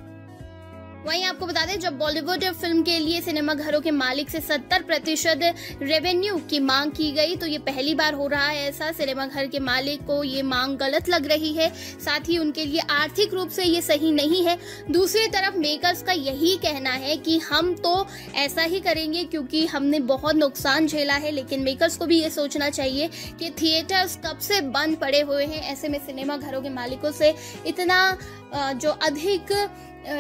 वहीं आपको बता दें जब बॉलीवुड फिल्म के लिए सिनेमाघरों के मालिक से सत्तर प्रतिशत रेवेन्यू की मांग की गई तो ये पहली बार हो रहा है ऐसा। सिनेमाघर के मालिक को ये मांग गलत लग रही है, साथ ही उनके लिए आर्थिक रूप से ये सही नहीं है। दूसरी तरफ मेकर्स का यही कहना है कि हम तो ऐसा ही करेंगे क्योंकि हमने बहुत नुकसान झेला है, लेकिन मेकर्स को भी ये सोचना चाहिए कि थिएटर्स कब से बंद पड़े हुए हैं। ऐसे में सिनेमाघरों के मालिकों से इतना जो अधिक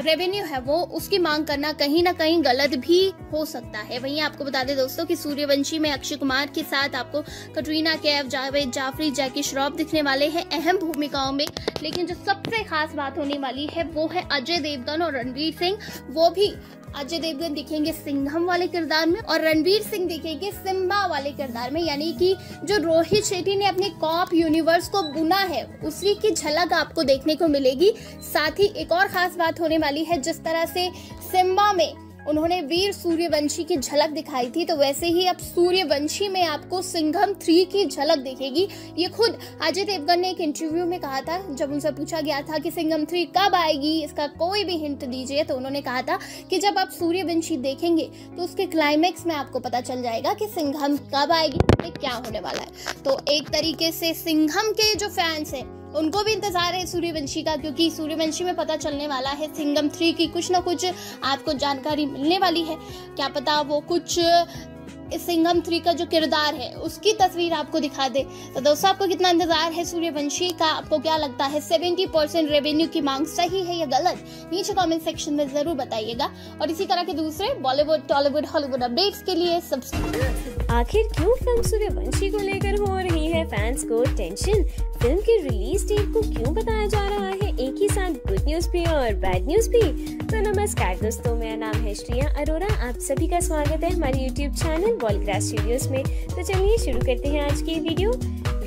रेवेन्यू है वो उसकी मांग करना कहीं ना कहीं गलत भी हो सकता है। वहीं आपको बता दें दोस्तों कि सूर्यवंशी में अक्षय कुमार के साथ आपको कटरीना कैफ, जावेद जाफरी, जैकी श्रॉफ दिखने वाले हैं अहम भूमिकाओं में, लेकिन जो सबसे खास बात होने वाली है वो है अजय देवगन और रणवीर सिंह। वो भी अजय देवगन दिखेंगे सिंघम वाले किरदार में और रणवीर सिंह दिखेंगे सिम्बा वाले किरदार में, यानी कि जो रोहित शेट्टी ने अपने कॉप यूनिवर्स को बुना है उसी की झलक आपको देखने को मिलेगी। साथ ही एक और खास बात होने वाली है, जिस तरह से सिम्बा में उन्होंने वीर सूर्यवंशी की झलक दिखाई थी तो वैसे ही अब सूर्यवंशी में आपको सिंघम थ्री की झलक दिखेगी। ये खुद अजय देवगन ने एक इंटरव्यू में कहा था जब उनसे पूछा गया था कि सिंघम थ्री कब आएगी, इसका कोई भी हिंट दीजिए, तो उन्होंने कहा था कि जब आप सूर्यवंशी देखेंगे तो उसके क्लाइमेक्स में आपको पता चल जाएगा कि सिंघम कब आएगी, उसमें क्या होने वाला है। तो एक तरीके से सिंघम के जो फैंस हैं उनको भी इंतजार है सूर्यवंशी का, क्योंकि सूर्यवंशी में पता चलने वाला है सिंघम थ्री की कुछ ना कुछ आपको जानकारी मिलने वाली है। क्या पता वो कुछ सिंघम थ्री का जो किरदार है उसकी तस्वीर आपको दिखा दे। तो दोस्तों आपको कितना इंतजार है सूर्यवंशी का, आपको क्या लगता है सत्तर परसेंट रेवेन्यू की मांग सही है या गलत, नीचे कमेंट सेक्शन में जरूर बताइएगा। और इसी तरह के दूसरे बॉलीवुड, टॉलीवुड, हॉलीवुड अपडेट्स के लिए सब्सक्राइब। आखिर क्यों फिल्म सूर्यवंशी को लेकर हो रही है फैंस को टेंशन? फिल्म की रिलीज डेट को क्यों बताया जा रहा है एक ही साथ गुड न्यूज भी और बैड न्यूज भी? तो नमस्कार दोस्तों, मेरा नाम है श्रिया अरोरा, आप सभी का स्वागत है हमारे यूट्यूब चैनल बॉलीग्राड स्टूडियोज में। तो चलिए शुरू करते हैं आज की वीडियो।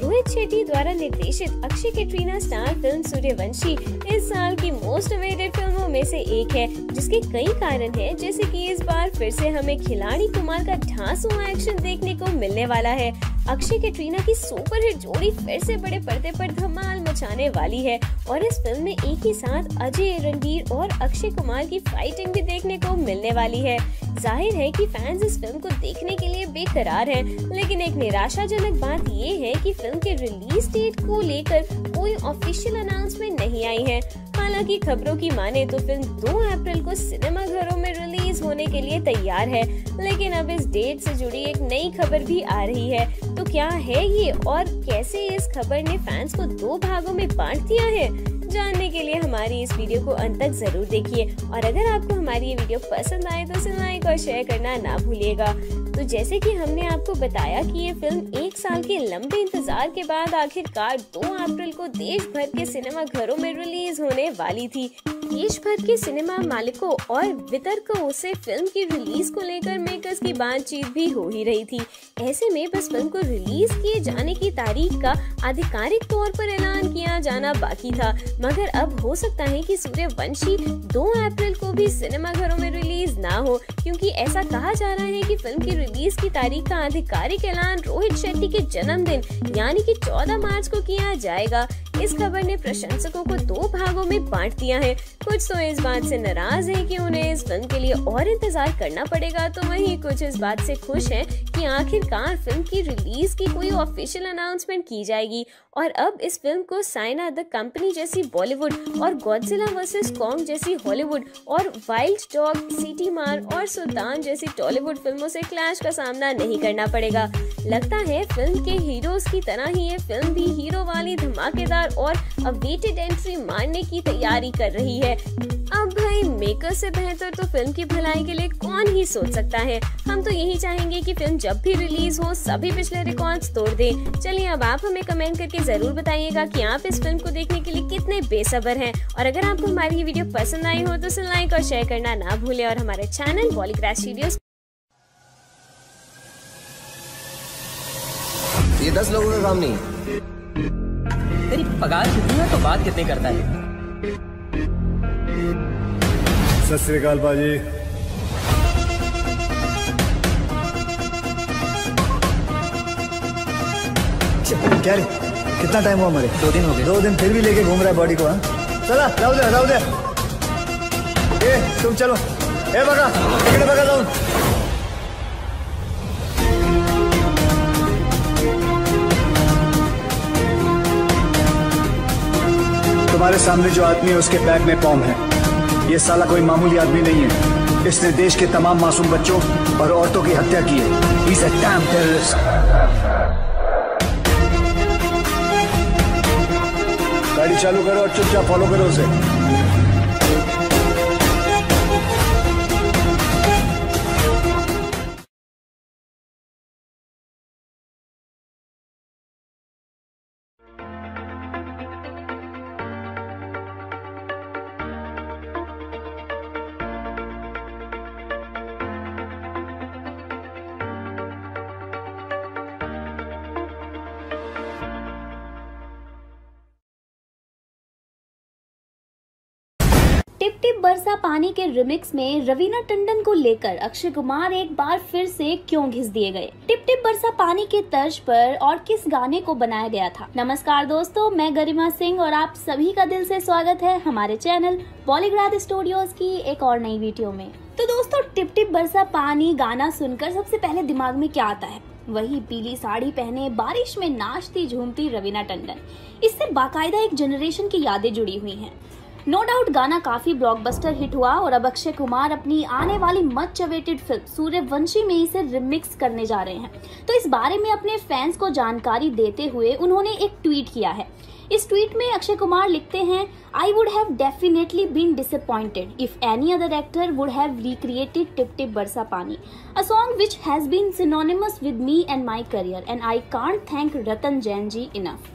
रोहित शेट्टी द्वारा निर्देशित अक्षय कैटरीना स्टार फिल्म सूर्यवंशी इस साल की मोस्ट अवेटेड फिल्मों में से एक है, जिसके कई कारण हैं, जैसे कि इस बार फिर से हमें खिलाड़ी कुमार का ढांसुआ एक्शन देखने को मिलने वाला है। अक्षय कैटरीना की सुपरहिट जोड़ी फिर से बड़े पर्दे पर धमाल मचाने वाली है और इस फिल्म में एक ही साथ अजय, रणबीर और अक्षय कुमार की फाइटिंग भी देखने को मिलने वाली है। जाहिर है कि फैंस इस फिल्म को देखने के लिए बेकरार हैं, लेकिन एक निराशाजनक बात ये है कि फिल्म के रिलीज डेट को लेकर कोई ऑफिशियल अनाउंसमेंट नहीं आई है। हालांकि खबरों की माने तो फिल्म दो अप्रैल को सिनेमा घरों में रिलीज होने के लिए तैयार है, लेकिन अब इस डेट से जुड़ी एक नई खबर भी आ रही है। तो क्या है ये और कैसे इस खबर ने फैंस को दो भागों में बांट दिया है? जानने के लिए हमारी इस वीडियो को अंत तक जरूर देखिए और अगर आपको हमारी ये वीडियो पसंद आए तो इसे लाइक और शेयर करना ना भूलिएगा। तो जैसे कि हमने आपको बताया कि ये फिल्म एक साल के लंबे इंतजार के बाद आखिरकार दो अप्रैल को देश भर के सिनेमा घरों में रिलीज होने वाली थी। देश भर के सिनेमा मालिकों और वितरकों से फिल्म की रिलीज को लेकर मेकर्स की बातचीत भी हो ही रही थी। ऐसे में बस फिल्म को रिलीज किए जाने की तारीख का आधिकारिक तौर पर ऐलान किया जाना बाकी था, मगर अब हो सकता है कि सूर्यवंशी दो अप्रैल को भी सिनेमा घरों में रिलीज ना हो, क्योंकि ऐसा कहा जा रहा है कि फिल्म की रिलीज की तारीख का आधिकारिक ऐलान रोहित शेट्टी के जन्मदिन यानी कि चौदह मार्च को किया जाएगा। इस खबर ने प्रशंसकों को दो भागों में बांट दिया है। कुछ तो इस बात से नाराज है कि उन्हें इस फिल्म के लिए और इंतजार करना पड़ेगा, तो वहीं कुछ इस बात से खुश हैं कि आखिरकार फिल्म की रिलीज की कोई ऑफिशियल अनाउंसमेंट की जाएगी और अब इस फिल्म को साइना द कंपनी जैसी बॉलीवुड और गॉडजिला वर्सेस कॉन्ग जैसी हॉलीवुड और वाइल्ड डॉग, सिटी मार और सुल्तान जैसी टॉलीवुड फिल्मों से क्लैश का सामना नहीं करना पड़ेगा। लगता है फिल्म के हीरोज की तरह ही ये फिल्म भी हीरो वाली धमाकेदार और अवेटेड एंट्री मारने की तैयारी कर रही है। अब भाई मेकर से बेहतर तो फिल्म की भलाई के लिए कौन ही सोच सकता है। हम तो यही चाहेंगे कि फिल्म जब भी रिलीज हो सभी पिछले रिकॉर्ड्स तोड़ दे। चलिए अब आप हमें कमेंट करके जरूर बताइएगा कि आप इस फिल्म को देखने के लिए कितने बेसब्र हैं और अगर आपको हमारी ये वीडियो पसंद आई हो तो इसे लाइक और शेयर करना ना भूलें और हमारे चैनल बॉलीग्राड स्टूडियोज। ये दस लोगों का काम नहीं है। तेरी पगार कितनी है तो बात कितनी करता है। सत श्री अकाल बाजी। क्या रे कितना टाइम हुआ हमारे? दो दिन हो गए। दो दिन फिर भी लेके घूम रहा है बॉडी को। हाँ चला जाओ दे जाओ दे। ए, तुम चलो ए बगा इकडे बगा जाऊन तुम्हारे सामने जो आदमी है उसके बैग में बम है। ये साला कोई मामूली आदमी नहीं है। इसने देश के तमाम मासूम बच्चों और औरतों की हत्या की है। He's a damn terrorist। गाड़ी चालू करो और चुपचाप फॉलो करो उसे। टिप टिप बरसा पानी के रिमिक्स में रवीना टंडन को लेकर अक्षय कुमार एक बार फिर से क्यों घिस दिए गए? टिप टिप बरसा पानी के तर्ज पर और किस गाने को बनाया गया था? नमस्कार दोस्तों, मैं गरिमा सिंह और आप सभी का दिल से स्वागत है हमारे चैनल बॉलीग्राड स्टूडियोज की एक और नई वीडियो में। तो दोस्तों, टिप टिप बरसा पानी गाना सुनकर सबसे पहले दिमाग में क्या आता है? वही पीली साड़ी पहने बारिश में नाचती झूमती रवीना टंडन। इससे बाकायदा एक जनरेशन की यादें जुड़ी हुई है। नो डाउट गाना काफी ब्लॉकबस्टर हिट हुआ और अब अक्षय कुमार अपनी आने वाली मच अवेटेड फिल्म सूर्यवंशी में इसे रिमिक्स करने जा रहे हैं। तो इस बारे में अपने फैंस को जानकारी देते हुए उन्होंने एक ट्वीट किया है। इस ट्वीट में अक्षय कुमार लिखते हैं, I would have definitely been disappointed if any other actor would have recreated Tip Tip Barsa Paani, a song which has been synonymous with me and my career and I can't thank Ratan Jain ji enough.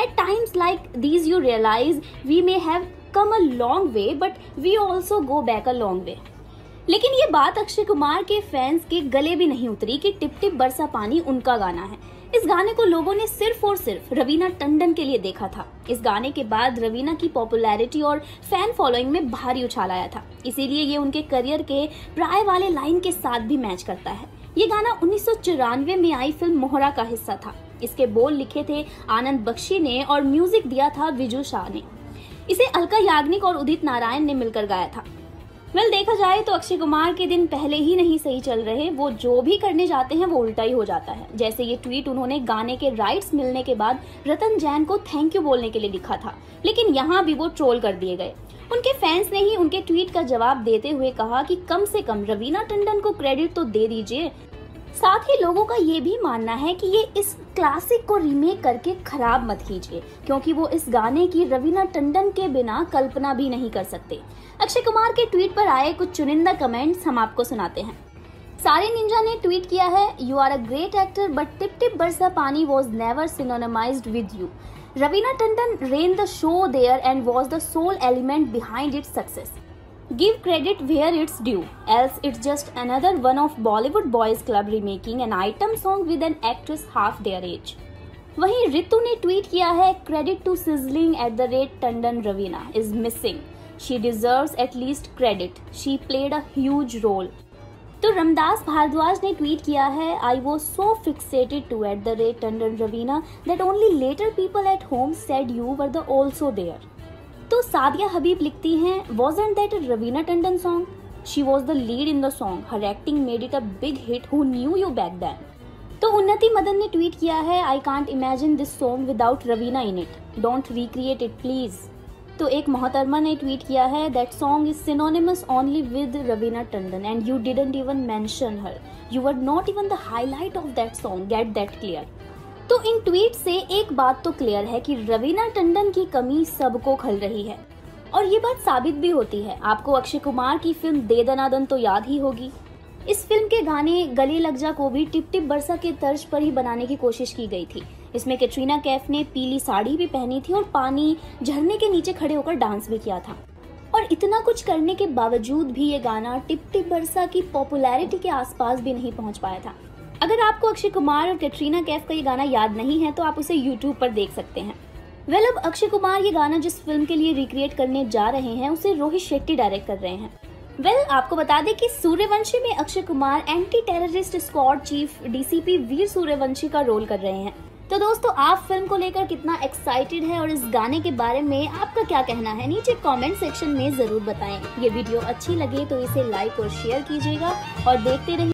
At times like these you realise we may have come a long way but we also go back a long way. लेकिन ये बात अक्षय कुमार के fans के गले भी नहीं उतरी कि टिप टिप बरसा पानी उनका गाना है। इस गाने को लोगों ने सिर्फ और सिर्फ रवीना टंडन के लिए देखा था। इस गाने के बाद रवीना की पॉपुलैरिटी और फैन फॉलोइंग में भारी उछाल आया था, इसीलिए ये उनके करियर के प्राय वाले लाइन के साथ भी मैच करता है। ये गाना उन्नीस सौ चौरानवे में आई फिल्म मोहरा का हिस्सा था। इसके बोल लिखे थे आनंद बख्शी ने और म्यूजिक दिया था विजू शाह ने। इसे अलका याग्निक और उदित नारायण ने मिलकर गाया था। वेल, देखा जाए तो अक्षय कुमार के दिन पहले ही नहीं सही चल रहे। वो जो भी करने जाते हैं वो उल्टा ही हो जाता है। जैसे ये ट्वीट उन्होंने गाने के राइट्स मिलने के बाद रतन जैन को थैंक यू बोलने के लिए लिखा था, लेकिन यहाँ भी वो ट्रोल कर दिए गए। उनके फैंस ने ही उनके ट्वीट का जवाब देते हुए कहा कि कम से कम रवीना टंडन को क्रेडिट तो दे दीजिए। साथ ही लोगों का ये भी मानना है कि ये इस क्लासिक को रीमेक करके खराब मत कीजिए, क्योंकि वो इस गाने की रवीना टंडन के बिना कल्पना भी नहीं कर सकते। अक्षय कुमार के ट्वीट पर आए कुछ चुनिंदा कमेंट्स हम आपको सुनाते हैं। सारे निंजा ने ट्वीट किया है, you are a great actor but Tip Tip Barsa Paani was never synonymised with you. Raveena Tandon rain the show there and was the soul element behind its success. Give credit where it's due, else it's just another one of Bollywood Boys Club remaking an item song with an actress half their age. वहीं रितु ने tweet किया है, credit to sizzling at the rate Tandon Ravina is missing. She deserves at least credit. She played a huge role. तो रामदास भारद्वाज ने tweet किया है, I was so fixated to at the rate Tandon Ravina that only later people at home said you were the also there. तो सादिया हबीब लिखती हैं, wasn't that a Raveena Tandon song? She was the lead in the song. Her acting made it a big hit. Who knew you back then? तो उन्नति मदन ने tweet किया है, I can't imagine this song without Raveena in it. Don't recreate it, please. तो एक मोहतरमा ने tweet किया है, that song is synonymous only with Raveena Tandon and you didn't even mention her. You were not even the highlight of that song. Get that clear. तो इन tweet से एक बात तो क्लियर है कि रवीना टंडन की कमी सबको खल रही है और ये बात साबित भी होती है। आपको अक्षय कुमार की फिल्म दे दना दन तो याद ही होगी। इस फिल्म के गाने गले लग जा को भी टिप टिप बरसा के तर्ज पर ही बनाने की कोशिश की गई थी। इसमें कैटरीना कैफ ने पीली साड़ी भी पहनी थी और पानी झरने के नीचे खड़े होकर डांस भी किया था। और इतना कुछ करने के बावजूद भी ये गाना टिप टिप बरसा की पॉपुलैरिटी के आसपास भी नहीं पहुँच पाया था। अगर आपको अक्षय कुमार और कैटरीना कैफ का ये गाना याद नहीं है तो आप उसे यूट्यूब पर देख सकते हैं। वेल, अब अक्षय कुमार ये गाना जिस फिल्म के लिए रिक्रिएट करने जा रहे हैं उसे रोहित शेट्टी डायरेक्ट कर रहे हैं। वेल, आपको बता दें कि सूर्यवंशी में Akshay Kumar anti terrorist squad chief DCP Veer Sooryavanshi का रोल कर रहे हैं। तो दोस्तों आप फिल्म को लेकर कितना एक्साइटेड है और इस गाने के बारे में आपका क्या कहना है, नीचे कमेंट सेक्शन में जरूर बताएं। ये वीडियो अच्छी लगे तो इसे लाइक और शेयर कीजिएगा और देखते रहिए।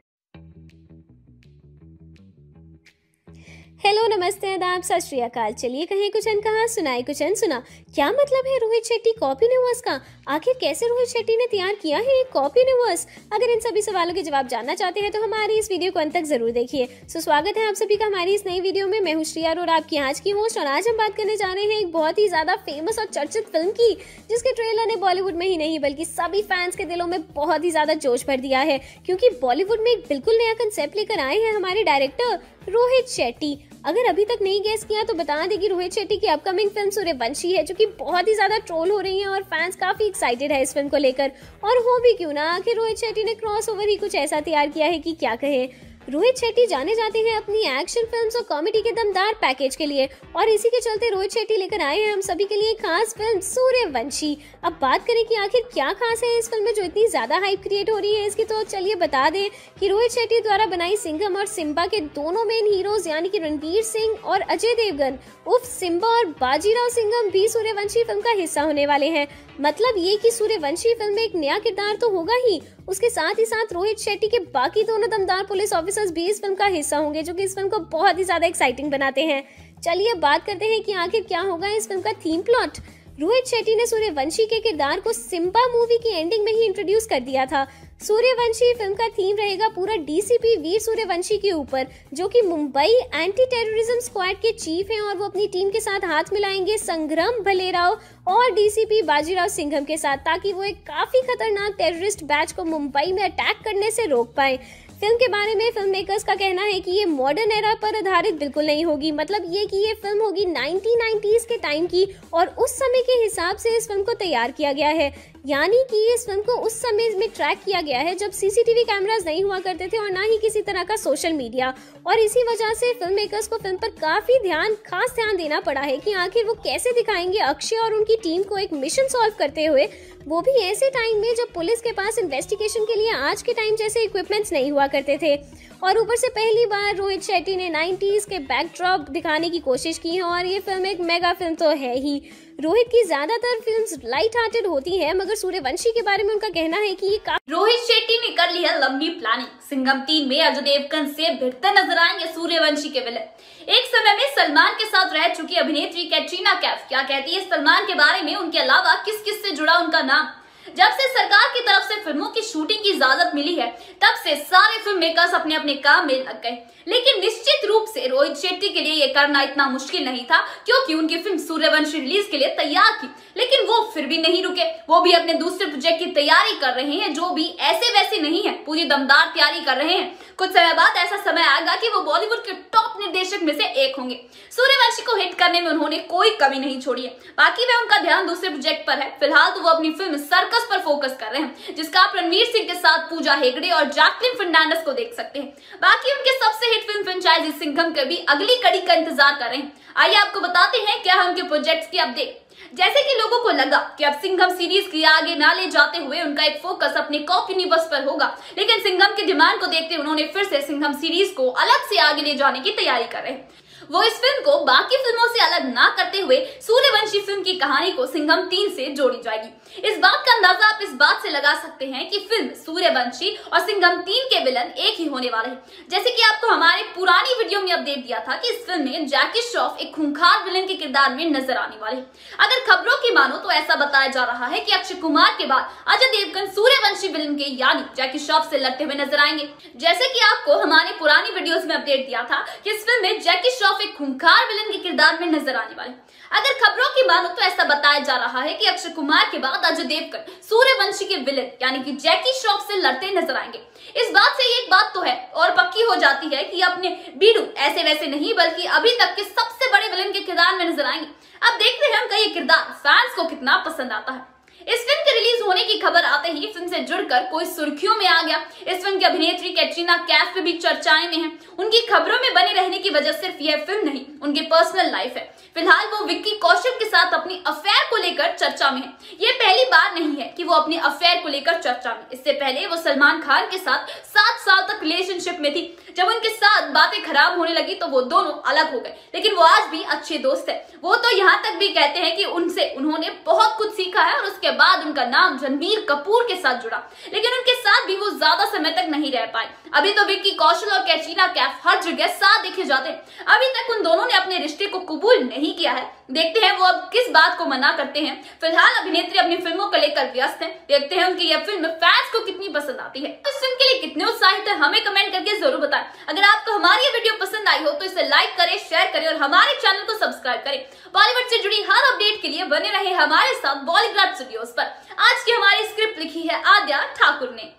हेलो नमस्ते आदाब सत श्री अकाल। चलिए कहीं कुछ अन कहा सुनाए कुछ अन सुना, क्या मतलब है रोहित शेट्टी कॉपी यूनिवर्स का? आखिर कैसे रोहित शेट्टी ने तैयार किया है एक कॉपी यूनिवर्स? अगर इन सभी सवालों के जवाब जानना चाहते हैं तो हमारी इस वीडियो को अंत तक जरूर देखिए। सो स्वागत है आप सभी का हमारी इस नई वीडियो में। मैं हूं श्रिया और आपकी आज की होस्ट, और आज हम बात करने जा रहे हैं एक बहुत ही ज्यादा फेमस और चर्चित फिल्म की, जिसके ट्रेलर ने बॉलीवुड में ही नहीं बल्कि सभी फैंस के दिलों में बहुत ही ज्यादा जोश भर दिया है, क्योंकि बॉलीवुड में एक बिल्कुल नया कंसेप्ट लेकर आए हैं हमारे डायरेक्टर रोहित शेट्टी। अगर अभी तक नहीं गेस किया तो बता दें कि रोहित शेट्टी की अपकमिंग फिल्म सूर्यवंशी है, जो कि बहुत ही ज्यादा ट्रोल हो रही है और फैंस काफी एक्साइटेड है इस फिल्म को लेकर। और हो भी क्यों ना, आखिर रोहित शेट्टी ने क्रॉसओवर ही कुछ ऐसा तैयार किया है कि क्या कहे। रोहित शेट्टी जाने जाते हैं अपनी एक्शन फिल्म्स और कॉमेडी के दमदार पैकेज के लिए, और इसी के चलते रोहित शेट्टी लेकर आए हैं हम सभी के लिए खास फिल्म सूर्यवंशी। अब बात करें कि आखिर क्या खास है इस फिल्म में जो इतनी ज्यादा हाइप क्रिएट हो रही है इसकी, तो चलिए बता दें कि रोहित शेट्टी द्वारा बनाई सिंघम और सिम्बा के दोनों मेन हीरोज यानी कि रणवीर सिंह और अजय देवगन उफ सिम्बा और बाजीराव सिंघम भी सूर्यवंशी फिल्म का हिस्सा होने वाले हैं। मतलब ये कि सूर्यवंशी फिल्म में एक नया किरदार तो होगा ही, उसके साथ ही साथ रोहित शेट्टी के बाकी दोनों दमदार पुलिस ऑफिसर्स भी इस फिल्म का हिस्सा होंगे, जो कि इस फिल्म को बहुत ही ज्यादा एक्साइटिंग बनाते हैं। चलिए बात करते हैं कि आखिर क्या होगा इस फिल्म का थीम प्लॉट। रोहित शेट्टी ने सूर्यवंशी के किरदार को सिम्बा मूवी की एंडिंग में ही इंट्रोड्यूस कर दिया था। सूर्यवंशी फिल्म का थीम रहेगा पूरा डीसीपी वीर सूर्यवंशी के ऊपर, जो कि मुंबई एंटी टेररिज्म स्क्वाड के चीफ हैं, और वो अपनी टीम के साथ हाथ मिलाएंगे संग्राम भलेराव और डीसीपी बाजीराव सिंघम के साथ, ताकि वो एक काफी खतरनाक टेररिस्ट बैच को मुंबई में अटैक करने से रोक पाए। फिल्म के बारे में फिल्म मेकर्स का कहना है कि ये मॉडर्न एरा पर आधारित बिल्कुल नहीं होगी। मतलब ये कि ये फिल्म होगी नाइनटीन नाइंटीज़ के टाइम की, और उस समय के हिसाब से इस फिल्म को तैयार किया गया है। यानी कि इस फिल्म को उस समय में ट्रैक किया गया है जब सीसीटीवी कैमरास नहीं हुआ करते थे और ना ही किसी तरह का सोशल मीडिया, और इसी वजह से फिल्म मेकर्स को फिल्म पर काफी ध्यान खास ध्यान देना पड़ा है कि आखिर वो कैसे दिखाएंगे अक्षय और उनकी टीम को एक मिशन सॉल्व करते हुए, वो भी ऐसे टाइम में जब पुलिस के पास इन्वेस्टिगेशन के लिए आज के टाइम जैसे इक्विपमेंट्स नहीं हुआ करते थे। और ऊपर से पहली बार रोहित शेट्टी ने नाइंटीज़ के बैकड्रॉप दिखाने की कोशिश की है, और ये फिल्म एक मेगा फिल्म तो है ही। रोहित की ज्यादातर फिल्म्स लाइट हार्टेड होती है, मगर सूर्यवंशी के बारे में उनका कहना है कि ये रोहित शेट्टी ने कर लिया लंबी प्लानिंग। सिंघम तीन में अजय देवगन से भिड़ते नजर आएंगे सूर्यवंशी के विलेन। एक समय में सलमान के साथ रह चुकी अभिनेत्री कैटरीना कैफ क्या कहती है सलमान के बारे में, उनके अलावा किस किस से जुड़ा उनका नाम। जब से सरकार की तरफ से फिल्मों की शूटिंग की इजाजत मिली है तब से सारे फिल्म मेकर्स अपने अपने काम में लग गए, लेकिन निश्चित रूप से रोहित शेट्टी के लिए यह करना इतना मुश्किल नहीं था, क्योंकि उनकी फिल्म सूर्यवंशी रिलीज के लिए तैयार थी। लेकिन वो फिर भी नहीं रुके, वो भी अपने दूसरे प्रोजेक्ट की तैयारी कर रहे हैं, जो भी ऐसे वैसे नहीं है, पूरी दमदार तैयारी कर रहे हैं। कुछ समय बाद ऐसा समय आएगा कि वो बॉलीवुड के टॉप निर्देशक में से एक होंगे। सूर्यवंशी को हिट करने में उन्होंने कोई कमी नहीं छोड़ी है, बाकी वे उनका ध्यान दूसरे प्रोजेक्ट पर है। फिलहाल तो वो अपनी फिल्म सर्कस पर फोकस कर रहे हैं, जिसका आप रणवीर सिंह के साथ पूजा हेगड़े और जैकलिन फर्नांडिस को देख सकते हैं। बाकी उनके सबसे हिट फिल्म फ्रेंचाइजी सिंघम के भी अगली कड़ी का इंतजार कर रहे हैं। आइए आपको बताते हैं क्या उनके प्रोजेक्ट्स की अपडेट। जैसे कि लोगों को लगा कि अब सिंघम सीरीज के आगे ना ले जाते हुए उनका एक फोकस अपने कॉप यूनिवर्स पर होगा, लेकिन सिंघम की डिमांड को देखते उन्होंने फिर से सिंघम सीरीज को अलग से आगे ले जाने की तैयारी कर रहे हैं। वो इस फिल्म को बाकी फिल्मों से अलग ना करते हुए सूर्यवंशी फिल्म की कहानी को सिंघम तीन से जोड़ी जाएगी। इस बात का अंदाजा आप इस बात से लगा सकते हैं कि फिल्म सूर्यवंशी और सिंघम तीन के विलन एक ही होने वाले हैं। जैसे कि आपको हमारे पुरानी वीडियो में अपडेट दिया था कि इस फिल्म में जैकी श्रॉफ एक खूंखार विलन के किरदार में नजर आने वाले। अगर खबरों की मानो तो ऐसा बताया जा रहा है कि अक्षय कुमार के बाद अजय देवगन सूर्यवंशी विलन के यानी जैकी श्रॉफ से लगते हुए नजर आएंगे। जैसे कि आपको हमारे पुरानी वीडियोस में अपडेट दिया था कि इस फिल्म में जैकी श्रॉफ एक खूंखार विलन के किरदार में नजर आने वाले। अगर खबरों की मानो तो ऐसा बताया जा रहा है कि अक्षय कुमार के बाद अजय देवगन सूर्यवंशी के विलन यानी कि जैकी श्रॉफ से लड़ते नजर आएंगे। इस बात से एक बात तो है और पक्की हो जाती है कि अपने बीड़ू ऐसे वैसे नहीं बल्कि अभी तक के सबसे बड़े विलन के किरदार में नजर आएंगे। अब देखते हैं उनका ये किरदार फैंस को कितना पसंद आता है। इस फिल्म के रिलीज होने की खबर आते ही फिल्म से जुड़कर कोई सुर्खियों में आ गया। इस फिल्म की अभिनेत्री कैटरीना कैफ पे भी चर्चाएं में हैं। उनकी खबरों में बने रहने की वजह सिर्फ यह फिल्म नहीं, उनके पर्सनल लाइफ है। फिलहाल वो विक्की कौशल के साथ अपनी अफेयर को लेकर चर्चा में है। ये पहली बार नहीं है कि वो अपने अफेयर को लेकर चर्चा में। इससे पहले वो सलमान खान के साथ सात साल तक रिलेशनशिप में थी, जब उनके साथ बातें खराब होने लगी तो वो दोनों अलग हो गए, लेकिन वो आज भी अच्छे दोस्त है। वो तो यहाँ तक भी कहते हैं कि उनसे उन्होंने बहुत कुछ सीखा है और उसके बाद उनका नाम रणबीर कपूर के साथ जुड़ा, लेकिन उनके साथ भी वो ज्यादा समय तक नहीं रह पाए। अभी तो विक्की कौशल और कैटरीना कैफ हर जगह साथ देखे जाते हैं, अभी तक उन दोनों ने अपने रिश्ते को कबूल नहीं किया है। देखते हैं वो अब किस बात को मना करते हैं। फिलहाल अभिनेत्री अपनी फिल्मों को लेकर व्यस्त हैं, देखते हैं उनकी ये फिल्म फैंस को कितनी पसंद आती है। इस फिल्म के लिए कितने उत्साहित हैं हमें कमेंट करके जरूर बताएं। अगर आपको हमारी ये वीडियो पसंद आई हो तो इसे लाइक करें, शेयर करें और हमारे चैनल को सब्सक्राइब करें। बॉलीवुड से जुड़ी हर अपडेट के लिए बने रहे हमारे साथ बॉलीग्राड स्टूडियोज पर। आज की हमारी स्क्रिप्ट लिखी है आद्या ठाकुर ने।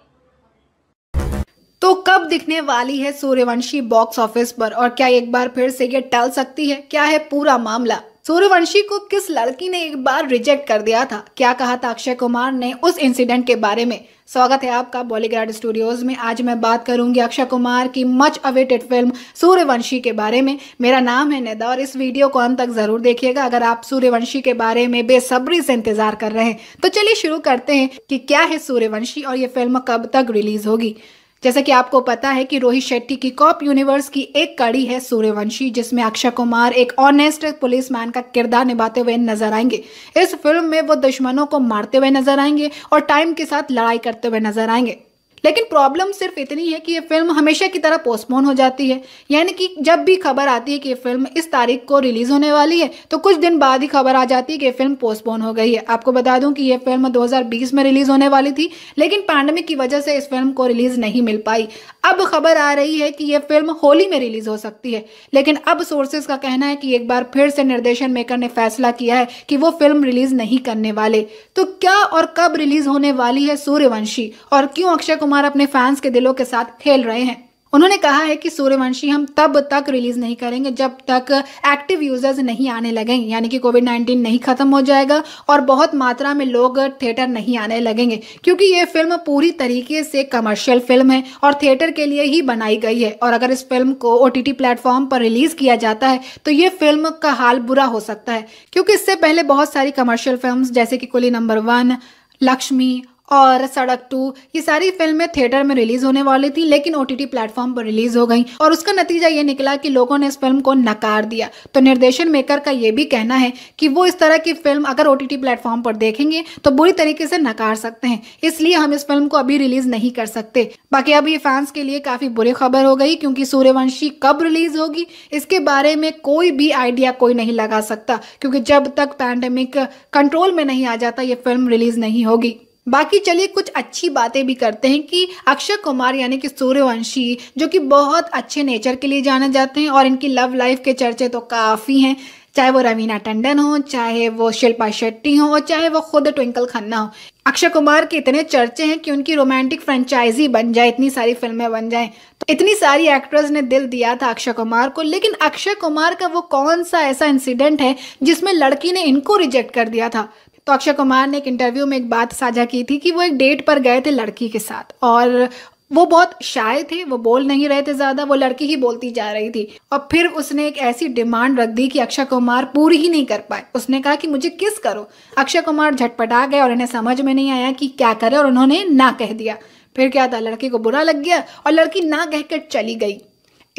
तो कब दिखने वाली है सूर्यवंशी बॉक्स ऑफिस पर और क्या एक बार फिर से ये टल सकती है? क्या है पूरा मामला? सूर्यवंशी को किस लड़की ने एक बार रिजेक्ट कर दिया था? क्या कहा था अक्षय कुमार ने उस इंसिडेंट के बारे में? स्वागत है आपका बॉलीग्राड स्टूडियोज में। आज मैं बात करूंगी अक्षय कुमार की मच अवेटेड फिल्म सूर्यवंशी के बारे में। मेरा नाम है निदा और इस वीडियो को अंत तक जरूर देखिएगा अगर आप सूर्यवंशी के बारे में बेसब्री से इंतजार कर रहे हैं। तो चलिए शुरू करते हैं कि क्या है सूर्यवंशी और ये फिल्म कब तक रिलीज होगी। जैसा कि आपको पता है कि रोहित शेट्टी की कॉप यूनिवर्स की एक कड़ी है सूर्यवंशी, जिसमें अक्षय कुमार एक ऑनेस्ट पुलिसमैन का किरदार निभाते हुए नजर आएंगे। इस फिल्म में वो दुश्मनों को मारते हुए नजर आएंगे और टाइम के साथ लड़ाई करते हुए नजर आएंगे। लेकिन प्रॉब्लम सिर्फ इतनी है कि ये फिल्म हमेशा की तरह पोस्टपोन हो जाती है, यानी कि जब भी खबर आती है कि ये फिल्म इस तारीख को रिलीज होने वाली है तो कुछ दिन बाद ही खबर आ जाती है कि ये फिल्म पोस्टपोन हो गई है। आपको बता दूं कि ये फिल्म दो हज़ार बीस में रिलीज होने वाली थी, लेकिन पैंडेमिक की वजह से इस फिल्म को रिलीज नहीं मिल पाई। अब खबर आ रही है कि ये फिल्म होली में रिलीज हो सकती है, लेकिन अब सोर्सेज का कहना है कि एक बार फिर से निर्देशन मेकर ने फैसला किया है कि वो फिल्म रिलीज नहीं करने वाले। तो क्या और कब रिलीज होने वाली है सूर्यवंशी और क्यों अक्षय कुमार अपने फैंस के दिलों के साथ खेल रहे हैं? उन्होंने कहा है कि सूर्यवंशी हम तब तक रिलीज नहीं करेंगे जब तक एक्टिव यूजर्स नहीं आने लगेंगे, यानी कि कोविड नाइन्टीन नहीं खत्म हो जाएगा और बहुत मात्रा में लोग थिएटर नहीं आने लगेंगे, क्योंकि ये फिल्म पूरी तरीके से कमर्शियल फिल्म है और थिएटर के लिए ही बनाई गई है। और अगर इस फिल्म को ओटीटी प्लेटफॉर्म पर रिलीज किया जाता है तो ये फिल्म का हाल बुरा हो सकता है, क्योंकि इससे पहले बहुत सारी कमर्शियल फिल्म जैसे कि कुली नंबर वन, लक्ष्मी और सड़क टू, ये सारी फिल्में थिएटर में रिलीज होने वाली थी लेकिन ओटीटी प्लेटफॉर्म पर रिलीज हो गई और उसका नतीजा ये निकला कि लोगों ने इस फिल्म को नकार दिया। तो निर्देशन मेकर का ये भी कहना है कि वो इस तरह की फिल्म अगर ओटीटी प्लेटफॉर्म पर देखेंगे तो बुरी तरीके से नकार सकते हैं, इसलिए हम इस फिल्म को अभी रिलीज नहीं कर सकते। बाकी अब ये फैंस के लिए काफी बुरी खबर हो गई, क्योंकि सूर्यवंशी कब रिलीज होगी इसके बारे में कोई भी आइडिया कोई नहीं लगा सकता, क्योंकि जब तक पैंडेमिक कंट्रोल में नहीं आ जाता ये फिल्म रिलीज नहीं होगी। बाकी चलिए कुछ अच्छी बातें भी करते हैं कि अक्षय कुमार यानी कि सूर्यवंशी, जो कि बहुत अच्छे नेचर के लिए जाने जाते हैं और इनकी लव लाइफ के चर्चे तो काफ़ी हैं, चाहे वो रवीना टंडन हो, चाहे वो शिल्पा शेट्टी हो और चाहे वो खुद ट्विंकल खन्ना हो। अक्षय कुमार के इतने चर्चे हैं कि उनकी रोमांटिक फ्रेंचाइजी बन जाए, इतनी सारी फिल्में बन जाएं। तो इतनी सारी एक्ट्रेस ने दिल दिया था अक्षय कुमार को, लेकिन अक्षय कुमार का वो कौन सा ऐसा इंसिडेंट है जिसमें लड़की ने इनको रिजेक्ट कर दिया था? तो अक्षय कुमार ने एक इंटरव्यू में एक बात साझा की थी कि वो एक डेट पर गए थे लड़की के साथ और वो बहुत शाय थे, वो बोल नहीं रहे थे ज़्यादा, वो लड़की ही बोलती जा रही थी। और फिर उसने एक ऐसी डिमांड रख दी कि अक्षय कुमार पूरी ही नहीं कर पाए। उसने कहा कि मुझे किस करो। अक्षय कुमार झटपटा गए और उन्हें समझ में नहीं आया कि क्या करें और उन्होंने ना कह दिया। फिर क्या था, लड़की को बुरा लग गया और लड़की ना कहकर चली गई।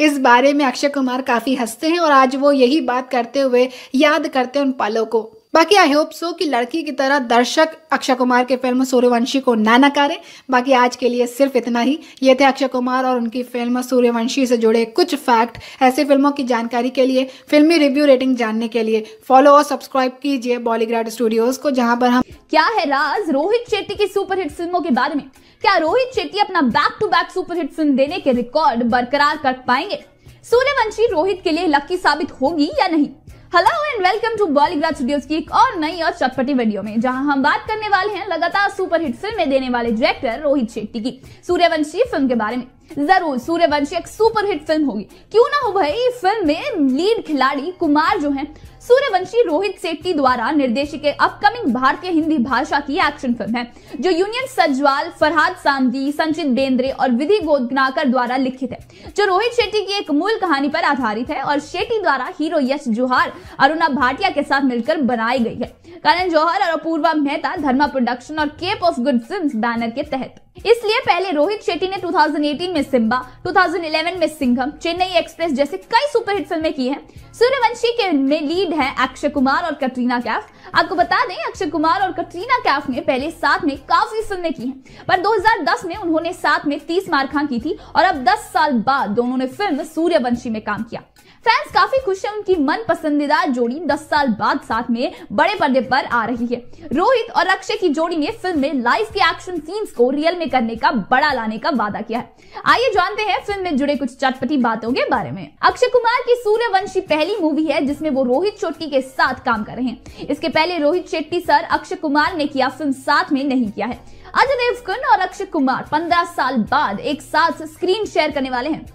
इस बारे में अक्षय कुमार काफ़ी हंसते हैं और आज वो यही बात करते हुए याद करते हैं उन पलों को। बाकी आई होप सो कि लड़की की तरह दर्शक अक्षय कुमार के फिल्म सूर्यवंशी को ना नकारें। बाकी आज के लिए सिर्फ इतना ही। ये थे अक्षय कुमार और उनकी फिल्म सूर्यवंशी से जुड़े कुछ फैक्ट। ऐसे फिल्मों की जानकारी के लिए, फिल्मी रिव्यू रेटिंग जानने के लिए फॉलो और सब्सक्राइब कीजिए बॉलीग्राड स्टूडियोज को, जहां पर हम क्या है राज रोहित शेट्टी की सुपरहिट फिल्मों के बारे में। क्या रोहित शेट्टी अपना back to back superhit film देने के रिकॉर्ड बरकरार कर पाएंगे? सूर्यवंशी रोहित के लिए लकी साबित होगी या नहीं? Hello and welcome to Bollygrad studios की एक और नई और चटपटी वीडियो में, जहां हम बात करने वाले हैं लगातार सुपरहिट फिल्में देने वाले डायरेक्टर रोहित शेट्टी की सूर्यवंशी फिल्म के बारे में। जरूर सूर्यवंशी एक सुपरहिट फिल्म होगी, क्यों ना हो भाई। फिल्म में लीड खिलाड़ी कुमार जो है, सूर्यवंशी रोहित शेट्टी द्वारा निर्देशित अपकमिंग भारतीय हिंदी भाषा की एक्शन फिल्म है, जो यूनियन सज्जवाल, फरहाद सामदी, संचित बेंद्रे और विधि गोदनाकर द्वारा लिखित है, जो रोहित शेट्टी की एक मूल कहानी पर आधारित है और शेट्टी द्वारा हीरो यश जोहर, अरुणा भाटिया के साथ मिलकर बनाई गई है। करण जौहर और अपूर्वा मेहता धर्मा प्रोडक्शन और cap of good films banner के तहत इसलिए पहले रोहित शेट्टी ने दो हज़ार अठारह में सिम्बा, दो हज़ार ग्यारह में सिंघम, चेन्नई एक्सप्रेस जैसे कई सुपरहिट फिल्में की हैं। सूर्यवंशी के में लीड है अक्षय कुमार और कटरीना कैफ। आपको बता दें अक्षय कुमार और कटरीना कैफ ने पहले साथ में काफी फिल्में की हैं, पर दो हज़ार दस में उन्होंने साथ में तीस मार खां की थी और अब दस साल बाद दोनों ने फिल्म सूर्यवंशी में काम किया। फैंस काफी खुश हैं, उनकी मन पसंदीदा जोड़ी दस साल बाद साथ में बड़े पर्दे पर आ रही है। रोहित और अक्षय की जोड़ी ने फिल्म में लाइफ के एक्शन सीन्स को रियल में करने का बड़ा लाने का वादा किया है। आइए जानते हैं फिल्म में जुड़े कुछ चटपटी बातों के बारे में। अक्षय कुमार की सूर्यवंशी पहली मूवी है जिसमें वो रोहित शेट्टी के साथ काम कर रहे हैं। इसके पहले रोहित शेट्टी सर अक्षय कुमार ने किया फिल्म साथ में नहीं किया है। अजय देवगन और अक्षय कुमार पंद्रह साल बाद एक साथ स्क्रीन शेयर करने वाले हैं।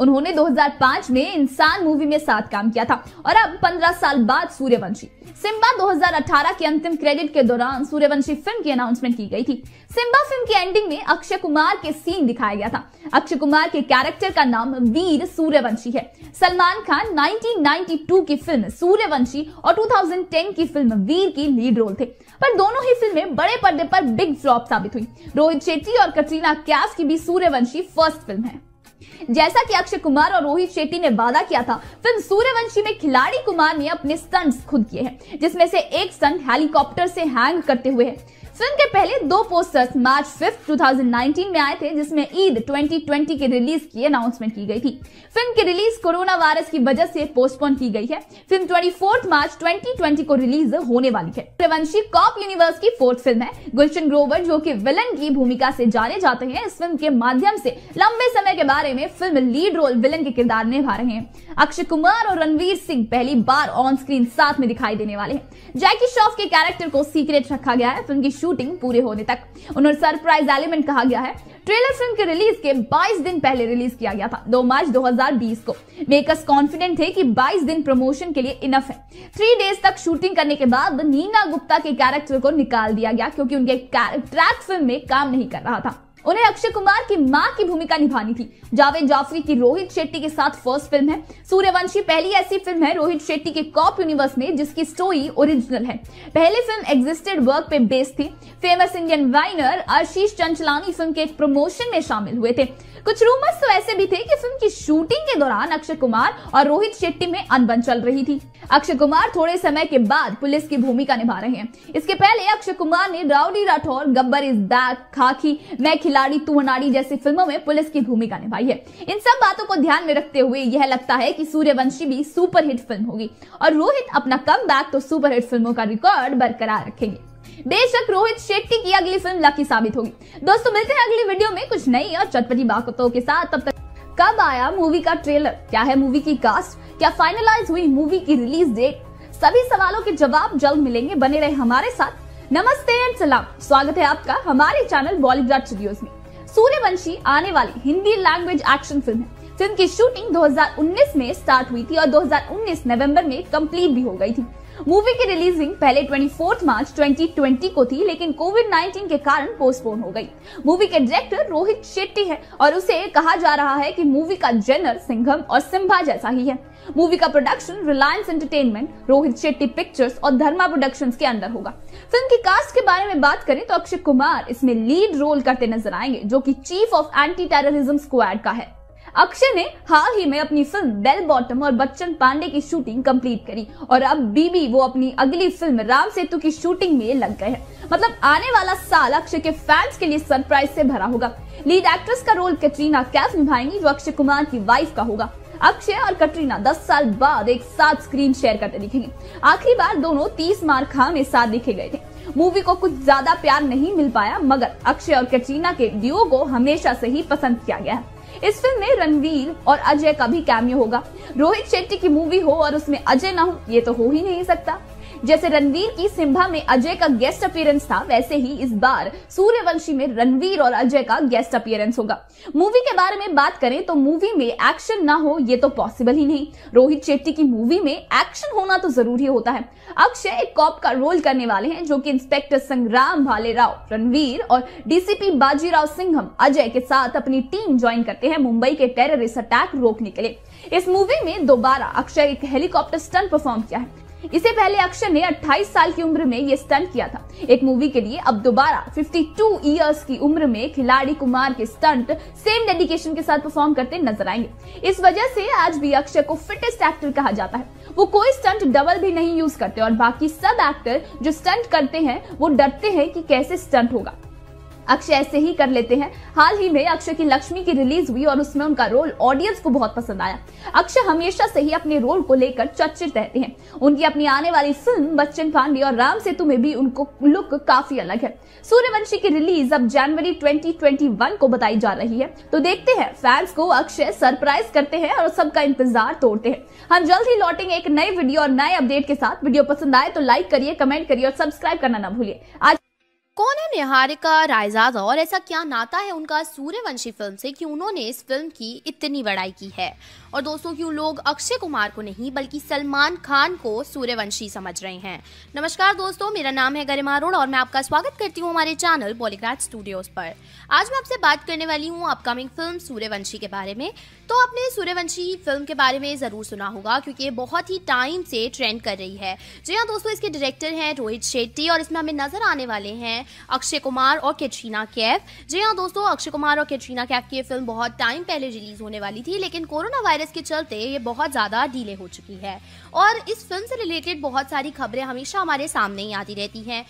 उन्होंने दो हज़ार पाँच में इंसान मूवी में साथ काम किया था और अब पंद्रह साल बाद सूर्यवंशी। सिम्बा दो हज़ार अठारह के अंतिम क्रेडिट के दौरान सूर्यवंशी फिल्म की अनाउंसमेंट की गई थी। सिम्बा फिल्म की एंडिंग में अक्षय कुमार के सीन दिखाया गया था। अक्षय कुमार के कैरेक्टर का नाम वीर सूर्यवंशी है। सलमान खान उन्नीस सौ बानवे की फिल्म सूर्यवंशी और दो हज़ार दस की फिल्म वीर की लीड रोल थे, पर दोनों ही फिल्में बड़े पर्दे पर बिग फ्लॉप साबित हुई। रोहित शेट्टी और कटरीना कैफ की भी सूर्यवंशी फर्स्ट फिल्म है। जैसा कि अक्षय कुमार और रोहित शेट्टी ने वादा किया था, फिल्म सूर्यवंशी में खिलाड़ी कुमार ने अपने स्टंट्स खुद किए हैं, जिसमें से एक स्टंट हेलीकॉप्टर से हैंग करते हुए है। फिल्म के पहले दो पोस्टर्स मार्च फिफ्थ दो हज़ार उन्नीस में आए थे, जिसमें ईद दो हज़ार बीस के रिलीज की अनाउंसमेंट की गई थी। फिल्म की रिलीज कोरोना वायरस की वजह से पोस्टपोन की गई है। फिल्म चौबीस मार्च दो हज़ार बीस को रिलीज होने वाली है। सूर्यवंशी कॉप यूनिवर्स की फोर्थ फिल्म है। गुलशन ग्रोवर, जो कि विलन की भूमिका से जाने जाते हैं, इस फिल्म के माध्यम से लंबे समय के बारे में फिल्म लीड रोल विलन के किरदार निभा रहे हैं। अक्षय कुमार और रणवीर सिंह पहली बार ऑन स्क्रीन साथ में दिखाई देने वाले हैं। जैकी श्रॉफ के कैरेक्टर को सीक्रेट रखा गया है। फिल्म की शूटिंग पूरे होने तक उन्हें सरप्राइज एलिमेंट कहा गया है। ट्रेलर फिल्म के रिलीज के बाईस दिन पहले रिलीज किया गया था, दो मार्च दो हज़ार बीस को। मेकर्स कॉन्फिडेंट थे कि बाईस दिन प्रमोशन के लिए इनफ है। थ्री डेज तक शूटिंग करने के बाद नीना गुप्ता के कैरेक्टर को निकाल दिया गया क्योंकि उनके ट्रैक फिल्म में काम नहीं कर रहा था। उन्हें अक्षय कुमार की मां की भूमिका निभानी थी। जावेद जाफरी की रोहित शेट्टी के साथ फर्स्ट फिल्म है। सूर्यवंशी पहली ऐसी फिल्म है रोहित शेट्टी के कॉप यूनिवर्स में जिसकी स्टोरी ओरिजिनल है। पहले फिल्म एग्जिस्टेड वर्क पे बेस्ड थी। Famous Indian viner Ashish Chanchlani film के एक प्रमोशन में शामिल हुए थे। कुछ रूमर्स तो ऐसे भी थे कि फिल्म की शूटिंग के दौरान अक्षय कुमार और रोहित शेट्टी में अनबन चल रही थी। अक्षय कुमार थोड़े समय के बाद पुलिस की भूमिका निभा रहे हैं। इसके पहले अक्षय कुमार ने rowdy Rathore, Gabbar is back, Khakee, Main Khiladi तू अनाड़ी जैसी फिल्मों में पुलिस की भूमिका निभाई है। इन सब बातों को ध्यान में रखते हुए यह लगता है कि सूर्यवंशी भी सुपरहिट फिल्म होगी और रोहित अपना कमबैक तो सुपरहिट फिल्मों का रिकॉर्ड बरकरार रखेंगे। बेशक रोहित शेट्टी की अगली फिल्म लकी साबित होगी। दोस्तों, मिलते हैं अगली वीडियो में कुछ नई और चटपटी बातों के साथ। तब तक कब आया मूवी का ट्रेलर, क्या है मूवी की कास्ट, क्या फाइनलाइज हुई मूवी की रिलीज डेट, सभी सवालों के जवाब जल्द मिलेंगे। बने रहे हमारे साथ। नमस्ते एंड सलाम, स्वागत है आपका हमारे चैनल बॉलीग्राड स्टूडियोज में। सूर्यवंशी आने वाली हिंदी लैंग्वेज एक्शन फिल्म है। फिल्म की शूटिंग दो हज़ार उन्नीस में स्टार्ट हुई थी और दो हज़ार उन्नीस नवंबर में कंप्लीट भी हो गई थी। मूवी की रिलीजिंग पहले चौबीस मार्च दो हज़ार बीस को थी, लेकिन कोविड उन्नीस के कारण पोस्टपोन हो गई। मूवी के डायरेक्टर रोहित शेट्टी है और उसे कहा जा रहा है कि मूवी का जेनर सिंघम और सिम्बा जैसा ही है। मूवी का production Reliance entertainment, Rohit Shetty pictures और धर्मा प्रोडक्शंस के अंडर होगा। फिल्म की कास्ट के बारे में बात करें तो अक्षय कुमार इसमें लीड रोल करते नजर आएंगे, जो की chief of anti terrorism squad का है। अक्षय ने हाल ही में अपनी फिल्म बेल बॉटम और बच्चन पांडे की शूटिंग कंप्लीट करी और अब बीबी वो अपनी अगली फिल्म राम सेतु की शूटिंग में लग गए हैं। मतलब आने वाला साल अक्षय के फैंस के लिए सरप्राइज से भरा होगा। लीड एक्ट्रेस का रोल कैटरीना कैफ निभाएंगी, जो अक्षय कुमार की वाइफ का होगा। अक्षय और कटरीना दस साल बाद एक साथ स्क्रीन शेयर करते दिखेंगे। आखिरी बार दोनों तीस मार खां में साथ दिखे गए थे। मूवी को कुछ ज्यादा प्यार नहीं मिल पाया, मगर अक्षय और कटरीना के डियो को हमेशा से ही पसंद किया गया है। इस फिल्म में रणवीर और अजय का भी कैमियो होगा। रोहित शेट्टी की मूवी हो और उसमें अजय ना हो, ये तो हो ही नहीं सकता। जैसे रणवीर की सिम्बा में अजय का गेस्ट अपीयरेंस था, वैसे ही इस बार सूर्यवंशी में रणवीर और अजय का गेस्ट अपीयरेंस होगा। मूवी के बारे में बात करें तो मूवी में एक्शन ना हो, ये तो पॉसिबल ही नहीं। रोहित शेट्टी की मूवी में एक्शन होना तो जरूरी होता है। अक्षय एक कॉप का रोल करने वाले हैं, जो कि इंस्पेक्टर संग्राम भाले राव, रणवीर और डीसीपी बाजीराव सिंघम अजय के साथ अपनी टीम ज्वाइन करते हैं मुंबई के टेररिस्ट अटैक रोकने के लिए। इस मूवी में दोबारा अक्षय एक हेलीकॉप्टर स्टंट परफॉर्म किया है। इससे पहले अक्षय ने अट्ठाईस साल की उम्र में ये स्टंट किया था एक मूवी के लिए। अब दोबारा बावन इयर्स की उम्र में खिलाड़ी कुमार के स्टंट सेम डेडिकेशन के साथ परफॉर्म करते नजर आएंगे। इस वजह से आज भी अक्षय को फिटेस्ट एक्टर कहा जाता है। वो कोई स्टंट डबल भी नहीं यूज करते और बाकी सब एक्टर जो स्टंट करते हैं वो डरते हैं कि कैसे स्टंट होगा, अक्षय ऐसे ही कर लेते हैं। हाल ही में अक्षय की लक्ष्मी की रिलीज हुई और उसमें उनका रोल ऑडियंस को बहुत पसंद आया। अक्षय हमेशा से ही अपने रोल को लेकर चर्चित रहते हैं। उनकी अपनी आने वाली फिल्म बच्चन पांडे और राम सेतु में भी उनको लुक काफी अलग है। सूर्यवंशी की रिलीज अब जनवरी ट्वेंटी ट्वेंटी वन को बताई जा रही है, तो देखते हैं फैंस को अक्षय सरप्राइज करते हैं और सबका इंतजार तोड़ते हैं। हम जल्द ही लौटेंगे एक नए वीडियो और नए अपडेट के साथ। वीडियो पसंद आए तो लाइक करिए, कमेंट करिए और सब्सक्राइब करना ना भूलिए। आज कौन है निहारिका रायज़ादा और ऐसा क्या नाता है उनका सूर्यवंशी फिल्म से कि उन्होंने इस फिल्म की इतनी बड़ाई की है। और दोस्तों, क्यों लोग अक्षय कुमार को नहीं बल्कि सलमान खान को सूर्यवंशी समझ रहे हैं। नमस्कार दोस्तों, मेरा नाम है गरिमा अरुण और मैं आपका स्वागत करती हूं हमारे चैनल बॉलीग्राड स्टूडियोज पर। आज मैं आपसे बात करने वाली हूँ अपकमिंग फिल्म सूर्यवंशी के बारे में। तो आपने सूर्यवंशी फिल्म के बारे में ज़रूर सुना होगा क्योंकि ये बहुत ही टाइम से ट्रेंड कर रही है। जी हाँ दोस्तों, इसके डायरेक्टर हैं रोहित शेट्टी और इसमें हमें नजर आने वाले हैं अक्षय कुमार और कैटरीना कैफ। जी हाँ दोस्तों, अक्षय कुमार और कैटरीना कैफ की ये फिल्म बहुत टाइम पहले रिलीज होने वाली थी, लेकिन कोरोना वायरस के चलते ये बहुत ज़्यादा डिले हो चुकी है। और इस फिल्म से रिलेटेड बहुत सारी खबरें हमेशा हमारे सामने ही आती रहती हैं।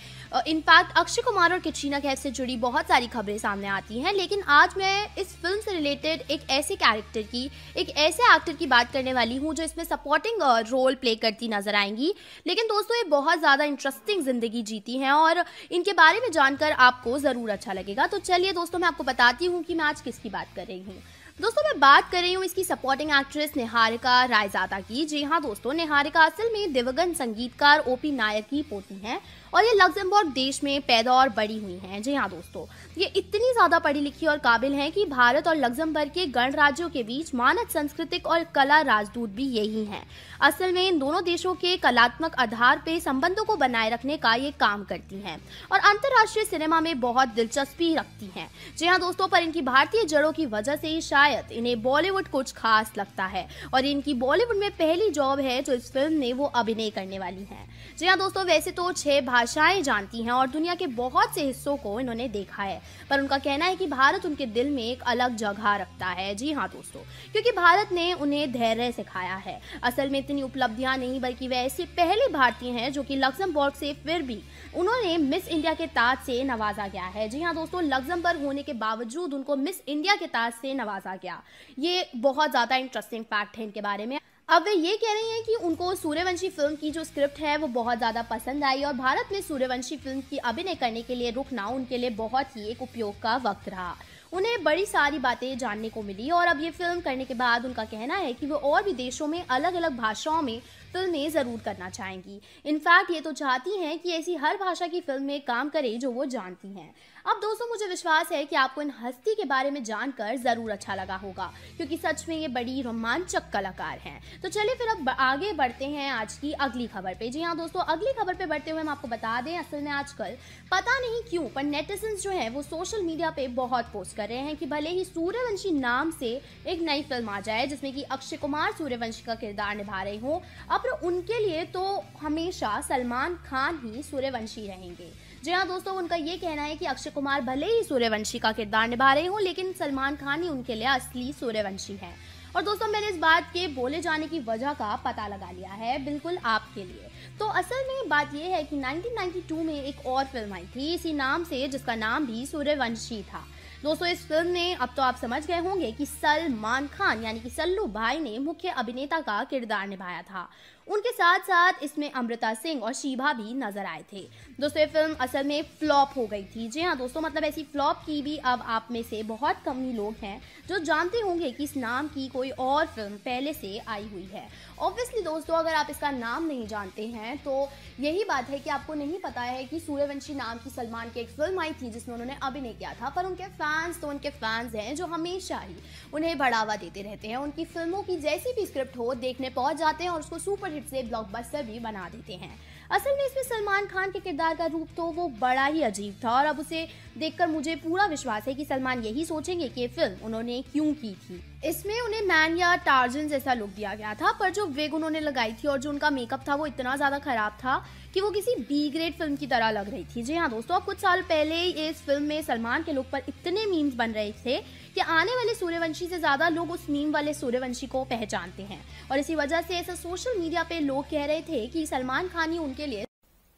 इनफैक्ट अक्षय कुमार और कैटरीना कैफ से जुड़ी बहुत सारी खबरें सामने आती हैं, लेकिन आज मैं इस फिल्म से रिलेटेड एक ऐसे कैरेक्टर की, एक ऐसे एक्टर की बात करने वाली हूँ जो इसमें सपोर्टिंग रोल प्ले करती नजर आएंगी। लेकिन दोस्तों, ये बहुत ज़्यादा इंटरेस्टिंग जिंदगी जीती हैं और इनके बारे में जानकर आपको जरूर अच्छा लगेगा। तो चलिए दोस्तों, मैं आपको बताती हूँ कि मैं आज किसकी बात कर रही हूँ। दोस्तों, मैं बात कर रही हूँ इसकी सपोर्टिंग एक्ट्रेस निहारिका रायज़ादा की। जी हाँ दोस्तों, निहारिका असल में दिवंगत संगीतकार ओपी नायर की पोती हैं और ये लग्जमबर्ग देश में पैदा और बड़ी हुई हैं। जी हाँ दोस्तों, ये इतनी ज़्यादा पढ़ी लिखी और काबिल हैं कि भारत और लग्जमबर्ग के गणराज्यों के बीच मानद सांस्कृतिक और कला राजदूत भी यही हैं। असल में इन दोनों देशों के कलात्मक आधार पर संबंधों को बनाए रखने का ये काम करती हैं और अंतर्राष्ट्रीय सिनेमा में बहुत दिलचस्पी रखती हैं। जी हाँ दोस्तों, पर इनकी भारतीय जड़ों की वजह से ही इन्हें बॉलीवुड कुछ खास लगता है और इनकी बॉलीवुड में पहली जॉब है जो इस फिल्म में वो अभिनय करने वाली हैं। जी हाँ दोस्तों, वैसे तो छह भाषाएं जानती हैं और दुनिया के बहुत से हिस्सों को इन्होंने देखा है, पर उनका कहना है कि भारत उनके दिल में एक अलग जगह रखता है। जी हाँ दोस्तों, क्योंकि भारत ने उन्हें धैर्य सिखाया है। असल में इतनी उपलब्धियां नहीं बल्कि वे ऐसे पहले भारतीय हैं जो कि लग्जमबर्ग से फिर भी उन्होंने मिस इंडिया के ताज से नवाजा गया है। जी हाँ दोस्तों, लग्जमबर्ग होने के बावजूद उनको मिस इंडिया के ताज से नवाजा गया। ये बहुत ज्यादा इंटरेस्टिंग फैक्ट है इनके बारे में। अब वे ये कह रही हैं कि उनको सूर्यवंशी फिल्म की जो स्क्रिप्ट है वो बहुत ज़्यादा पसंद आई और भारत में सूर्यवंशी फिल्म की अभिनय करने के लिए रुकना उनके लिए बहुत ही एक उपयोग का वक्त रहा। उन्हें बड़ी सारी बातें जानने को मिली और अब ये फिल्म करने के बाद उनका कहना है कि वो और भी देशों में अलग अलग भाषाओं में फिल्में ज़रूर करना चाहेंगी। इनफैक्ट ये तो चाहती हैं कि ऐसी हर भाषा की फिल्म में काम करें जो वो जानती हैं। अब दोस्तों, मुझे विश्वास है कि आपको इन हस्ती के बारे में जानकर ज़रूर अच्छा लगा होगा क्योंकि सच में ये बड़ी रोमांचक कलाकार हैं। तो चलिए फिर अब आगे बढ़ते हैं आज की अगली खबर पे। जी हाँ दोस्तों, अगली खबर पे बढ़ते हुए हम आपको बता दें, असल में आजकल पता नहीं क्यों पर नेटिजन्स जो हैं वो सोशल मीडिया पे बहुत पोस्ट कर रहे हैं कि भले ही सूर्यवंशी नाम से एक नई फिल्म आ जाए जिसमें कि अक्षय कुमार सूर्यवंशी का किरदार निभा रहे हों, अब उनके लिए तो हमेशा सलमान खान ही सूर्यवंशी रहेंगे। जी हाँ दोस्तों, उनका ये कहना है कि अक्षय कुमार भले ही सूर्यवंशी का किरदार निभा रहे हों लेकिन सलमान खान ही उनके लिए असली सूर्यवंशी है। और दोस्तों, मैंने इस बात के बोले जाने की वजह का पता लगा लिया है बिल्कुल आपके लिए। तो असल में बात यह है कि नाइनटीन नाइंटी टू में एक और फिल्म आई थी इसी नाम से जिसका नाम भी सूर्यवंशी था। दोस्तों, इस फिल्म में अब तो आप समझ गए होंगे कि सलमान खान यानी कि सल्लू भाई ने मुख्य अभिनेता का किरदार निभाया था। उनके साथ साथ इसमें अमृता सिंह और शिभा भी नजर आए थे। दोस्तों, ये फिल्म असल में फ्लॉप हो गई थी। जी हाँ दोस्तों, मतलब ऐसी फ्लॉप की भी अब आप में से बहुत कम ही लोग हैं जो जानते होंगे कि इस नाम की कोई और फिल्म पहले से आई हुई है। ऑब्वियसली दोस्तों, अगर आप इसका नाम नहीं जानते हैं तो यही बात है कि आपको नहीं पता है कि सूर्यवंशी नाम की सलमान की एक फिल्म आई थी जिसमें उन्होंने अभिनय किया था। पर उनके फैंस तो उनके फैंस हैं जो हमेशा ही उन्हें बढ़ावा देते रहते हैं। उनकी फिल्मों की जैसी भी स्क्रिप्ट हो देखने पहुंच जाते हैं और उसको सुपर से ब्लॉकबस्टर भी बना देते हैं। असल में इसमें सलमान खान के किरदार का रूप तो वो बड़ा ही अजीब था और अब उसे देखकर मुझे पूरा विश्वास है कि सलमान यही सोचेंगे कि फिल्म उन्होंने क्यों की थी। इसमें उन्हें मैन या टार्जन जैसा लुक दिया गया था, पर जो विग उन्होंने लगाई थी और जो उनका मेकअप था वो इतना ज्यादा खराब था कि वो किसी बी ग्रेड फिल्म की तरह लग रही थी। जी हाँ दोस्तों, अब कुछ साल पहले इस फिल्म में सलमान के लुक पर इतने मीम्स बन रहे थे कि आने वाले सूर्यवंशी से ज्यादा लोग उस मीम वाले सूर्यवंशी को पहचानते हैं और इसी वजह से ऐसा सोशल मीडिया पे लोग कह रहे थे कि सलमान खान ही उनके लिए।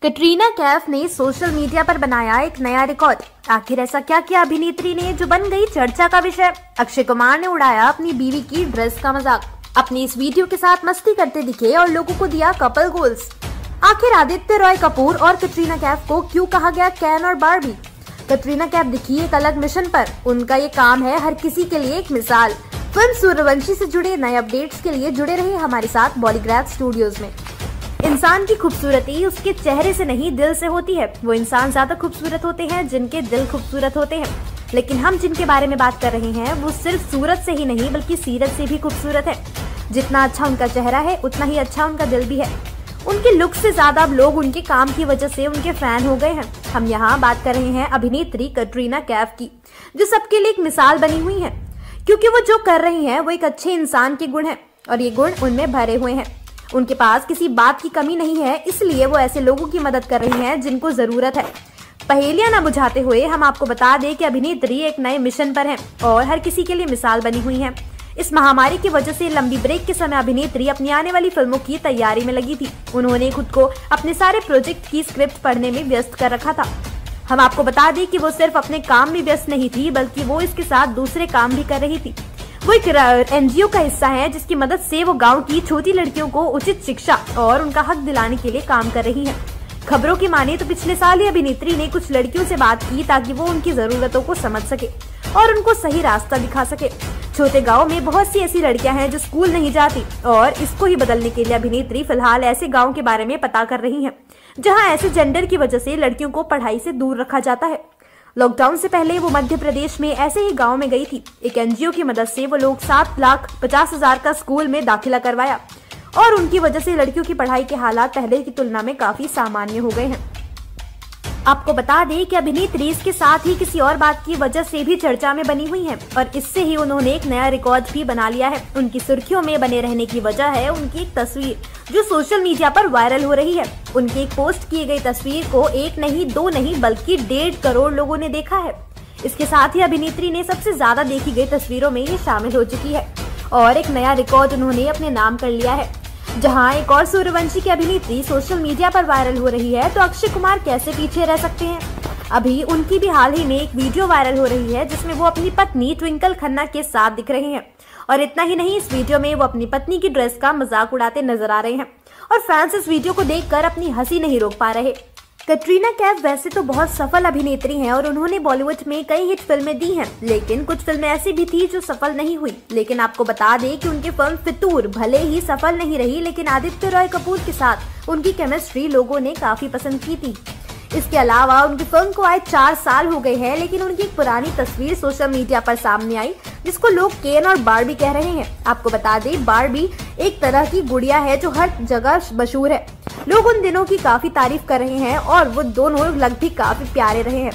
कैटरीना कैफ ने सोशल मीडिया पर बनाया एक नया रिकॉर्ड। आखिर ऐसा क्या किया अभिनेत्री ने जो बन गई चर्चा का विषय। अक्षय कुमार ने उड़ाया अपनी बीवी की ड्रेस का मजाक, अपनी इस वीडियो के साथ मस्ती करते दिखे और लोगों को दिया कपल गोल्स। आखिर आदित्य रॉय कपूर और कैटरीना कैफ को क्यों कहा गया कैन और बार्बी। कैटरीना कैफ दिखी एक अलग मिशन पर, उनका ये काम है हर किसी के लिए एक मिसाल। फिल्म सूर्यवंशी से जुड़े नए अपडेट्स के लिए जुड़े रहे हमारे साथ बॉलीग्रैड स्टूडियोज में। इंसान की खूबसूरती उसके चेहरे से नहीं दिल से होती है। वो इंसान ज्यादा खूबसूरत होते हैं जिनके दिल खूबसूरत होते हैं, लेकिन हम जिनके बारे में बात कर रहे हैं वो सिर्फ सूरत से ही नहीं बल्कि सीरत से भी खूबसूरत है। जितना अच्छा उनका चेहरा है उतना ही अच्छा उनका दिल भी है। उनके लुक से ज्यादा अब लोग उनके काम की वजह से उनके फैन हो गए हैं। हम यहाँ बात कर रहे हैं अभिनेत्री कैटरीना कैफ की, जो सबके लिए एक मिसाल बनी हुई है, क्योंकि वो जो कर रही है वो एक अच्छे इंसान के गुण है और ये गुण उनमें भरे हुए हैं। उनके पास किसी बात की कमी नहीं है, इसलिए वो ऐसे लोगों की मदद कर रही हैं जिनको ज़रूरत है। पहेलियां ना बुझाते हुए हम आपको बता दें कि अभिनेत्री एक नए मिशन पर हैं और हर किसी के लिए मिसाल बनी हुई हैं। इस महामारी की वजह से लंबी ब्रेक के समय अभिनेत्री अपनी आने वाली फिल्मों की तैयारी में लगी थी। उन्होंने खुद को अपने सारे प्रोजेक्ट की स्क्रिप्ट पढ़ने में व्यस्त कर रखा था। हम आपको बता दें कि वो सिर्फ अपने काम में व्यस्त नहीं थी, बल्कि वो इसके साथ दूसरे काम भी कर रही थी। वो एक एनजीओ का हिस्सा है जिसकी मदद से वो गांव की छोटी लड़कियों को उचित शिक्षा और उनका हक दिलाने के लिए काम कर रही है। खबरों की माने तो पिछले साल ही अभिनेत्री ने कुछ लड़कियों से बात की ताकि वो उनकी जरूरतों को समझ सके और उनको सही रास्ता दिखा सके। छोटे गांव में बहुत सी ऐसी लड़कियां हैं जो स्कूल नहीं जाती और इसको ही बदलने के लिए अभिनेत्री फिलहाल ऐसे गाँव के बारे में पता कर रही है जहाँ ऐसे जेंडर की वजह से लड़कियों को पढ़ाई से दूर रखा जाता है। लॉकडाउन से पहले वो मध्य प्रदेश में ऐसे ही गांव में गई थी। एक एनजीओ की मदद से वो लोग सात लाख पचास हजार का स्कूल में दाखिला करवाया और उनकी वजह से लड़कियों की पढ़ाई के हालात पहले की तुलना में काफी सामान्य हो गए हैं। आपको बता दें कि अभिनेत्री इसके साथ ही किसी और बात की वजह से भी चर्चा में बनी हुई है और इससे ही उन्होंने एक नया रिकॉर्ड भी बना लिया है। उनकी सुर्खियों में बने रहने की वजह है उनकी एक तस्वीर जो सोशल मीडिया पर वायरल हो रही है। उनकी एक पोस्ट की गई तस्वीर को एक नहीं दो नहीं बल्कि डेढ़ करोड़ लोगों ने देखा है। इसके साथ ही अभिनेत्री ने सबसे ज्यादा देखी गई तस्वीरों में ये शामिल हो चुकी है और एक नया रिकॉर्ड उन्होंने अपने नाम कर लिया है। जहां एक और सूर्यवंशी की अभिनेत्री सोशल मीडिया पर वायरल हो रही है, तो अक्षय कुमार कैसे पीछे रह सकते हैं। अभी उनकी भी हाल ही में एक वीडियो वायरल हो रही है जिसमें वो अपनी पत्नी ट्विंकल खन्ना के साथ दिख रहे हैं और इतना ही नहीं, इस वीडियो में वो अपनी पत्नी की ड्रेस का मजाक उड़ाते नजर आ रहे हैं और फैंस इस वीडियो को देखकर अपनी हंसी नहीं रोक पा रहे। कैटरीना कैफ वैसे तो बहुत सफल अभिनेत्री हैं और उन्होंने बॉलीवुड में कई हिट फिल्में दी हैं, लेकिन कुछ फिल्में ऐसी भी थी जो सफल नहीं हुई। लेकिन आपको बता दें कि उनकी फिल्म फितूर भले ही सफल नहीं रही, लेकिन आदित्य रॉय कपूर के साथ उनकी केमिस्ट्री लोगों ने काफी पसंद की थी। इसके अलावा उनकी फिल्म को आए चार साल हो गए हैं, लेकिन उनकी एक पुरानी तस्वीर सोशल मीडिया पर सामने आई जिसको लोग केन और बार्बी कह रहे हैं। आपको बता दें बार्बी एक तरह की गुड़िया है जो हर जगह मशहूर है। लोग उन दिनों की काफी तारीफ कर रहे हैं और वो दोनों लग भी काफी प्यारे रहे हैं।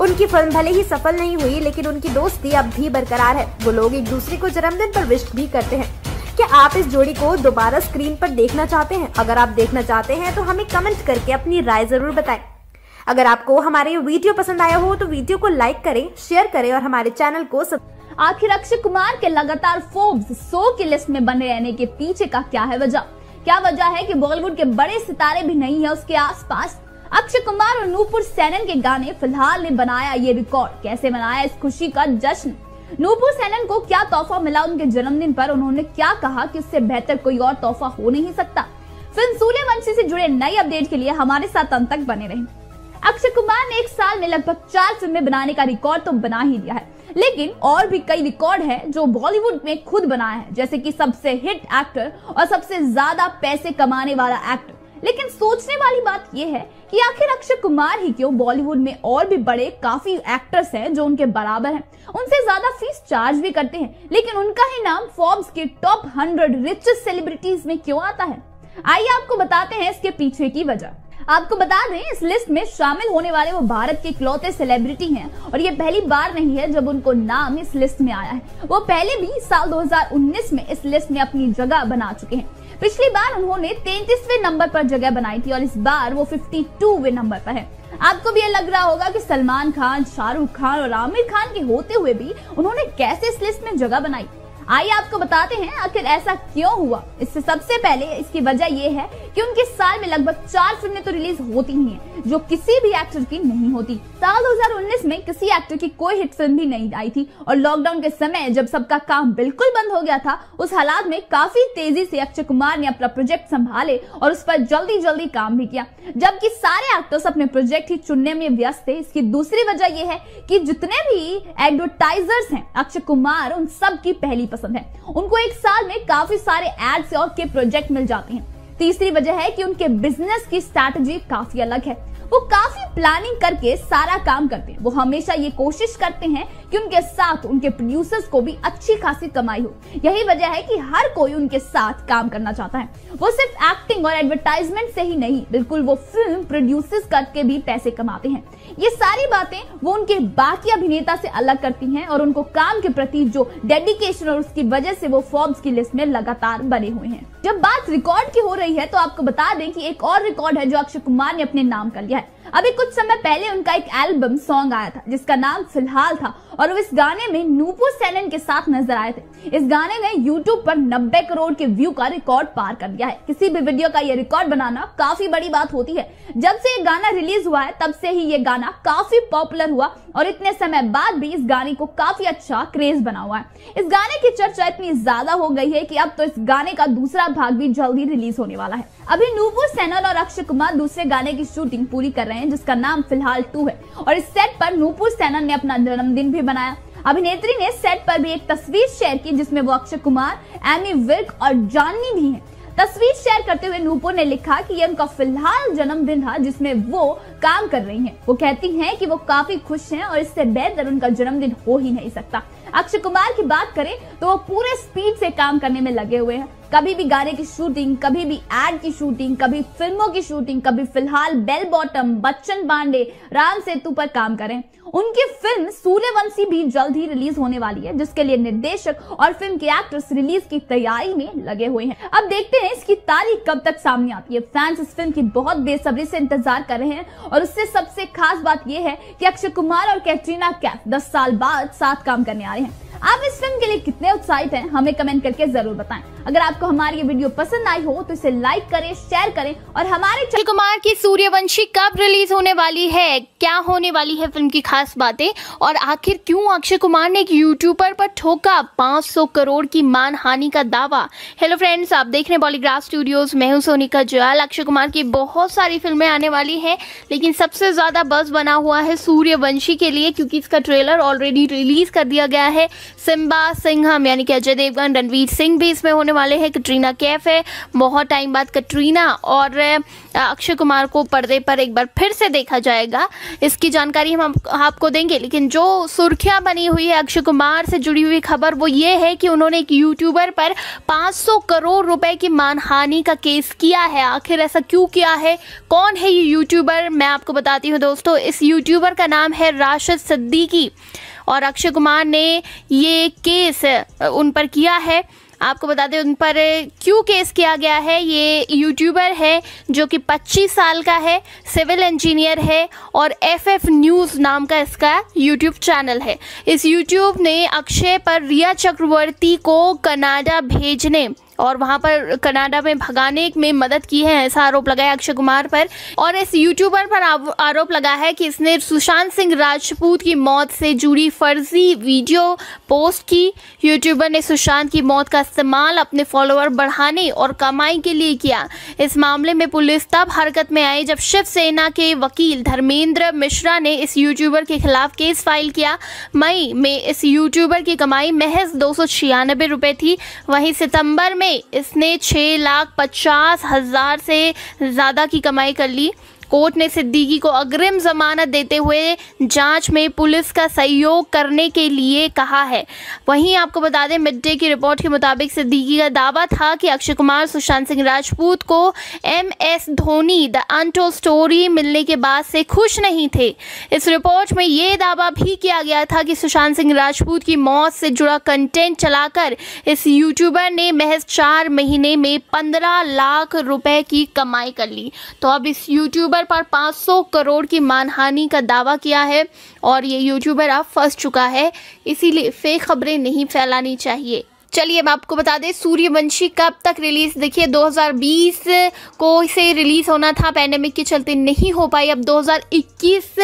उनकी फिल्म भले ही सफल नहीं हुई, लेकिन उनकी दोस्ती अब भी बरकरार है। वो लोग एक दूसरे को जन्मदिन पर विश भी करते हैं। क्या आप इस जोड़ी को दोबारा स्क्रीन पर देखना चाहते हैं? अगर आप देखना चाहते हैं तो हमें कमेंट करके अपनी राय जरूर बताएं। अगर आपको हमारे वीडियो पसंद आया हो तो वीडियो को लाइक करें, शेयर करें और हमारे चैनल को सब्सक्राइब। आखिर अक्षय कुमार के लगातार फोर्ब्स सौ की लिस्ट में बने रहने के पीछे का क्या है वजह? क्या वजह है कि बॉलीवुड के बड़े सितारे भी नहीं है उसके आसपास? अक्षय कुमार और नूपुर सैनन के गाने फिलहाल ने बनाया ये रिकॉर्ड। कैसे मनाया इस खुशी का जश्न? नूपुर सैनन को क्या तोहफा मिला उनके जन्मदिन पर? उन्होंने क्या कहा कि इससे बेहतर कोई और तोहफा हो नहीं सकता? फिल्म सूर्यवंशी से जुड़े नए अपडेट के लिए हमारे साथ अंत तक बने रहें। अक्षय कुमार ने एक साल में लगभग चार फिल्में बनाने का रिकॉर्ड तो बना ही लिया है, लेकिन और भी कई रिकॉर्ड हैं जो बॉलीवुड में खुद बनाए हैं, जैसे कि सबसे हिट एक्टर और सबसे ज्यादा पैसे कमाने वाला एक्टर। लेकिन सोचने वाली बात यह है कि आखिर अक्षय कुमार ही क्यों? बॉलीवुड में और भी बड़े काफी एक्टर्स हैं जो उनके बराबर हैं, उनसे ज्यादा फीस चार्ज भी करते हैं, लेकिन उनका ही नाम फोर्ब्स के टॉप हंड्रेड रिचेस्ट सेलिब्रिटीज में क्यों आता है? आइए आपको बताते हैं इसके पीछे की वजह। आपको बता दें इस लिस्ट में शामिल होने वाले वो भारत के इकलौते सेलिब्रिटी हैं और ये पहली बार नहीं है जब उनको नाम इस लिस्ट में आया है। वो पहले भी साल दो हजार उन्नीस में इस लिस्ट में अपनी जगह बना चुके हैं। पिछली बार उन्होंने तैंतीसवें नंबर पर जगह बनाई थी और इस बार वो बावन वें नंबर पर है। आपको भी ये लग रहा होगा कि सलमान खान, शाहरुख खान और आमिर खान के होते हुए भी उन्होंने कैसे इस लिस्ट में जगह बनाई। आइए आपको बताते हैं आखिर ऐसा क्यों हुआ। इससे सबसे पहले इसकी वजह यह है कि उनके साल में लगभग चार फिल्में तो रिलीज होती ही हैं, जो किसी भी एक्टर की नहीं होती। साल दो हजार उन्नीस में किसी एक्टर की कोई हिट फिल्म भी नहीं आई थी और लॉकडाउन के समय जब सबका काम बिल्कुल बंद हो गया था, उस हालात में काफी तेजी से अक्षय कुमार ने अपना प्रोजेक्ट संभाले और उस पर जल्दी जल्दी काम भी किया, जबकि सारे एक्टर्स अपने प्रोजेक्ट ही चुनने में व्यस्त थे। इसकी दूसरी वजह यह है कि जितने भी एडवर्टाइजर्स हैं अक्षय कुमार उन सब की पहली है। उनको एक साल में काफी सारे एड्स और के प्रोजेक्ट मिल जाते हैं। तीसरी वजह है कि उनके बिजनेस की स्ट्रैटेजी काफी अलग है। वो काफी प्लानिंग करके सारा काम करते हैं। वो हमेशा ये कोशिश करते हैं कि उनके साथ उनके प्रोड्यूसर्स को भी अच्छी खासी कमाई हो। यही वजह है कि हर कोई उनके साथ काम करना चाहता है। वो सिर्फ एक्टिंग और एडवर्टाइजमेंट से ही नहीं, बिल्कुल वो फिल्म प्रोड्यूसर्स करके भी पैसे कमाते हैं। ये सारी बातें वो उनके बाकी अभिनेता से अलग करती हैं और उनको काम के प्रति जो डेडिकेशन और उसकी वजह से वो फोर्ब्स की लिस्ट में लगातार बने हुए हैं। जब बात रिकॉर्ड की हो रही है तो आपको बता दें कि एक और रिकॉर्ड है जो अक्षय कुमार ने अपने नाम कर लिया। अभी कुछ समय पहले उनका एक एल्बम सॉन्ग आया था जिसका नाम फिलहाल था और वो इस गाने में नूपुर सेनन के साथ नजर आए थे। इस गाने ने यूट्यूब पर नब्बे करोड़ के व्यू का रिकॉर्ड पार कर दिया है। किसी भी वीडियो का ये रिकॉर्ड बनाना काफी बड़ी बात होती है। जब से ये गाना रिलीज हुआ है तब से ही ये गाना काफी पॉपुलर हुआ और इतने समय बाद भी इस गाने को काफी अच्छा क्रेज बना हुआ है। इस गाने की चर्चा इतनी ज्यादा हो गई है कि अब तो इस गाने का दूसरा भाग भी जल्द ही रिलीज होने वाला है। अभी नूपुर सेनन और अक्षय कुमार दूसरे गाने की शूटिंग पूरी कर रहे हैं जिसका नाम फिलहाल टू है और इस सेट पर नूपुर सेनन ने अपना जन्मदिन भी बनाया। अभिनेत्री ने सेट पर भी एक तस्वीर शेयर की जिसमें वो अक्षय कुमार, एमी विर्क और जान्हवी भी हैं। तस्वीर शेयर करते हुए नूपुर ने लिखा कि यह उनका फिलहाल जन्मदिन था जिसमें वो काम कर रही हैं। वो कहती हैं कि वो काफी खुश हैं और इससे बेहतर उनका जन्मदिन हो ही नहीं सकता। अक्षय कुमार की बात करें तो वो पूरे स्पीड से काम करने में लगे हुए हैं। कभी भी गाने की शूटिंग, कभी भी एड की शूटिंग, कभी फिल्मों की शूटिंग, कभी फिलहाल बेल बॉटम, बच्चन पांडे, राम सेतु पर काम करें। उनकी फिल्म सूर्यवंशी भी जल्द ही रिलीज होने वाली है जिसके लिए निर्देशक और फिल्म के एक्टर्स रिलीज की तैयारी में लगे हुए हैं। अब देखते हैं इसकी तारीख कब तक सामने आती है। फैंस इस फिल्म की बहुत बेसब्री से इंतजार कर रहे हैं और उससे सबसे खास बात यह है कि अक्षय कुमार और कैटरीना कैफ दस साल बाद साथ काम करने आ रहे हैं। आप इस फिल्म के लिए कितने उत्साहित हैं हमें कमेंट करके जरूर बताएं। अगर आपको हमारी ये वीडियो पसंद आई हो तो इसे लाइक करें, शेयर करें और हमारे अक्षय कुमार की सूर्यवंशी कब रिलीज होने वाली है, क्या होने वाली है फिल्म की खास बातें और आखिर क्यों अक्षय कुमार ने एक यूट्यूबर पर ठोका पाँच सौ करोड़ की मानहानि का दावा। हेलो फ्रेंड्स, आप देख रहे हैं बॉलीग्राड स्टूडियोज, मैं हूं सोनिका जयाल। अक्षय कुमार की बहुत सारी फिल्में आने वाली है लेकिन सबसे ज्यादा बस बना हुआ है सूर्यवंशी के लिए क्योंकि इसका ट्रेलर ऑलरेडी रिलीज कर दिया गया है। सिम्बा, सिंघम यानी कि अजय देवगन, रणवीर सिंह भी इसमें होने वाले हैं। कटरीना कैफ है, बहुत टाइम बाद कटरीना और अक्षय कुमार को पर्दे पर एक बार फिर से देखा जाएगा, इसकी जानकारी हम आपको देंगे। लेकिन जो सुर्खियां बनी हुई है अक्षय कुमार से जुड़ी हुई खबर वो ये है कि उन्होंने एक यूट्यूबर पर पाँच सौ करोड़ रुपए की मानहानि का केस किया है। आखिर ऐसा क्यों किया है, कौन है ये यूट्यूबर, मैं आपको बताती हूँ दोस्तों। इस यूट्यूबर का नाम है राशिद सिद्दीकी और अक्षय कुमार ने ये केस उन पर किया है। आपको बता दें उन पर क्यों केस किया गया है। ये यूट्यूबर है जो कि पच्चीस साल का है, सिविल इंजीनियर है और एफ एफ न्यूज़ नाम का इसका यूट्यूब चैनल है। इस यूट्यूब ने अक्षय पर रिया चक्रवर्ती को कनाडा भेजने और वहाँ पर कनाडा में भगाने में मदद की है, ऐसा आरोप लगा है अक्षय कुमार पर। और इस यूट्यूबर पर आरोप लगा है कि इसने सुशांत सिंह राजपूत की मौत से जुड़ी फर्जी वीडियो पोस्ट की। यूट्यूबर ने सुशांत की मौत का इस्तेमाल अपने फॉलोअर बढ़ाने और कमाई के लिए किया। इस मामले में पुलिस तब हरकत में आई जब शिवसेना के वकील धर्मेंद्र मिश्रा ने इस यूट्यूबर के खिलाफ केस फाइल किया। मई में इस यूट्यूबर की कमाई महज दो सौ छियानबे रुपये थी। वहीं सितंबर में इसने छः लाख पचास हज़ार से ज़्यादा की कमाई कर ली। कोर्ट ने सिद्दीकी को अग्रिम जमानत देते हुए जांच में पुलिस का सहयोग करने के लिए कहा है। वहीं आपको बता दें, मिड डे की रिपोर्ट के मुताबिक सिद्दीकी का दावा था कि अक्षय कुमार सुशांत सिंह राजपूत को M S Dhoni the untold story मिलने के बाद से खुश नहीं थे। इस रिपोर्ट में यह दावा भी किया गया था कि सुशांत सिंह राजपूत की मौत से जुड़ा कंटेंट चलाकर इस यूट्यूबर ने महज चार महीने में पंद्रह लाख रुपए की कमाई कर ली। तो अब इस यूट्यूबर पर पाँच सौ करोड़ की मानहानि का दावा किया है और ये यूट्यूबर अब फंस चुका है, इसीलिए फेक खबरें नहीं फैलानी चाहिए। चलिए अब आपको बता दें, सूर्यवंशी कब तक रिलीज, देखिए दो हज़ार बीस को इसे रिलीज़ होना था, पैंडेमिक के चलते नहीं हो पाई। अब दो हज़ार इक्कीस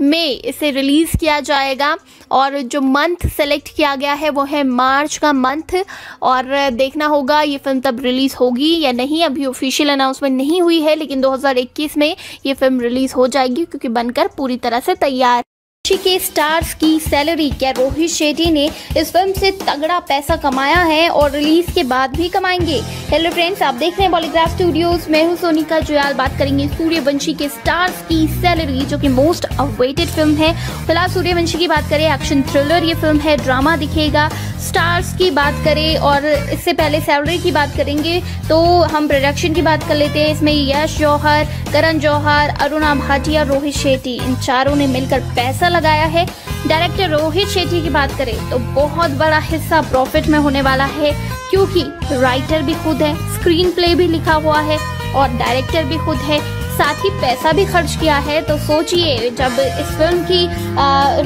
में इसे रिलीज़ किया जाएगा और जो मंथ सेलेक्ट किया गया है वो है मार्च का मंथ। और देखना होगा ये फिल्म तब रिलीज़ होगी या नहीं, अभी ऑफिशियल अनाउंसमेंट नहीं हुई है, लेकिन दो हज़ार इक्कीस में ये फिल्म रिलीज़ हो जाएगी क्योंकि बनकर पूरी तरह से तैयार। के स्टार्स की सैलरी, क्या रोहित शेट्टी ने इस फिल्म से तगड़ा पैसा कमाया है और रिलीज के बाद भी कमाएंगे? हेलो फ्रेंड्स, आप देख रहे हैं बॉलीग्राड स्टूडियोज, मैं हूं सोनिका जुयाल। बात करेंगे सूर्यवंशी के स्टार्स की सैलरी जो कि मोस्ट अवेटेड फिल्म है। फिलहाल सूर्यवंशी की बात करें, एक्शन थ्रिलर ये फिल्म है, ड्रामा दिखेगा। स्टार्स की बात करें और इससे पहले सैलरी की बात करेंगे तो हम प्रोडक्शन की बात कर लेते हैं। इसमें यश जौहर, करण जौहर, अरुणा भाटिया, रोहित शेट्टी, इन चारों ने मिलकर पैसा लगाया है। डायरेक्टर रोहित शेट्टी की बात करें तो बहुत बड़ा हिस्सा प्रॉफिट में होने वाला है क्योंकि राइटर भी खुद है, स्क्रीन प्ले भी लिखा हुआ है और डायरेक्टर भी खुद है, साथ ही पैसा भी खर्च किया है। तो सोचिए जब इस फिल्म की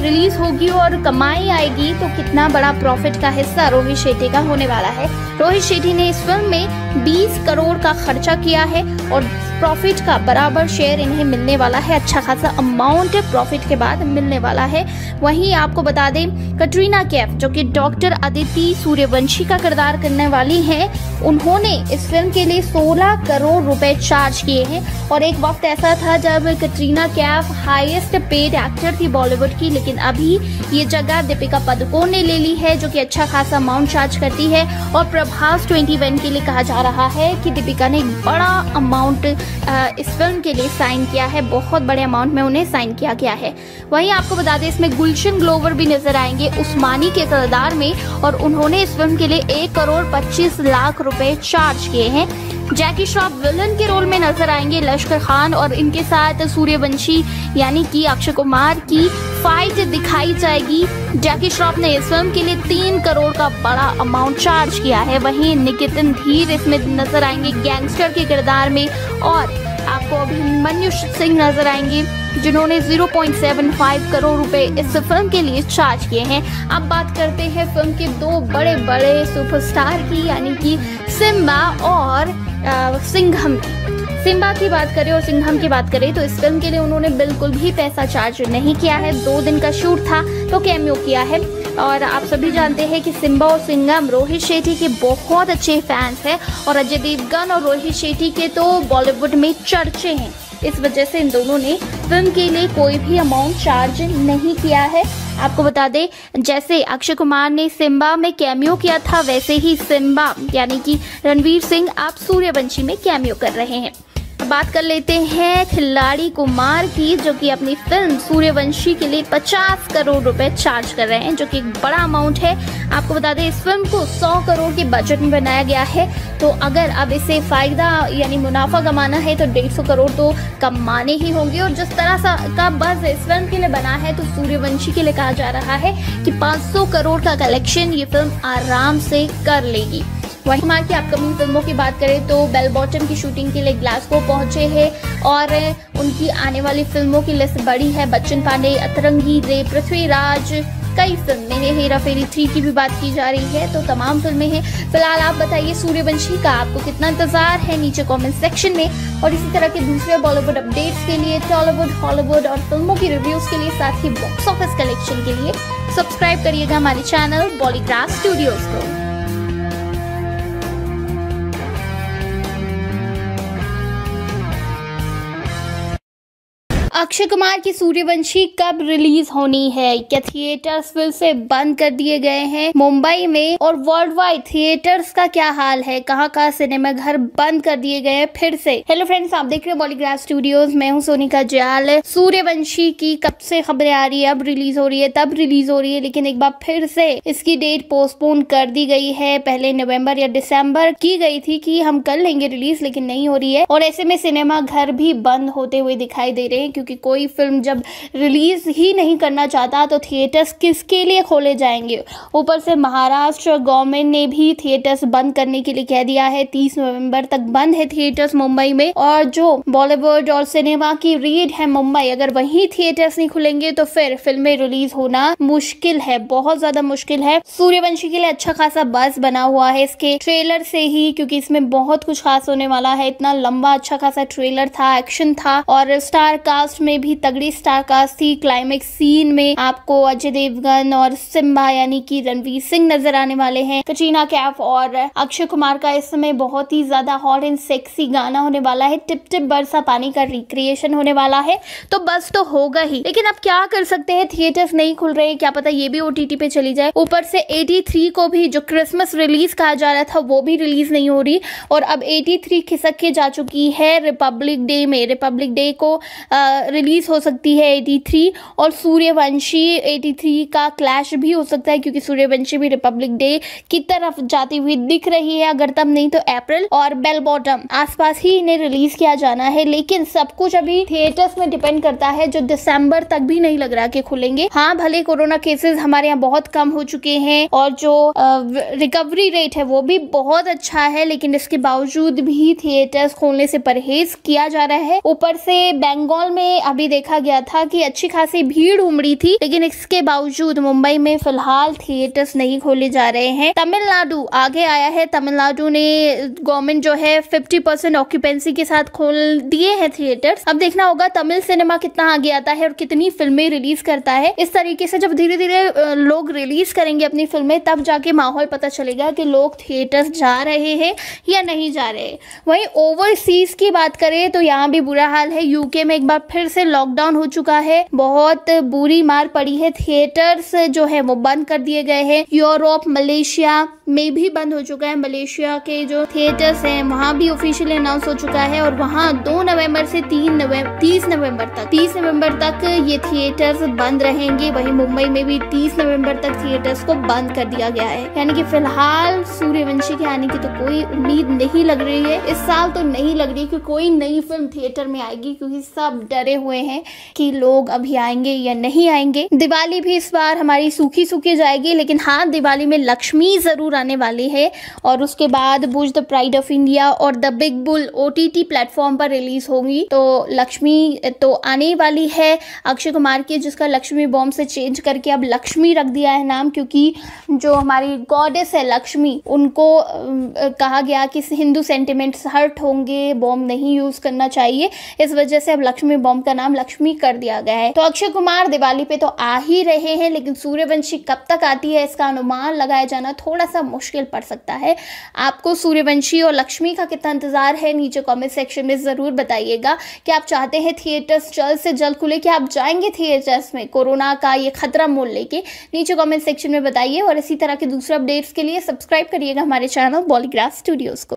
रिलीज होगी और कमाई आएगी तो कितना बड़ा प्रॉफिट का हिस्सा रोहित शेट्टी का होने वाला है। रोहित शेट्टी ने इस फिल्म में बीस करोड़ का खर्चा किया है और प्रॉफिट का बराबर शेयर इन्हें मिलने वाला है, अच्छा खासा अमाउंट प्रॉफिट के बाद मिलने वाला है। वहीं आपको बता दें, कटरीना कैफ जो कि डॉक्टर अदिति सूर्यवंशी का किरदार करने वाली हैं, उन्होंने इस फिल्म के लिए सोलह करोड़ रुपए चार्ज किए हैं। और एक वक्त ऐसा था जब Katrina Kaif highest paid actor थी बॉलीवुड की, लेकिन अभी ये जगह दीपिका पादुकोण ने ले ली है जो कि अच्छा खासा अमाउंट चार्ज करती है। और प्रभास ट्वेंटी वन के लिए कहा जा रहा है कि दीपिका ने एक बड़ा अमाउंट इस फिल्म के लिए साइन किया है, बहुत बड़े अमाउंट में उन्हें साइन किया गया है। वहीं आपको बता दें, इसमें गुलशन ग्लोवर भी नजर आएंगे उस्मानी के किरदार में और उन्होंने इस फिल्म के लिए एक करोड़ पच्चीस लाख रुपए चार्ज किए हैं। जैकी श्रॉफ विलन के रोल में नजर आएंगे, लश्कर खान और इनके साथ सूर्यवंशी यानी कि अक्षय कुमार की फाइट दिखाई जाएगी। जैकी श्रॉफ ने इस फिल्म के लिए तीन करोड़ का बड़ा अमाउंट चार्ज किया है। वहीं निकेतन धीर इसमें नजर आएंगे गैंगस्टर के किरदार में और आपको अभिमन्यु सिंह नजर आएंगे जिन्होंने zero point seven five crore रुपए इस फिल्म के लिए चार्ज किए हैं। अब बात करते हैं फिल्म के दो बड़े बड़े सुपरस्टार की यानी कि सिम्बा और आ, सिंघम। सिम्बा की बात करें और सिंघम की बात करें तो इस फिल्म के लिए उन्होंने बिल्कुल भी पैसा चार्ज नहीं किया है। दो दिन का शूट था तो कैमियो किया है। और आप सभी जानते हैं कि सिम्बा और सिंघम रोहित शेट्टी के बहुत अच्छे फैंस हैं और अजय देवगन और रोहित शेट्टी के तो बॉलीवुड में चर्चे हैं। इस वजह से इन दोनों ने फिल्म के लिए कोई भी अमाउंट चार्ज नहीं किया है। आपको बता दें, जैसे अक्षय कुमार ने सिम्बा में कैमियो किया था वैसे ही सिम्बा यानी कि रणवीर सिंह आप सूर्यवंशी में कैमियो कर रहे हैं। बात कर लेते हैं खिलाड़ी कुमार की जो कि अपनी फिल्म सूर्यवंशी के लिए पचास करोड़ रुपए चार्ज कर रहे हैं जो कि एक बड़ा अमाउंट है। आपको बता दें, इस फिल्म को सौ करोड़ के बजट में बनाया गया है। तो अगर अब इसे फ़ायदा यानी मुनाफा कमाना है तो डेढ़ सौ करोड़ तो कमाने ही होंगे। और जिस तरह सा का बज़ इस फिल्म के लिए बना है तो सूर्यवंशी के लिए कहा जा रहा है कि पाँच सौ करोड़ का कलेक्शन ये फिल्म आराम से कर लेगी। वहीं कुमार की अपकमिंग फिल्मों की बात करें तो बेल बॉटम की शूटिंग के लिए ग्लासगो पहुंचे हैं और उनकी आने वाली फिल्मों की लिस्ट बड़ी है। बच्चन पांडे, अतरंगी, रे, पृथ्वीराज, कई फिल्में हैं, हेरा फेरी थ्री की भी बात की जा रही है। तो तमाम फिल्में हैं। फिलहाल आप बताइए सूर्यवंशी का आपको कितना इंतजार है नीचे कमेंट सेक्शन में। और इसी तरह के दूसरे बॉलीवुड अपडेट्स के लिए, टॉलीवुड, हॉलीवुड और फिल्मों की रिव्यूज के लिए, साथ ही बॉक्स ऑफिस कलेक्शन के लिए सब्सक्राइब करिएगा हमारे चैनल बॉलीग्राड स्टूडियोज को। अक्षय कुमार की सूर्यवंशी कब रिलीज होनी है? क्या थिएटर्स फिर से बंद कर दिए गए हैं मुंबई में? और वर्ल्ड वाइड थिएटर्स का क्या हाल है? कहाँ कहाँ सिनेमा घर बंद कर दिए गए हैं फिर से? हेलो फ्रेंड्स, आप देख रहे हो बॉलीग्राड स्टूडियोज, मैं हूँ सोनिका जयाल। सूर्यवंशी की कब से खबरें आ रही है, अब रिलीज हो रही है, तब रिलीज हो रही है, लेकिन एक बार फिर से इसकी डेट पोस्टपोन कर दी गई है। पहले नवंबर या दिसंबर की गई थी कि हम कर लेंगे रिलीज, लेकिन नहीं हो रही है। और ऐसे में सिनेमा घर भी बंद होते हुए दिखाई दे रहे हैं, क्योंकि कोई फिल्म जब रिलीज ही नहीं करना चाहता तो थिएटर्स किसके लिए खोले जाएंगे? ऊपर से महाराष्ट्र गवर्नमेंट ने भी थिएटर्स बंद करने के लिए कह दिया है। तीस नवंबर तक बंद है थिएटर्स मुंबई में। और जो बॉलीवुड और सिनेमा की रीढ़ है मुंबई, अगर वही थिएटर्स नहीं खुलेंगे तो फिर फिल्में रिलीज होना मुश्किल है, बहुत ज्यादा मुश्किल है। सूर्यवंशी के लिए अच्छा खासा बस बना हुआ है इसके ट्रेलर से ही, क्योंकि इसमें बहुत कुछ खास होने वाला है। इतना लंबा अच्छा खासा ट्रेलर था, एक्शन था और स्टार कास्ट में भी तगड़ी स्टार कास्ट थी। क्लाइमेक्स सीन में आपको अजय देवगन और सिम्बा यानी कि रणवीर सिंह नजर आने वाले हैं। कटरीना कैफ और अक्षय कुमार का इस समय बहुत ही ज्यादा हॉट एंड सेक्सी गाना होने वाला है। टिप टिप बरसा पानी का रिक्रिएशन होने वाला है, तो बस तो होगा ही। लेकिन अब क्या कर सकते हैं, थिएटर्स नहीं खुल रहे, क्या पता ये भी ओटीटी पे चली जाए। ऊपर से तिरासी को भी, जो क्रिसमस रिलीज कहा जा रहा था, वो भी रिलीज नहीं हो रही। और अब तिरासी खिसक के जा चुकी है रिपब्लिक डे में। रिपब्लिक डे को रिलीज हो सकती है तिरासी। और सूर्यवंशी तिरासी का क्लैश भी हो सकता है, क्योंकि सूर्यवंशी भी रिपब्लिक डे की तरफ जाती हुई दिख रही है, अगर तब नहीं तो अप्रैल। और बेल बॉटम आसपास ही इन्हें रिलीज किया जाना है, लेकिन सब कुछ अभी थिएटर्स में डिपेंड करता है, जो दिसंबर तक भी नहीं लग रहा कि खुलेंगे। हाँ, भले कोरोना केसेस हमारे यहाँ बहुत कम हो चुके हैं और जो रिकवरी रेट है वो भी बहुत अच्छा है, लेकिन इसके बावजूद भी थिएटर्स खोलने से परहेज किया जा रहा है। ऊपर से बंगाल में अभी देखा गया था कि अच्छी खासी भीड़ उमड़ी थी, लेकिन इसके बावजूद मुंबई में फिलहाल थिएटर्स नहीं खोले जा रहे हैं। तमिलनाडु आगे आया है। तमिलनाडु ने गवर्नमेंट जो है फिफ्टी परसेंट ऑक्यूपेंसी के साथ खोल दिए हैं थिएटर्स। अब देखना होगा तमिल सिनेमा कितना आगे आता है और कितनी फिल्में रिलीज करता है। इस तरीके से जब धीरे धीरे लोग रिलीज करेंगे अपनी फिल्में, तब जाके माहौल पता चलेगा कि लोग थिएटर्स जा रहे हैं या नहीं जा रहे। वहीं ओवरसीज की बात करें तो यहाँ भी बुरा हाल है। यूके में एक बार फिर से लॉकडाउन हो चुका है, बहुत बुरी मार पड़ी है। थिएटर्स जो है वो बंद कर दिए गए हैं। यूरोप मलेशिया में भी बंद हो चुका है। मलेशिया के जो थिएटर्स हैं वहाँ भी ऑफिशियली अनाउंस हो चुका है और वहाँ दो नवम्बर से तीन नवम्बर तीस नवम्बर तक तीस नवम्बर तक ये थिएटर्स बंद रहेंगे। वहीं मुंबई में भी तीस नवम्बर तक थिएटर्स को बंद कर दिया गया है, यानी कि फिलहाल सूर्यवंशी के आने की तो कोई उम्मीद नहीं लग रही है। इस साल तो नहीं लग रही कि कोई नई फिल्म थिएटर में आएगी, क्योंकि सब डरे हुए हैं कि लोग अभी आएंगे या नहीं आएंगे। दिवाली भी इस बार हमारी सूखी सूखी जाएगी, लेकिन हाँ, दिवाली में लक्ष्मी जरूर आने वाली है। और उसके बाद Bhuj the pride of India और the big bull OTT platform पर रिलीज होगी, तो लक्ष्मी तो आने वाली है। अक्षय कुमार की, जिसका लक्ष्मी बॉम्ब से चेंज करके अब लक्ष्मी रख दिया है नाम, क्योंकि जो हमारी गॉडेस है लक्ष्मी, उनको कहा गया कि हिंदू सेंटिमेंट्स हर्ट होंगे, बॉम्ब नहीं यूज करना चाहिए, इस वजह से अब लक्ष्मी बॉम्ब का नाम लक्ष्मी कर दिया गया है। तो अक्षय कुमार दिवाली पे तो आ ही रहे हैं, लेकिन सूर्यवंशी कब तक आती है इसका अनुमान लगाया जाना थोड़ा सा मुश्किल पड़ सकता है। आपको सूर्यवंशी और लक्ष्मी का कितना इंतजार है, नीचे कॉमेंट सेक्शन में जरूर बताइएगा कि आप चाहते हैं थिएटर्स जल्द से जल्द खुले, कि आप जाएंगे थिएटर्स में कोरोना का ये खतरा मोल लेके? नीचे कॉमेंट सेक्शन में बताइए। और इसी तरह के दूसरे अपडेट्स के लिए सब्सक्राइब करिएगा हमारे चैनल बॉलीग्राड स्टूडियोज को।